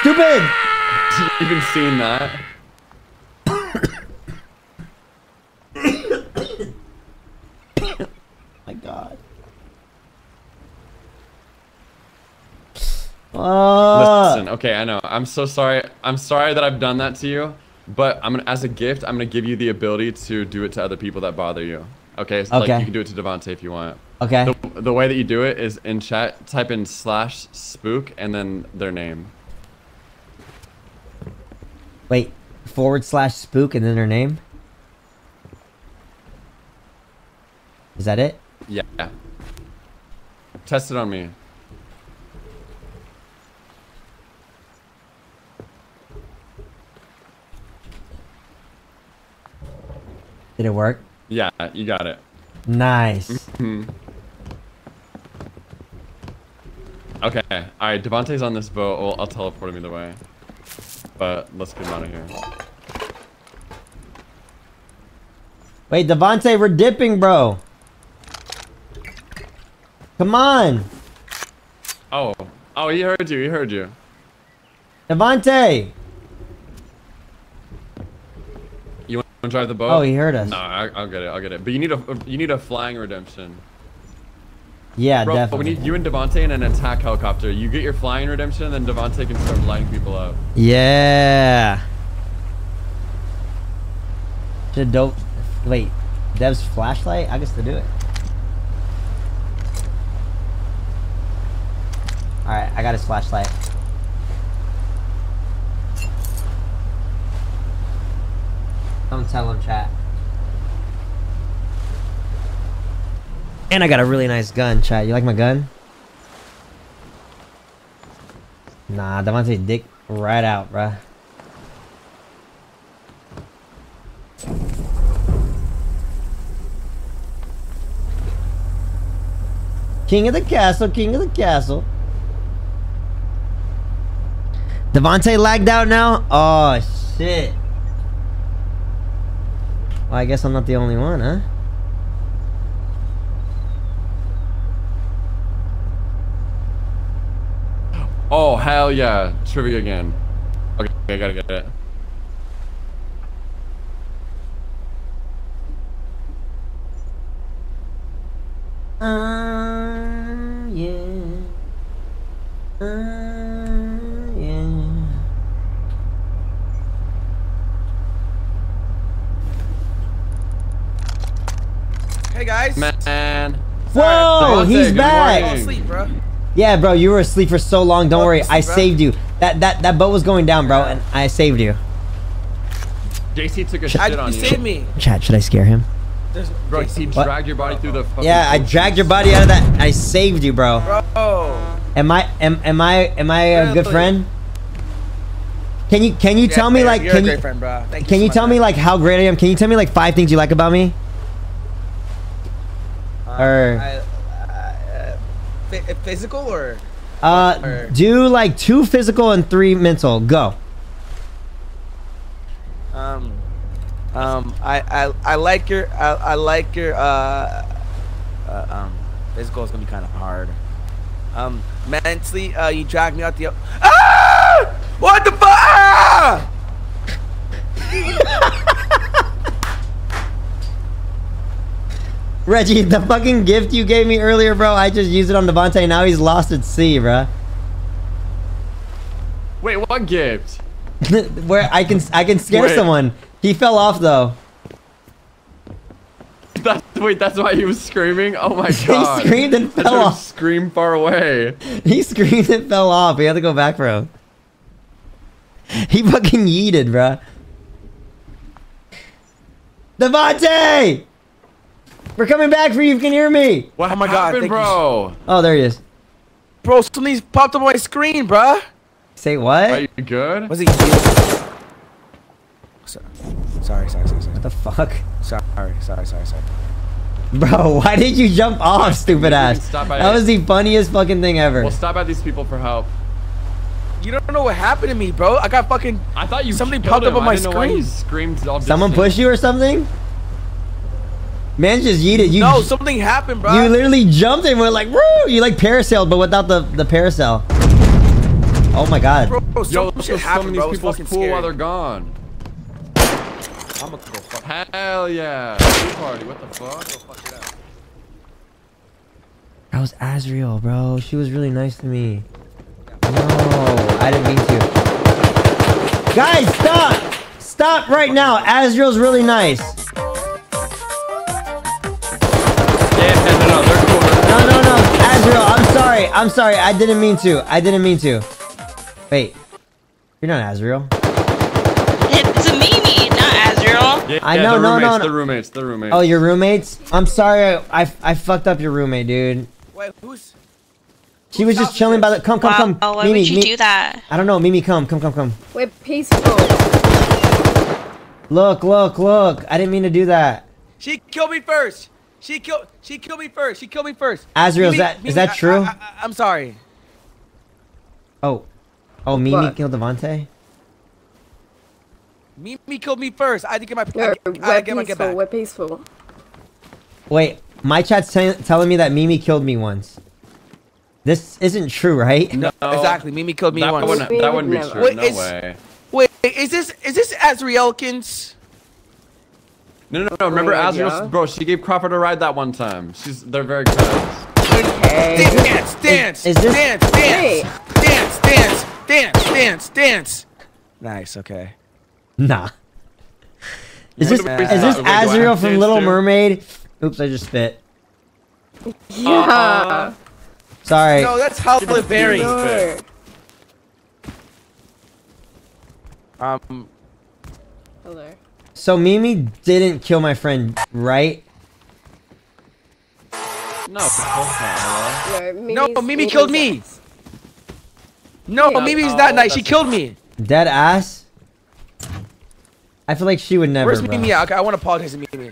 Stupid! You've been seeing that. My God. Listen, okay, I know. I'm so sorry. I'm sorry that I've done that to you, but I'm gonna, as a gift, I'm gonna give you the ability to do it to other people that bother you. Okay, so okay. Like you can do it to Devontae if you want. Okay. The way that you do it is in chat, type in /spook and then their name. Wait, /spook and then her name? Is that it? Yeah. Test it on me. Did it work? Yeah, you got it. Nice. Mm-hmm. Okay, alright, Devontae's on this boat. I'll teleport him either way. But let's get him out of here. Wait, Devontae, we're dipping, bro. Come on. Oh. Oh, he heard you. He heard you. Devontae. You want to drive the boat? Oh, he heard us. No, I'll get it. I'll get it. But you need a flying redemption. Yeah, bro, definitely. We need you and Devontae in an attack helicopter. You get your flying redemption, and then Devontae can start lighting people up. Yeah. Should dope. Wait, Dev's flashlight? I guess to do it. All right, I got his flashlight. Don't tell him, chat. And I got a really nice gun, chat. You like my gun? Nah, Devontae dick right out, bruh. King of the castle, king of the castle. Devontae lagged out now? Oh, shit. Well, I guess I'm not the only one, huh? Oh, hell yeah. Trivia again. Okay, I gotta get it. Yeah. Yeah. Hey, guys. Man. Whoa, he's back. I fell asleep, bro. Yeah, bro, you were asleep for so long. Don't worry, I saved you. That boat was going down, bro, and I saved you. JC took a shit on you. Saved me. Chat, should I scare him? Bro, JC dragged your body through the fucking... Yeah, I dragged your body out of that. I saved you, bro. Bro. Am I a good friend? Can you tell me like you're a great friend, bro. Can you tell me like how great I am? Can you tell me like 5 things you like about me? Or physical or do like 2 physical and 3 mental. Go. I like your physical is gonna be kind of hard. Mentally, you dragged me out the ah! What the fuck? Ah! Reggie, the fucking gift you gave me earlier, bro, I just used it on Devontae. Now he's lost at sea, bro. Wait, what gift? Where I can scare someone. He fell off though. That's why he was screaming? Oh my god. He screamed and fell off. Scream far away. He screamed and fell off. He had to go back, bro. He fucking yeeted, bro. Devontae! We're coming back for you. You can hear me. What happened, bro? Oh, there he is. Bro, something's popped up on my screen, bro. Say what? Are you good? Was he cute? Sorry. What the fuck? Sorry. Bro, why did you jump off, stupid ass? That was the funniest fucking thing ever. We'll stop at these people for help. You don't know what happened to me, bro. I got fucking... I thought you something popped up on my screen. Someone pushed you or something? Man just yeeted you. No, something happened, bro. You literally jumped and went like, woo! You like parasailed, but without the parasail. Oh my god. Bro, some of these people cool while they're gone. I'm gonna go fuck. Hell yeah. Party. What the fuck? Go fuck it up. That was Azriel, bro. She was really nice to me. No, I didn't mean to. Guys, stop! Stop right now. Azriel's really nice. No, Azriel, I'm sorry, I didn't mean to. Wait, you're not Azriel. It's a Mimi, not Azriel. Yeah, I know, yeah, no. The roommates. Oh, your roommates? I'm sorry, I fucked up your roommate, dude. Wait, who's? She was just chilling by the. Come. Oh, why Mimi, would you do that? I don't know, Mimi. Come. We're peaceful. Look. I didn't mean to do that. She killed me first. She killed me first. Azriel, is that true? I'm sorry. Oh, Mimi killed Devontae? Mimi killed me first. I didn't get my get back. We're peaceful. Wait, my chat's telling me that Mimi killed me once. This isn't true, right? No, exactly. Mimi killed me once. That wouldn't be true. Wait, no way. Wait, is this Azrielkins? No. Remember Azriel, bro? She gave Crawford a ride that one time. They're very close. Okay. Dance. Nice. Okay. Nah. Is this Azriel from Little Mermaid? Oops, I just spit. Yeah. Sorry. No, that's Halle Berry. Hello. So Mimi didn't kill my friend, right? No, Mimi killed me. No, yeah. Mimi's that night. She killed me. Dead ass? I feel like she would never. Where's Mimi? Okay, I want to apologize to Mimi.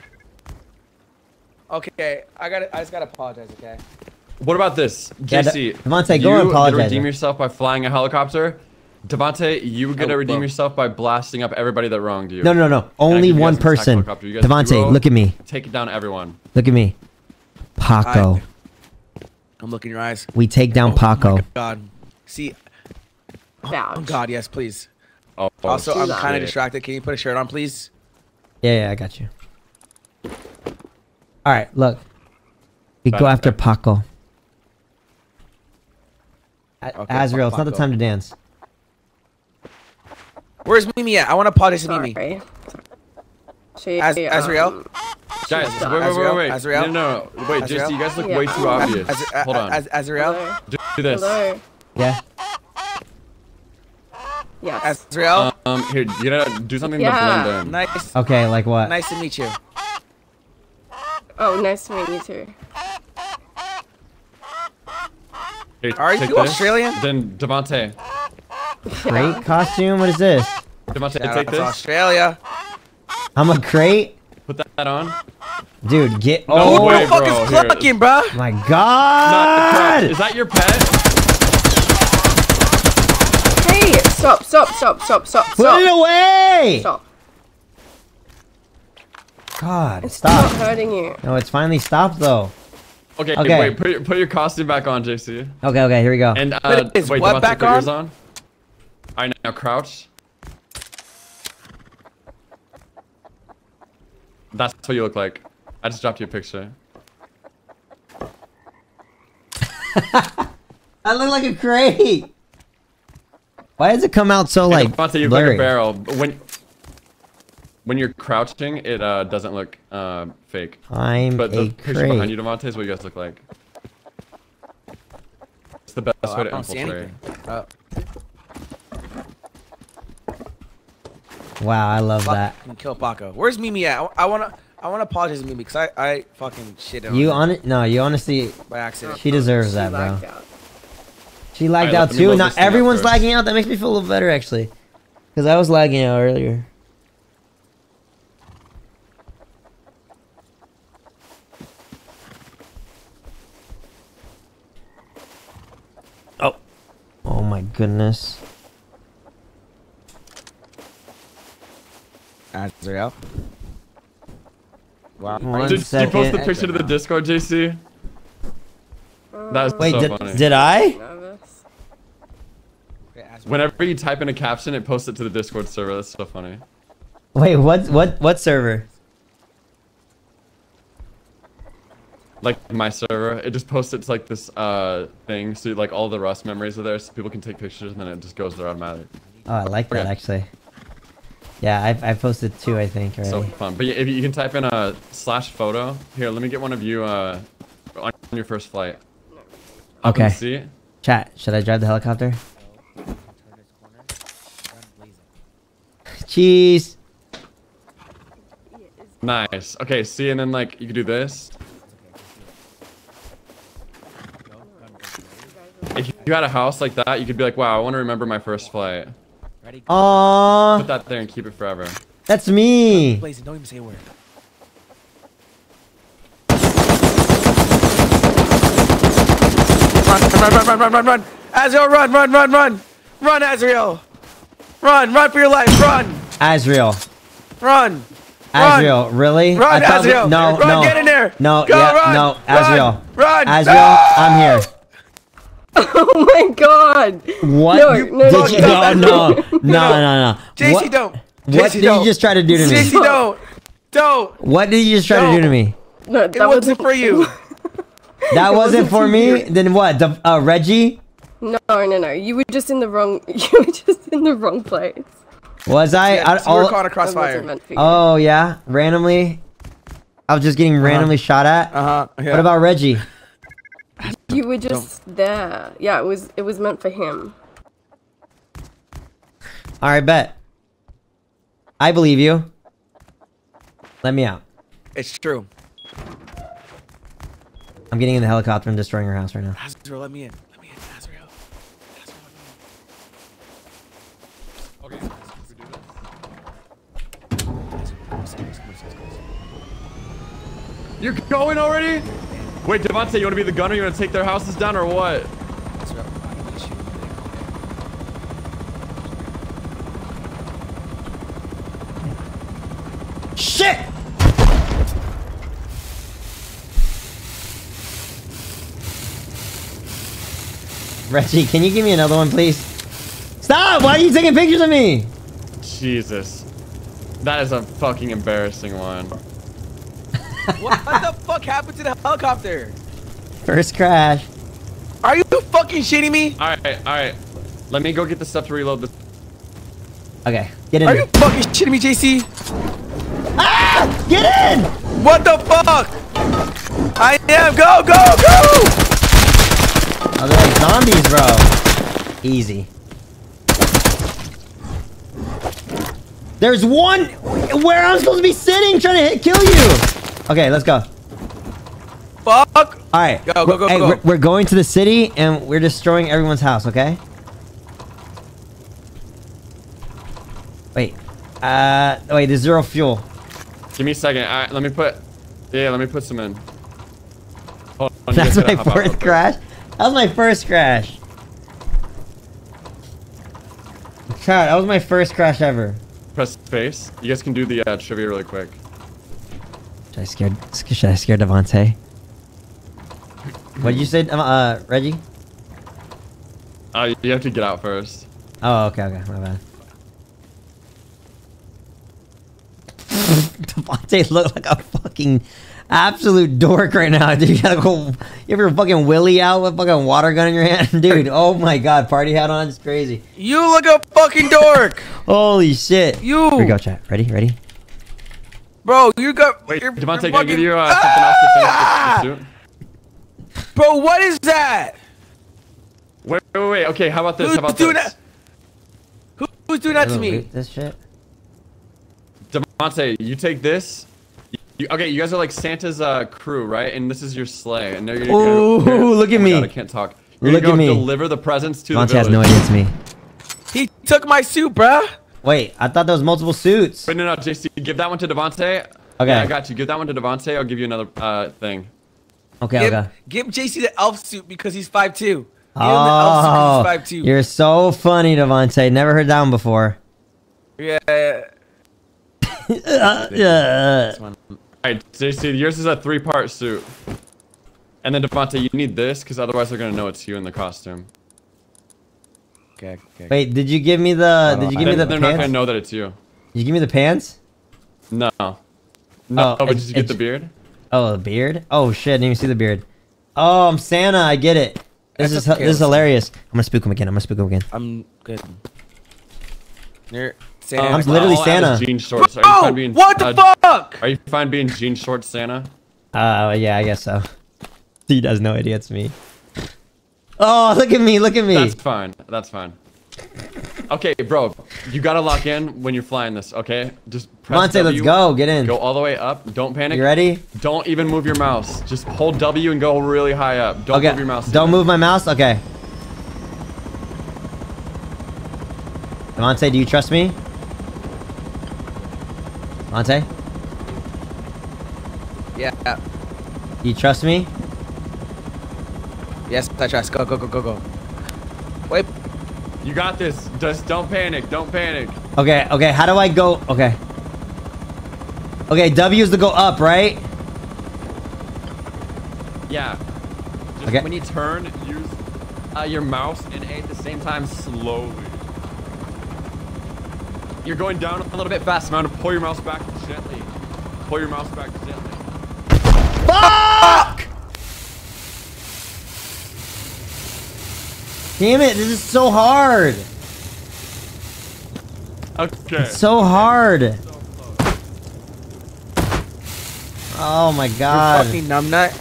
Okay, I just gotta apologize, okay? What about this? JC, Devontae, go and apologize. You redeem yourself by flying a helicopter. Devontae, you gonna redeem yourself by blasting up everybody that wronged you. No, no, no. Only one person. Devontae, look at me. Take it down, everyone. Look at me. Paco. I'm looking in your eyes. We take down Paco. God. See. Oh, God, yes, please. Oh, also, I'm kind of distracted. Can you put a shirt on, please? Yeah, yeah, I got you. All right, look. We go after Paco. Okay, Azrael, it's not the time to dance. Where's Mimi at? I want to apologize to Mimi. Azrael? Guys, wait. Azrael? No, no, wait, Azrael? Just you guys look way too obvious. Hold on. Azrael? Do this. Hello. Yeah. Yeah. Azrael? Here, you know, do something to blend in. Nice. Okay, like what? Nice to meet you. Oh, nice to meet you too. Here, are you Australian? Then Devontae. Crate costume? What is this? Devontae, take this. Australia. I'm a crate? Put that on. Dude, get no way, the fuck bro. Is clucking, bro? My God! Is that your pet? Hey, stop. Put it away! Stop. God, it's stop. Not hurting you. No, it's finally stopped though. Okay, wait, put your costume back on, JC. Okay, here we go. And wait, what back put yours on? All right, now crouch. That's what you look like. I just dropped you a picture. I look like a crate. Why does it come out so like blurry? You look like a barrel. When you're crouching, it doesn't look fake. But the picture behind you, Devontae, is what you guys look like. It's the best way to infiltrate. Wow, I love that. Kill Paco. Where's Mimi at? I wanna apologize to Mimi because I fucking shit on you. No, you honestly by accident. She deserves that, bro. She lagged out too. Not everyone's lagging out. That makes me feel a little better actually, because I was lagging out earlier. Oh my goodness. Azrael. Wow. Did you post the picture to the Discord, JC? That was funny. Did I? Whenever you type in a caption, it posts it to the Discord server. That's so funny. Wait, what server? Like my server, it just posts it to like this thing, so like all the Rust memories are there, so people can take pictures, and then it just goes there automatically. Oh, I like that actually. Yeah, I posted two, I think. Already. So fun, but yeah, if you can type in a /photo here, let me get one of you on your first flight. Okay. See? Chat, should I drive the helicopter? Cheese. Nice. Okay. See, and then like you can do this. If you had a house like that, you could be like, wow, I want to remember my first flight. Aww. Put that there and keep it forever. That's me. Don't even say a word. Run. Azrael, run. Run, Azrael. Run for your life. Run. Azrael. Run. Azrael, really? Run, Azrael. No, run, no. Get in there. No, go, yeah, run. No, Azrael. Run. Azrael, no! I'm here. Oh my God! What? No. JC, don't. What did you just try to do to me? JC, don't. What did you just try to do to me? No, that wasn't for you. That wasn't for me. Then what? The Reggie? No. You were just in the wrong. You were just in the wrong place. Was I? Yeah, I were caught a crossfire. Oh yeah, randomly. I was just getting randomly shot at. Yeah. What about Reggie? You were just there. Yeah, it was meant for him. All right, bet. I believe you. Let me out. It's true. I'm getting in the helicopter and destroying her house right now. Azrael, let me in. Let me in, Azrael. Okay, guys, we do this. You're going already? Wait, Devontae, you want to be the gunner? You want to take their houses down or what? Shit! Reggie, can you give me another one, please? Stop! Why are you taking pictures of me? Jesus. That is a fucking embarrassing one. What the fuck happened to the helicopter? First crash. Are you fucking shitting me? Alright. Let me go get the stuff to reload this. Okay, get in. Are you fucking shitting me, JC? Ah! Get in! What the fuck? I am. Go, go, go! Oh, they're like zombies, bro. Easy. There's one where I'm supposed to be sitting trying to kill you. Okay, let's go. Fuck! Alright. Go, go, go, hey, go. We're going to the city and we're destroying everyone's house, okay? Wait. Wait, there's zero fuel. Give me a second. Alright, let me put... Yeah, let me put some in. Hold on, that's my fourth crash? That was my first crash. God, that was my first crash ever. Press space. You guys can do the trivia really quick. Should I scare Devontae? What did you say, Reggie? You have to get out first. Oh, okay, my bad. Devontae looked like a fucking absolute dork right now, dude. You gotta go. You have your fucking Willy out with a fucking water gun in your hand, dude. Oh my god, party hat on is crazy. You look a fucking dork. Holy shit. You. Here we go, chat. Ready? Bro, you got. Wait, Devontae, can I give you something else to finish? Bro, what is that? Wait. Okay, how about this? Who's doing that to me? This shit. Devontae, you take this. Okay, you guys are like Santa's crew, right? And this is your sleigh. And Ooh, look at me. God, I can't talk. You're look gonna go at me. Deliver the presents to Devontae the village. Has no idea it's me. He took my suit, bruh. Wait, I thought there was multiple suits. Wait, no, JC, give that one to Devontae. Okay. Yeah, I got you. Give that one to Devontae. I'll give you another thing. Okay, Give JC the elf suit because he's 5'2". Oh, the elf suit, he's 5'2". You're so funny, Devontae. Never heard that one before. Yeah. All right, JC, yours is a 3-part suit. And then, Devontae, you need this because otherwise they're going to know it's you in the costume. Okay. Wait, did you give me the? Did you give me the pants? They're not gonna know that it's you. Did you give me the pants? No. No. Oh, but did you get the beard? Oh, the beard? Oh shit! I didn't even see the beard. Oh, I'm Santa. I get it. This is hilarious. I'm gonna spook him again. I'm good. You're Santa. I'm literally Santa. Jean shorts. Are you fine being, what the fuck? Are you fine being jean shorts Santa? Yeah, I guess so. He has no idea it's me. Oh, look at me. That's fine. Okay, bro, you gotta lock in when you're flying this, okay? Just press W. Let's go, get in. Go all the way up, don't panic. You ready? Don't even move your mouse. Just hold W and go really high up. Don't move your mouse. Don't move my mouse? Okay. Devontae, do you trust me? Devontae? Yeah. Do you trust me? Yes, I trust. Go. Wait. You got this. Just don't panic. Okay. How do I go? Okay, W is to go up, right? Yeah. Just when you turn, use your mouse and A at the same time slowly. You're going down a little bit fast. I'm gonna pull your mouse back gently. Fuck! Damn it, this is so hard. Okay. It's so hard. So oh my god. You're fucking numbnut.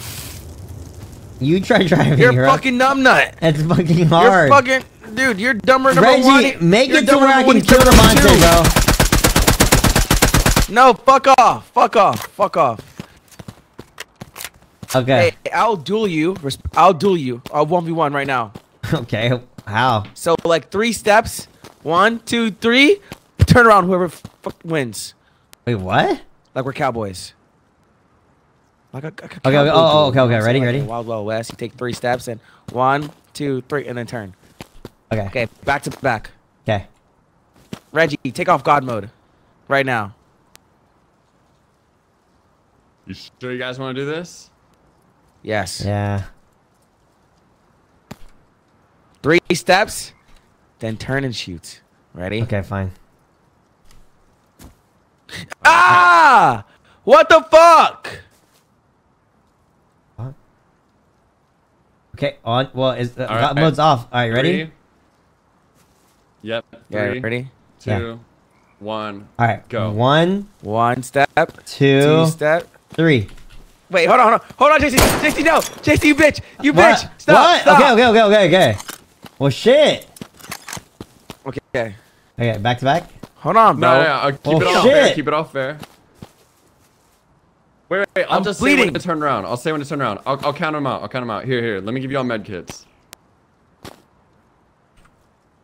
You try driving, You're fucking numbnut. It's fucking hard. You're fucking... Dude, you're dumber than Reggie, make it to where I can kill Devontae, bro. No, fuck off. Okay. Hey, I'll duel you. I'll 1v1 right now. Okay, how? So, like, 3 steps. 1, 2, 3. Turn around, whoever wins. Wait, what? Like, we're cowboys. Okay. Oh, okay. Okay. Ready? Ready? Wild Wild West. You take 3 steps and 1, 2, 3, and then turn. Okay. Okay. Back to back. Okay. Reggie, take off God mode, right now. You sure you guys want to do this? Yes. Yeah. 3 steps, then turn and shoot. Ready? Okay, fine. Ah! What the fuck? What? Okay, on. Well, is the God mode's off? All right, ready? 3. Yep. 3. Yeah, ready? 2, 1. All right, go. 1 step. 2 step. 3. Wait, hold on, hold on. Hold on, JC. JC, no. JC, you bitch. You bitch. Stop. What? Stop. Okay. Well, shit. Okay. Okay, back to back. Hold on, bro. No. Keep it off fair. Wait. I'll just say when to turn around. I'll say when to turn around. I'll count them out. Here. Let me give you all med kits.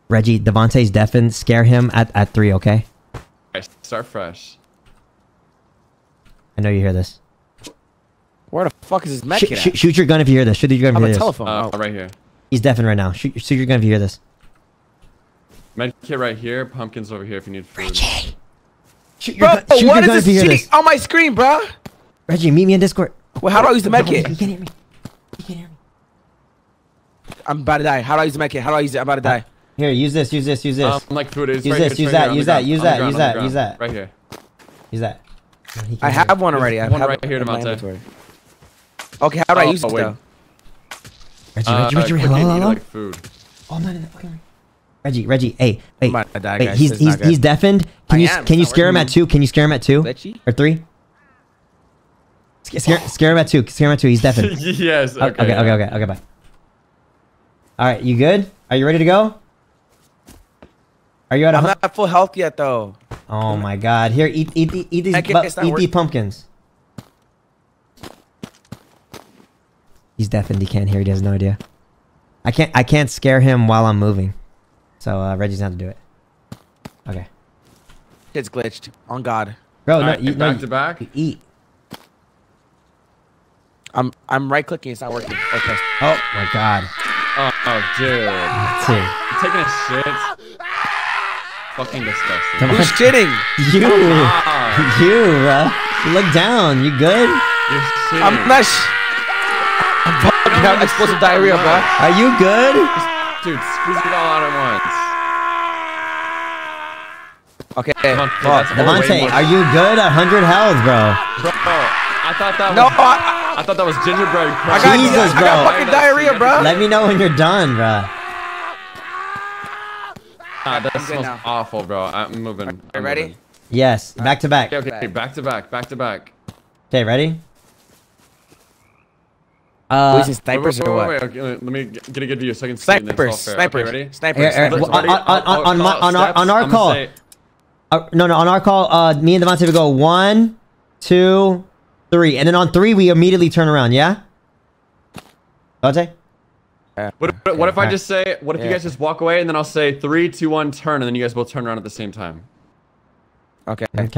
Reggie, Devontae's deafened. Scare him at 3, okay? Alright, start fresh. I know you hear this. Where the fuck is his med kit? Shoot your gun if you hear this. Shoot your gun if you hear this. I'm a telephone. Right here. He's deafened right now. Shoot your gun if you hear this. Med kit right here. Pumpkins over here if you need food. Reggie! Shoot your gun if you hear this. On my screen, bro. Reggie, meet me in Discord. Wait, how do I use the med kit? You can't hear me. I'm about to die. How do I use the med kit? I'm about to die. Here, use this. Like food is. Use that. Right here. Use that. I have one already. I have one right here to my inventory. Okay, how do I use this though? Reggie, hello? Like food. Oh, I'm not in the fucking room. Reggie, hey, wait. Wait, he's deafened. Can you scare him at 2? Can you scare him at 2? Or 3? Scare him at 2. Scare him at 2. He's deafened. Yes. Okay, bye. All right, you good? Are you ready to go? Are you at I'm not full health yet, though. Oh my God! Here, eat these pumpkins. He's deafened. He can't hear. He has no idea. I can't scare him while I'm moving. So Reggie's not to do it. Okay. It's glitched. On God. Bro, no, right, back to back. You eat. I'm right clicking. It's not working. Okay. Oh my God. Oh dude. You're taking a shit. Fucking disgusting. Who's shitting? You. Oh, you, bro. Look down. You good? You're shitting. I'm not I'm explosive diarrhea, bro. Are you good? Dude, squeeze it all out at once. Okay. Devontae, are you good? 100 health, bro. Bro, I thought that was... No, I thought that was gingerbread. Jesus, bro. I got fucking diarrhea, bro. Let me know when you're done, bro. Nah, that smells awful, bro. I'm moving. Are you ready? Moving. Yes. Back to back. Okay. Back to back. Okay, ready? Wait, let me get a good view so I can see. Snipers. Okay, ready? Snipers. On our call. On our call, me and Devontae would go 1, 2, 3. And then on 3, we immediately turn around, yeah? Devontae? What if I just say, what if you guys just walk away and then I'll say 3, 2, 1, turn, and then you guys both turn around at the same time? Okay. Fuck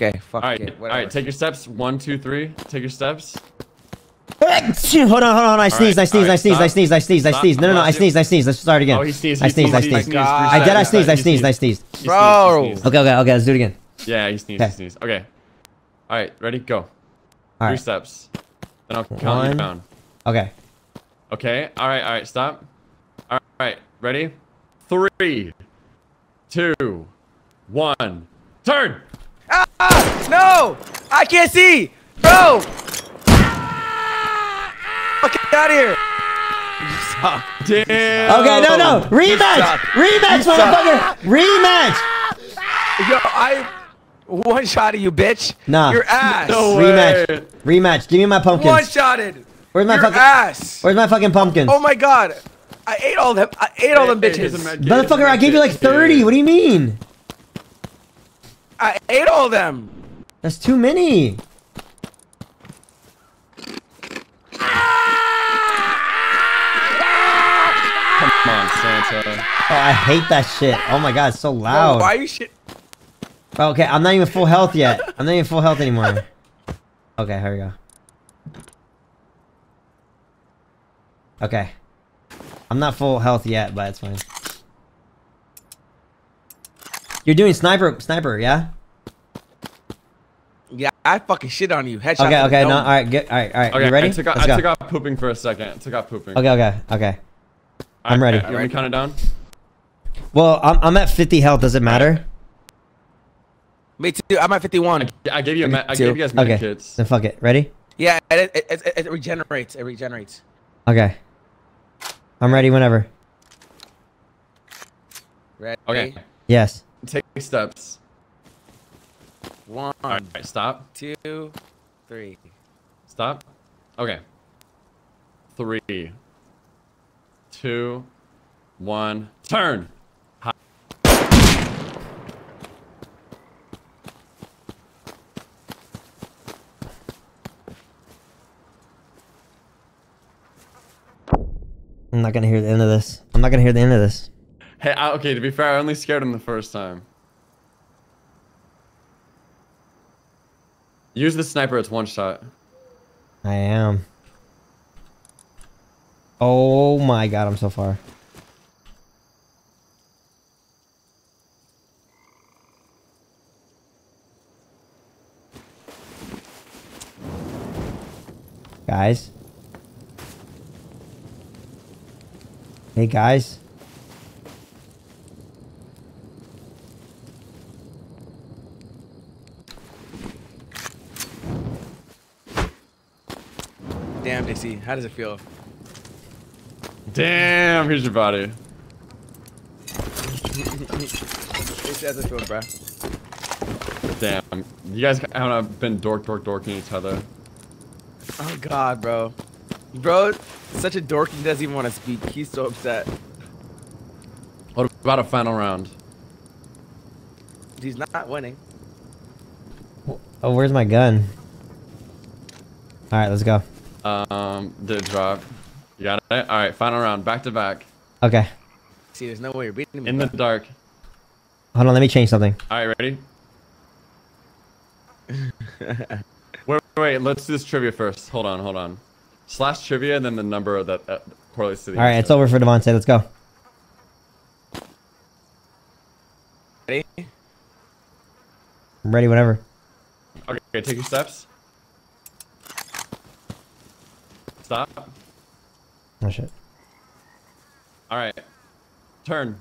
it. All right, take your steps. 1, 2, 3. Take your steps. Hold on. I sneezed. No, I sneezed. Let's start again. Oh, he sneezed. I sneezed. I sneezed. Bro. Okay. Let's do it again. Yeah, he sneezed. Okay. All right, ready? Go. All right. 3 steps. Then I'll count you down. Okay. Okay, all right, stop. All right, ready? 3, 2, 1, turn! Ah! No! I can't see! Bro! Fuck out of here! You suck. Damn! Okay, no! Rematch, motherfucker! Rematch! Yo, I one-shotted you, bitch! Nah. Your ass! No way. Rematch, give me my pumpkins. One-shotted! Where's my fucking ass? Where's my fucking pumpkins? Oh my God! I ate all them. Bitches. Motherfucker, I gave you like 30. What do you mean? I ate all them. That's too many. Come on, Santa. Oh, I hate that shit. Oh my God, it's so loud. Bro, why are you shit? Okay, I'm not even full health yet. I'm not even full health anymore. Okay, here we go. Okay. I'm not full health yet, but it's fine. You're doing sniper, yeah? Yeah, I fucking shit on you. Headshot. Okay, okay, no, alright, good, alright. Okay, you ready? I took off pooping for a second. Okay. I'm ready. You want me to count it down? Well, I'm at 50 health. Does it matter? Right. Me too. I'm at 51. I gave you a I gave you guys medkits. Okay, then fuck it. Ready? Yeah, it regenerates. It regenerates. Okay. I'm ready whenever. Ready? Okay. Yes. Take steps. One. All right, stop. Two. Three. Stop. Okay. 3, 2, 1. Turn. Hi. I'm not gonna hear the end of this. Hey, okay, to be fair, I only scared him the first time. Use the sniper, it's one shot. I am. Oh my god, I'm so far. Guys. Hey guys. Damn, JC, how does it feel? Damn, here's your body. How's it feel, bro? Damn, you guys haven't been dorking each other. Oh god, bro. Bro, such a dork, he doesn't even want to speak. He's so upset. What about a final round? He's not winning. Oh, where's my gun? All right, let's go. Did it drop? You got it? Alright, final round, back to back. Okay. See, there's no way you're beating me. In the dark. Hold on, let me change something. Alright, ready? wait, let's do this trivia first. Hold on. Slash trivia and then the number that correlates to the Alright, it's over for Devontae, let's go. Ready? I'm ready whenever. Okay, take your steps. Stop. Oh shit. Alright. Turn.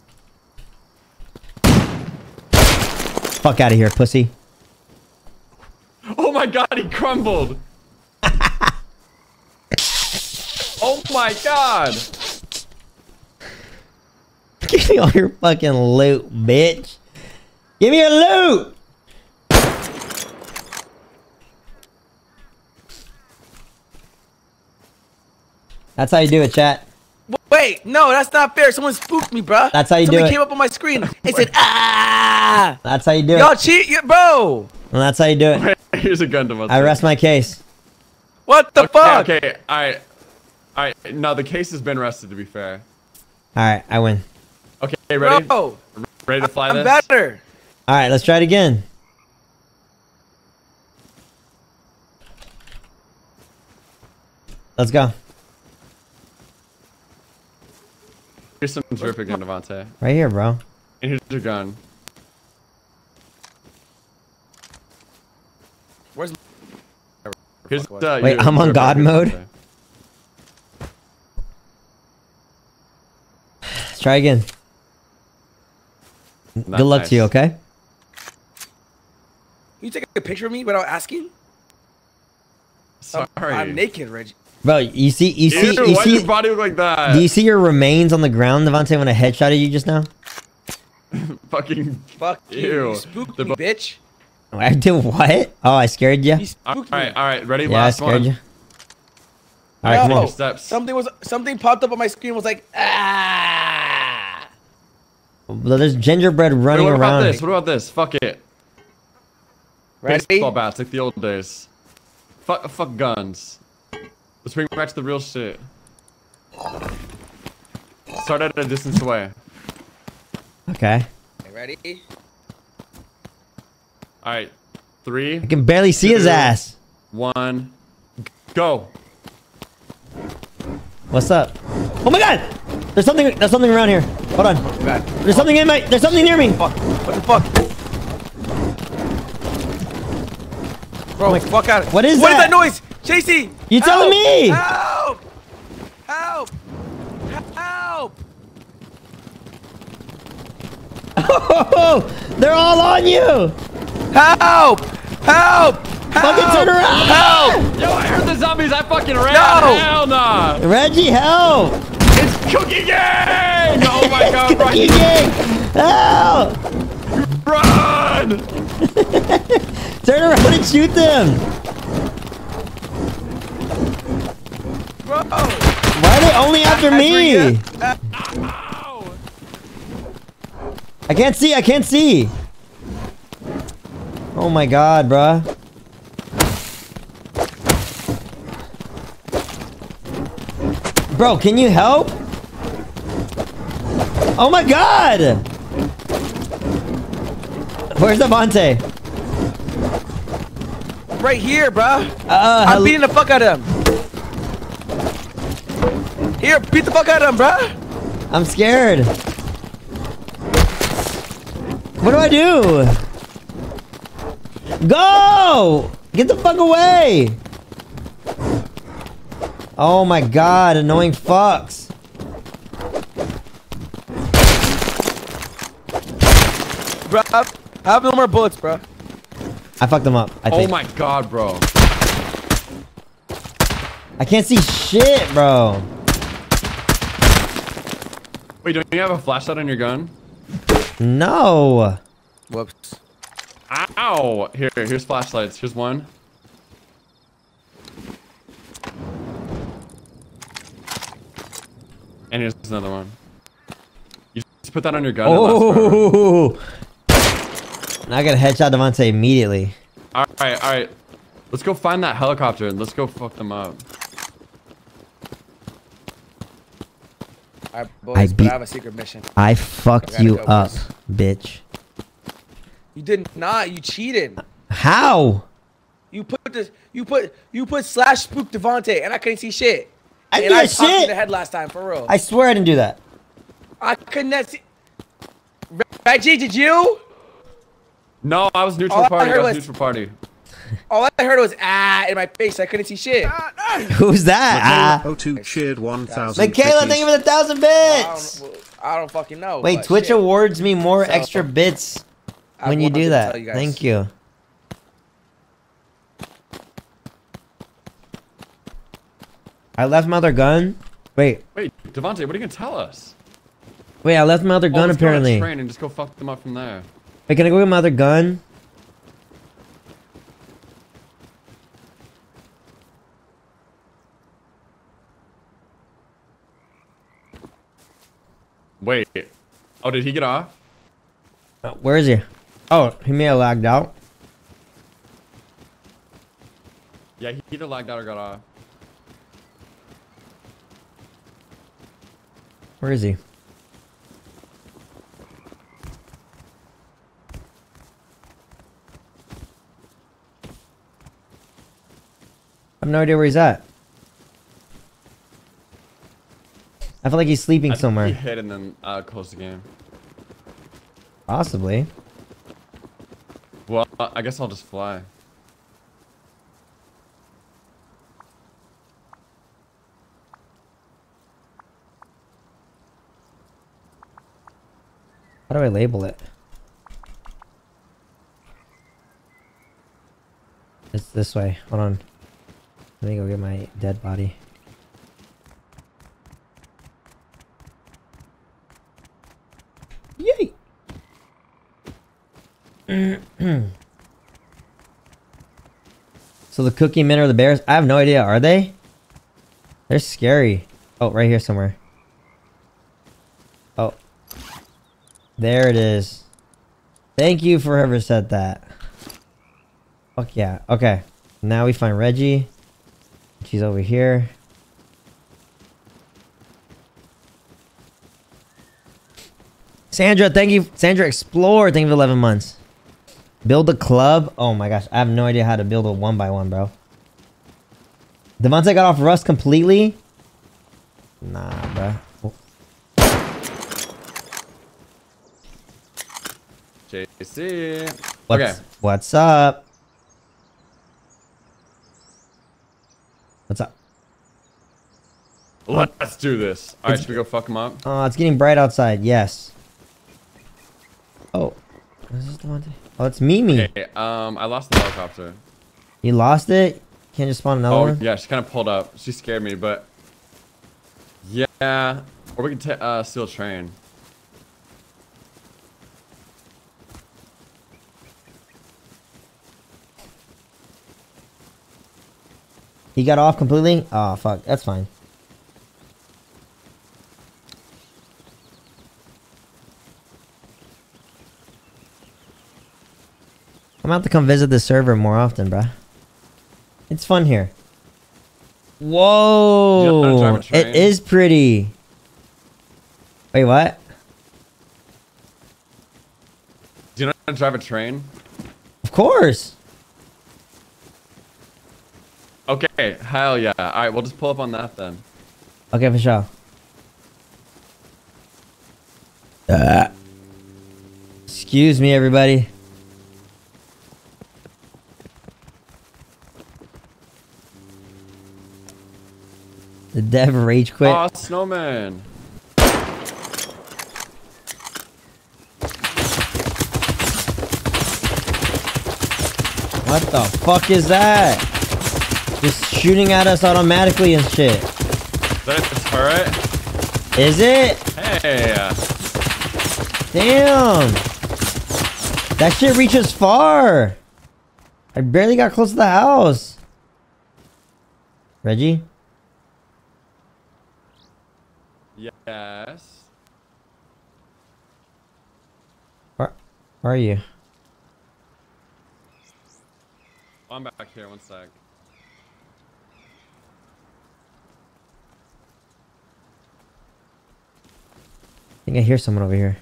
Fuck out of here, pussy. Oh my god, he crumbled! Oh my god! Give me all your fucking loot, bitch! Give me your loot! That's how you do it, chat. Wait, no, that's not fair. Someone spooked me, bro. That's how you do it. Somebody came up on my screen. It said, ah! That's how you do it. Y'all cheat, bro! And that's how you do it. Here's a gun to my thing. I rest my case. What the fuck? Okay, alright. Alright, no, the case has been rested, to be fair. Alright, I win. Okay, ready? Bro! Ready to fly this? I'm better! Alright, let's try it again. Let's go. Here's some drip again, Devontae. Right here, bro. And here's your gun. Where's my... Wait, I'm on God mode? Let's try again. Good luck to you, okay? You take a picture of me without asking? Sorry. I'm naked, Reggie. Bro, you see your body look like that? Do you see your remains on the ground, Devontae, when I headshotted you just now? Fuck you, you spooked me, bitch. I did what? Oh, I scared you. All right, ready? Yeah, last one. I scared you. All right, come on. Steps. Something popped up on my screen. Was like, ah. Well, there's gingerbread running around. What about this? Fuck it. Ready? Baseball bats, like the old days. Fuck guns. Let's bring back to the real shit. Start at a distance away. Okay. Ready? Alright. 3. I can barely see his ass. 1. go. What's up? Oh my god! There's something around here. Hold on. There's something in my, there's something near me. Fuck. What the fuck? Bro, fuck out of it. What is that? What is that noise? JC! You telling me? Help! Help! Help! Oh, they're all on you! Help! Help! Fucking turn around! Help! Yo, I heard the zombies. I fucking ran. No! Hell no! Reggie, help! It's cookie gang! Oh my god! It's cookie gang! Help! Run! Turn around and shoot them! Bro! Why are they only after me? I can't see. I can't see. Oh my god, bruh. Bro, can you help? Oh my god! Where's Devontae? Right here, bruh. I'm beating the fuck out of him. Here, beat the fuck out of him, bruh. I'm scared. What do I do? Go! Get the fuck away! Oh my god, annoying fucks. Bro, I have no more bullets, bro. I fucked them up, I think. Oh my god, bro. I can't see shit, bro. Wait, don't you have a flashlight on your gun? No. Whoops. Ow. Here, here's flashlights. Here's one. And here's another one. You just put that on your gun. Oh! Now I gotta headshot Devontae immediately. Alright, alright. Let's go find that helicopter and let's go fuck them up. Alright, boys, I have a secret mission. I fucked you up, bitch. You did not. You cheated. How? You put this. You put slash spook Devontae, and I couldn't see shit. I didn't do that shit. I popped in the head last time, for real. I swear I didn't do that. I couldn't see. Reggie, did you? No, I was neutral party. I was neutral party. All I heard was in my face. I couldn't see shit. Who's that? O2 shared 1,000. Michaela, thank you for the 1,000 bits. I don't fucking know. Wait, Twitch awards me more extra bits when you do that. Thank you. I left my other gun. Wait. Wait, Devontae, what are you gonna tell us? Wait, I left my other gun apparently. Go on a train and just go fuck them up from there. Wait, can I go get my other gun? Wait. Oh, did he get off? Where is he? Oh, he may have lagged out. Yeah, he either lagged out or got off. Where is he? I have no idea where he's at. I feel like he's sleeping somewhere. I think he hit and then closed the game. Possibly. Well, I guess I'll just fly. How do I label it? It's this way. Hold on. Let me go get my dead body. Yay! So the cookie men are the bears? I have no idea. Are they? They're scary. Oh, right here somewhere. Oh. There it is. Thank you for whoever said that. Fuck yeah. Okay. Now we find Reggie. She's over here. Sandra, thank you. Sandra Explore, thank you for 11 months. Build a club. Oh my gosh. I have no idea how to build a 1x1, bro. Devontae got off Rust completely? Nah, bruh. Oh. JC. What's up? What's up? Let's do this. Alright, should we go fuck him up? It's getting bright outside, yes. Oh. Is this Devontae? Oh, it's Mimi. Okay, I lost the helicopter. You lost it? Can't just spawn another one? Oh, yeah, she kind of pulled up. She scared me, but... Yeah. Or we can steal a train. He got off completely? Oh, fuck. That's fine. I'm about to come visit the server more often, bruh. It's fun here. Whoa! It is pretty! Wait, what? Do you know how to drive a train? Of course! Okay, hell yeah. Alright, we'll just pull up on that then. Okay, for sure. Excuse me, everybody. The dev rage quit. Oh, snowman. What the fuck is that? Just shooting at us automatically and shit. Is that a turret? Is it? Hey. Damn. That shit reaches far. I barely got close to the house. Reggie? Yes. Where are you? I'm back here. One sec. I think I hear someone over here.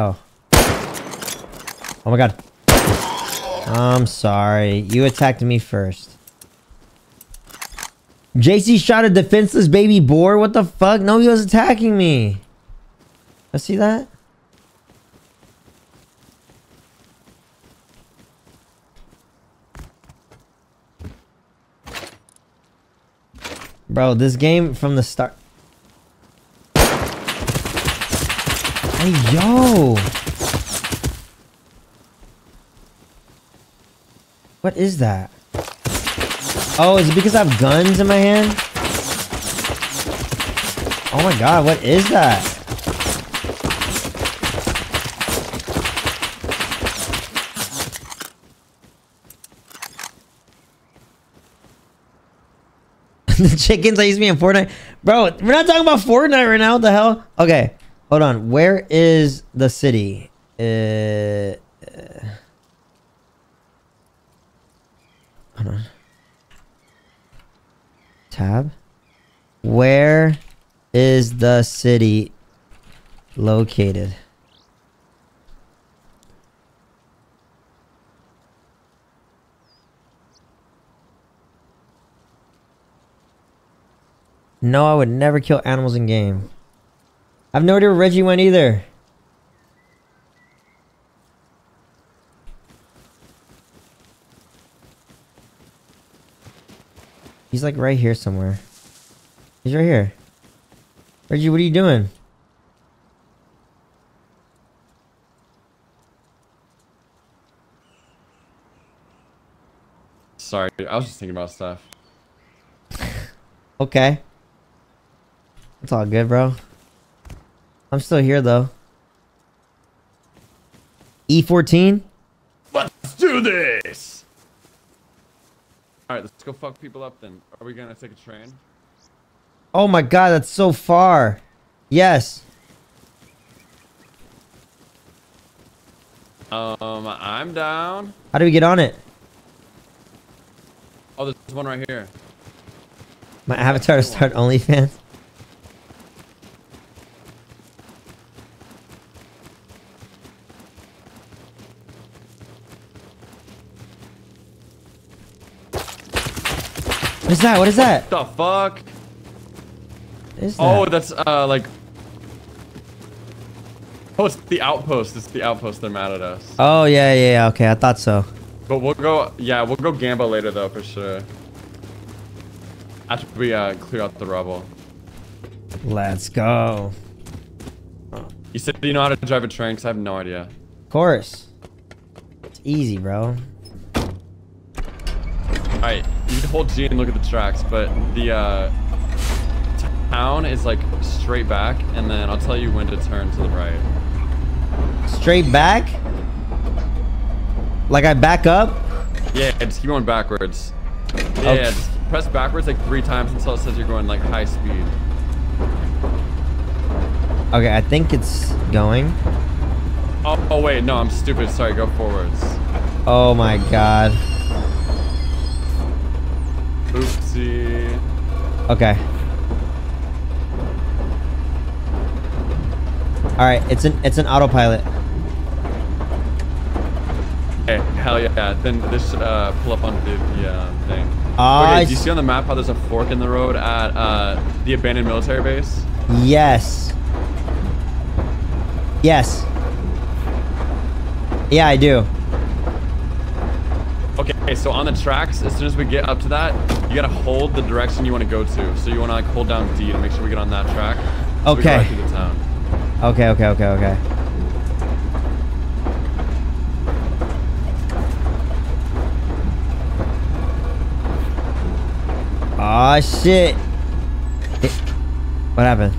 Oh. Oh my god. I'm sorry. You attacked me first. JC shot a defenseless baby boar? What the fuck? No, he was attacking me. I see that. Bro, this game from the start. Hey, yo. What is that? Oh, is it because I have guns in my hand? Oh my god, what is that? The chickens I used to be in Fortnite. Bro, we're not talking about Fortnite right now, what the hell? Okay, hold on. Where is the city? Hold on. Tab. Where is the city located? No, I would never kill animals in game. I have no idea where Reggie went either. He's like right here somewhere. He's right here. Reggie, what are you doing? Sorry, I was just thinking about stuff. Okay. It's all good, bro. I'm still here, though. E14? Let's do this! Alright, let's go fuck people up then. Are we gonna take a train? Oh my god, that's so far. Yes. I'm down. How do we get on it? Oh, there's one right here. My avatar to start OnlyFans. What is that? What is that? What the fuck? Is that? Oh, that's like. Oh, it's the outpost. It's the outpost. They're mad at us. Oh yeah, yeah. Okay, I thought so. But we'll go. Yeah, we'll go Gamba later though for sure. After we clear out the rubble. Let's go. You said you know how to drive a train, because I have no idea. Of course. It's easy, bro. Alright, you can hold G and look at the tracks, but the town is like straight back, and then I'll tell you when to turn to the right. Straight back? Like I back up? Yeah, just keep going backwards. Yeah, okay. Just press backwards like 3 times until it says you're going like high speed. Okay, I think it's going. Oh, oh wait, no, I'm stupid. Sorry, go forwards. Oh my god. Oopsie. Okay. All right, it's an autopilot. Hey, hell yeah! Then this pull up onto the thing. Okay, do you see on the map how there's a fork in the road at the abandoned military base? Yes. Yes. Yeah, I do. Okay, so on the tracks, as soon as we get up to that, you gotta hold the direction you want to go to. So you wanna like hold down D to make sure we get on that track. So okay. We go right through the town. Okay, okay, okay, okay. Aw, shit. What happened?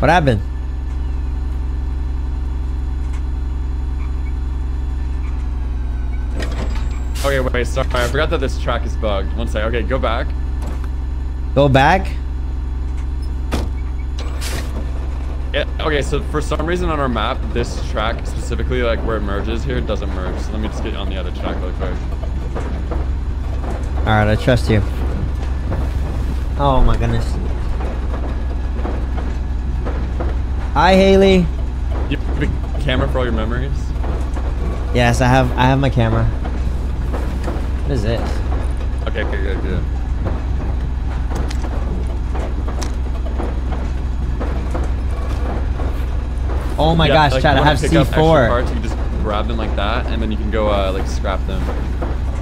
What happened? Okay, wait, sorry. I forgot that this track is bugged. One second. Okay, go back. Go back? Yeah, okay, so for some reason on our map, this track specifically, like where it merges here, doesn't merge. So let me just get on the other track really quick. Alright, I trust you. Oh my goodness. Hi, Haley. You have a camera for all your memories? Yes, I have my camera. What is this? Okay, okay, good, good. Oh my gosh, like, Chad, I have C4. Parts, you can just grab them like that, and then you can go like scrap them.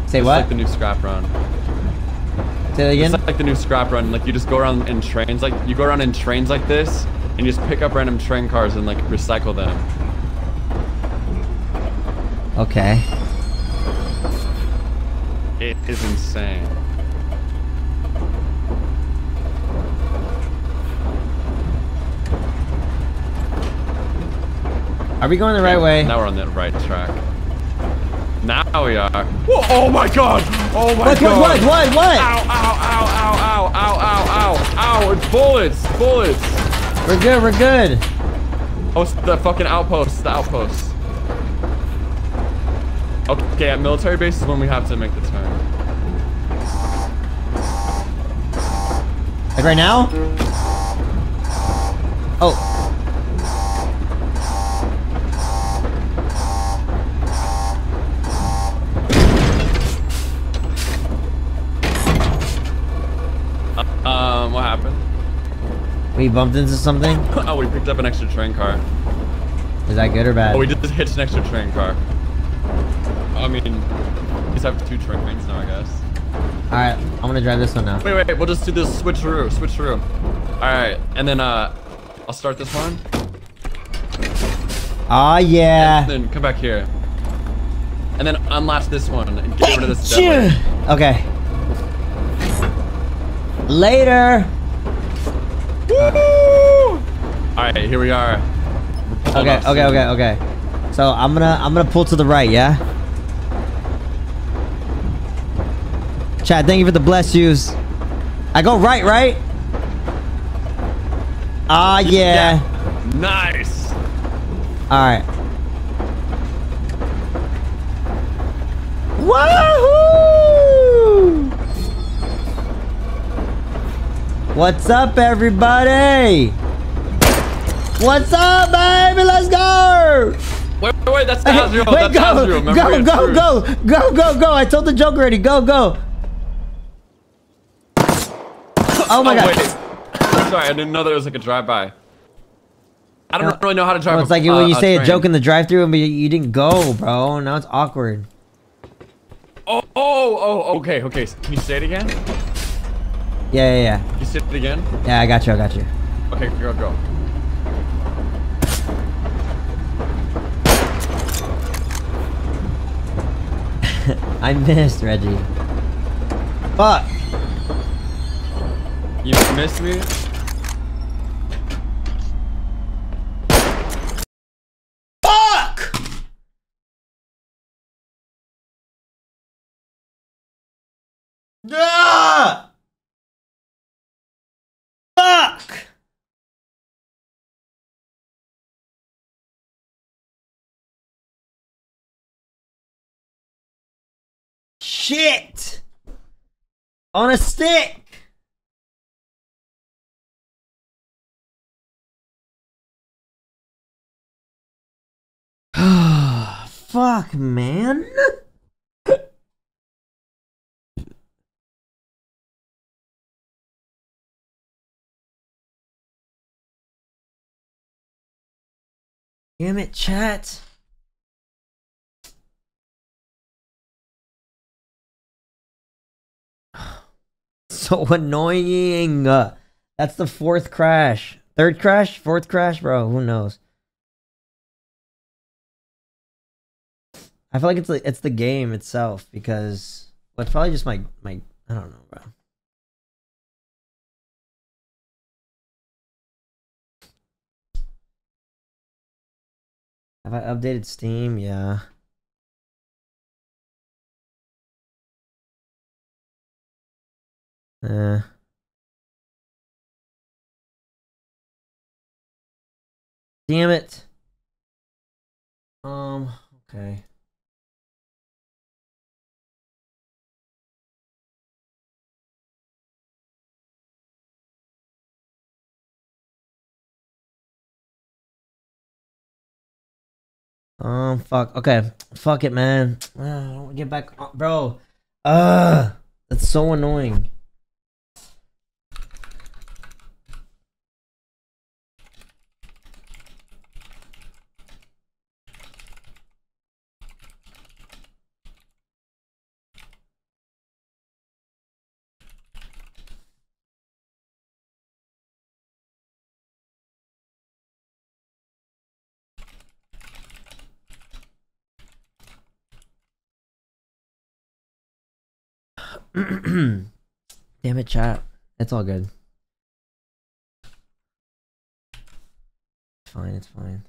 Say just what? Like the new scrap run. Say that again? It's like the new scrap run. Like you just go around in trains, like you go around in trains like this. And you just pick up random train cars and like recycle them. Okay. It is insane. Are we going the right way? Now we're on the right track. Now we are. Whoa, oh my god! Oh my god! What? Ow, ow, ow, ow, ow, ow, ow, ow, ow, it's bullets! We're good, we're good. Oh, it's the fucking outpost, the outpost. Okay, at military base is when we have to make the turn. Like right now? Oh. What happened? We bumped into something? Oh, we picked up an extra train car. Is that good or bad? Oh, we just hitched an extra train car. I mean, we just have 2 trains now, I guess. Alright, I'm gonna drive this one now. Wait, we'll just do this switcheroo. Alright, and then I'll start this one. Aw, yeah. And then come back here. And then unlatch this one and get rid of this stuff. Okay. Later! Alright, here we are. Okay. So I'm gonna pull to the right, yeah? Chad, thank you for the bless yous. I go right? Ah, yeah. Nice. Alright. Wahoo! What's up, everybody? What's up, baby? Let's go! Wait, Wait, that's not zero. Wait, that's zero. Go. I told the joke already. Go. Oh my god. Wait. I'm sorry, I didn't know there was like a drive-by. I don't really know how to drive. It's like when you say a joke in the drive-thru and you didn't go, bro. Now it's awkward. Oh, okay. Can you say it again? Yeah. Can you say it again? Yeah, I got you. Okay, go. I missed, Reggie. Fuck. You missed me? Fuck! Yeah! Fuck! Shit! On a stick! Fuck, man. Damn it, chat. So annoying. That's the fourth crash. Third crash? Fourth crash? Bro, who knows? I feel like it's the game itself, because well, it's probably just my I don't know, bro. Have I updated Steam? Yeah. Damn it. Okay. Fuck. Okay. Fuck it, man. I don't want to get back on, bro. That's so annoying. Damn it, chat. It's all good. It's fine.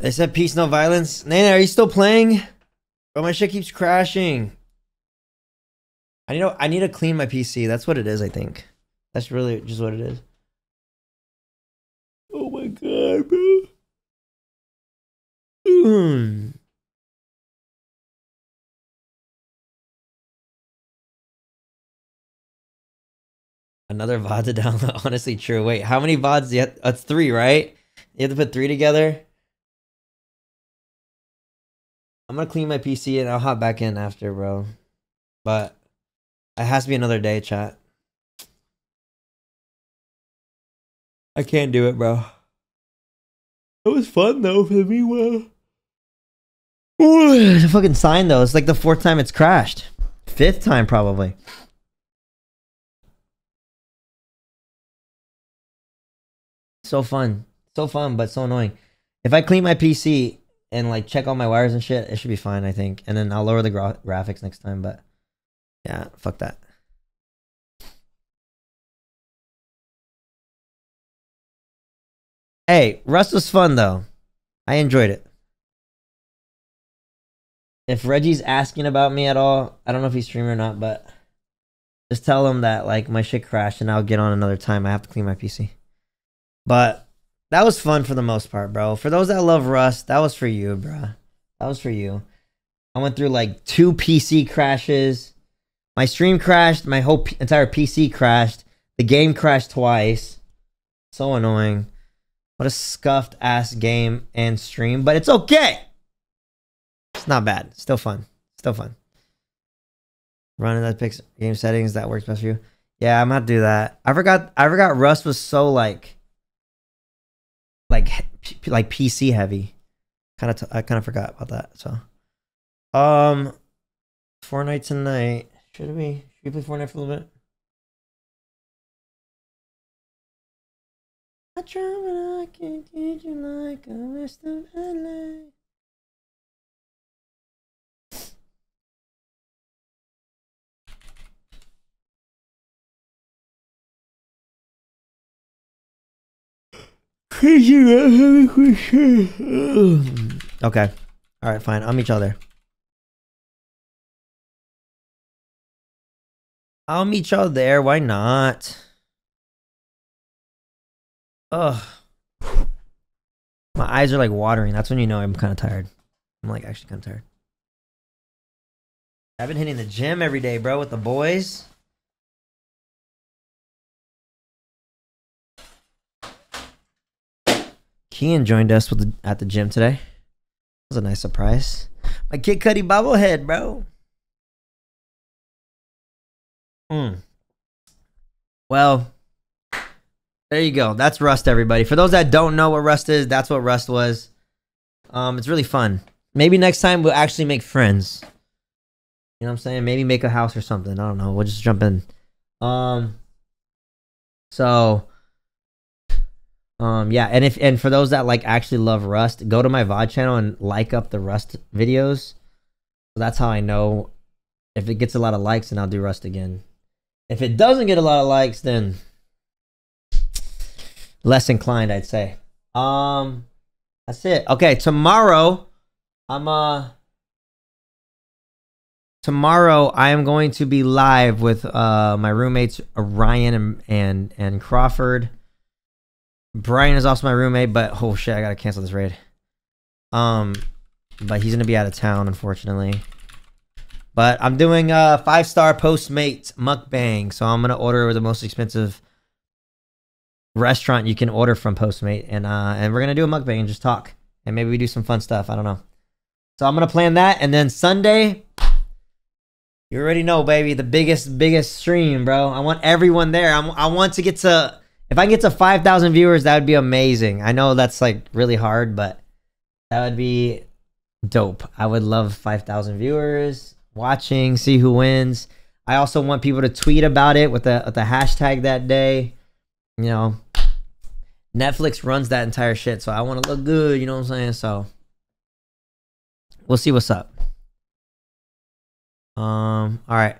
They said peace, no violence. Nana, are you still playing? Bro, my shit keeps crashing. I need to clean my PC. That's what it is, I think. That's really just what it is. Oh my god, bro. Another VOD to download. Honestly, true. Wait, how many VODs? That's 3, right? You have to put 3 together. I'm gonna clean my PC and I'll hop back in after, bro. But it has to be another day, chat. I can't do it, bro. It was fun though for me. Well, there's a fucking sign though. It's like the 4th time it's crashed. 5th time probably. So fun, but so annoying. If I clean my PC and like check all my wires and shit, it should be fine, I think. And then I'll lower the graphics next time, but yeah, fuck that. Hey, Rust was fun though. I enjoyed it. If Reggie's asking about me at all, I don't know if he's streaming or not, but just tell him that like my shit crashed and I'll get on another time. I have to clean my PC. But That was fun for the most part, bro. For those that love Rust, that was for you, bro. That was for you. I went through like 2 PC crashes. My stream crashed. My whole entire PC crashed. The game crashed twice. So annoying. What a scuffed ass game and stream, but it's okay. It's not bad. It's still fun. It's still fun. Running that picks game settings that works best for you. Yeah, I'm gonna do that. I forgot Rust was so like PC heavy. I kind of forgot about that. So, Fortnite tonight. Should we play Fortnite for a little bit? I try, but I can't teach you like a rest of LA. Okay. Alright, fine. I'll meet y'all there. I'll meet y'all there. Why not? Ugh. My eyes are like watering. That's when you know I'm kind of tired. I'm like actually kind of tired. I've been hitting the gym every day, bro, with the boys. Kean joined us at the gym today. That was a nice surprise. My Kid Cudi bobblehead, bro. Well, there you go. That's Rust, everybody. For those that don't know what Rust is, that's what Rust was. It's really fun. Maybe next time we'll actually make friends. You know what I'm saying? Maybe make a house or something. I don't know. We'll just jump in. Yeah, and for those that like actually love Rust, go to my VOD channel and like up the Rust videos. That's how I know if it gets a lot of likes, then I'll do Rust again. If it doesn't get a lot of likes, then less inclined, I'd say. That's it. Okay, tomorrow I am going to be live with my roommates Ryan and Crawford. Brian is also my roommate, but oh shit, I gotta cancel this raid. But he's gonna be out of town, unfortunately. But I'm doing a 5-star Postmates mukbang, so I'm gonna order the most expensive restaurant you can order from Postmate, and we're gonna do a mukbang and just talk, and maybe we do some fun stuff. I don't know. So I'm gonna plan that, and then Sunday, you already know, baby, the biggest stream, bro. I want everyone there. I want to get to. If I can get to 5,000 viewers, that would be amazing. I know that's like really hard, but that would be dope. I would love 5,000 viewers watching, see who wins. I also want people to tweet about it with the hashtag that day. You know, Netflix runs that entire shit, so I want to look good, you know what I'm saying? So we'll see what's up. All right.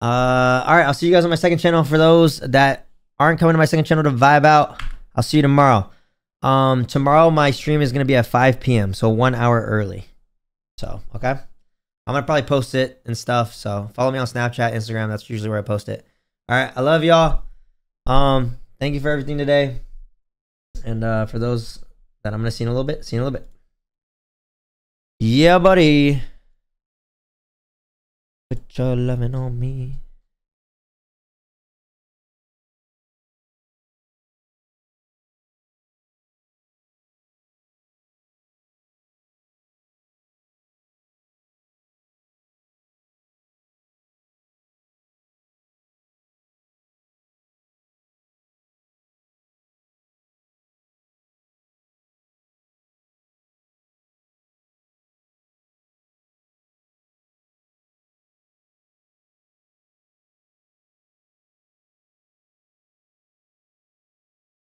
All right, I'll see you guys on my second channel. For those that aren't coming to my second channel to vibe out, I'll see you tomorrow. Tomorrow my stream is gonna be at 5 p.m. so 1 hour early. So okay, I'm gonna probably post it and stuff, so follow me on Snapchat, Instagram. That's usually where I post it. All right, I love y'all. Thank you for everything today, and for those that I'm gonna see in a little bit. Yeah, buddy, put your loving on me.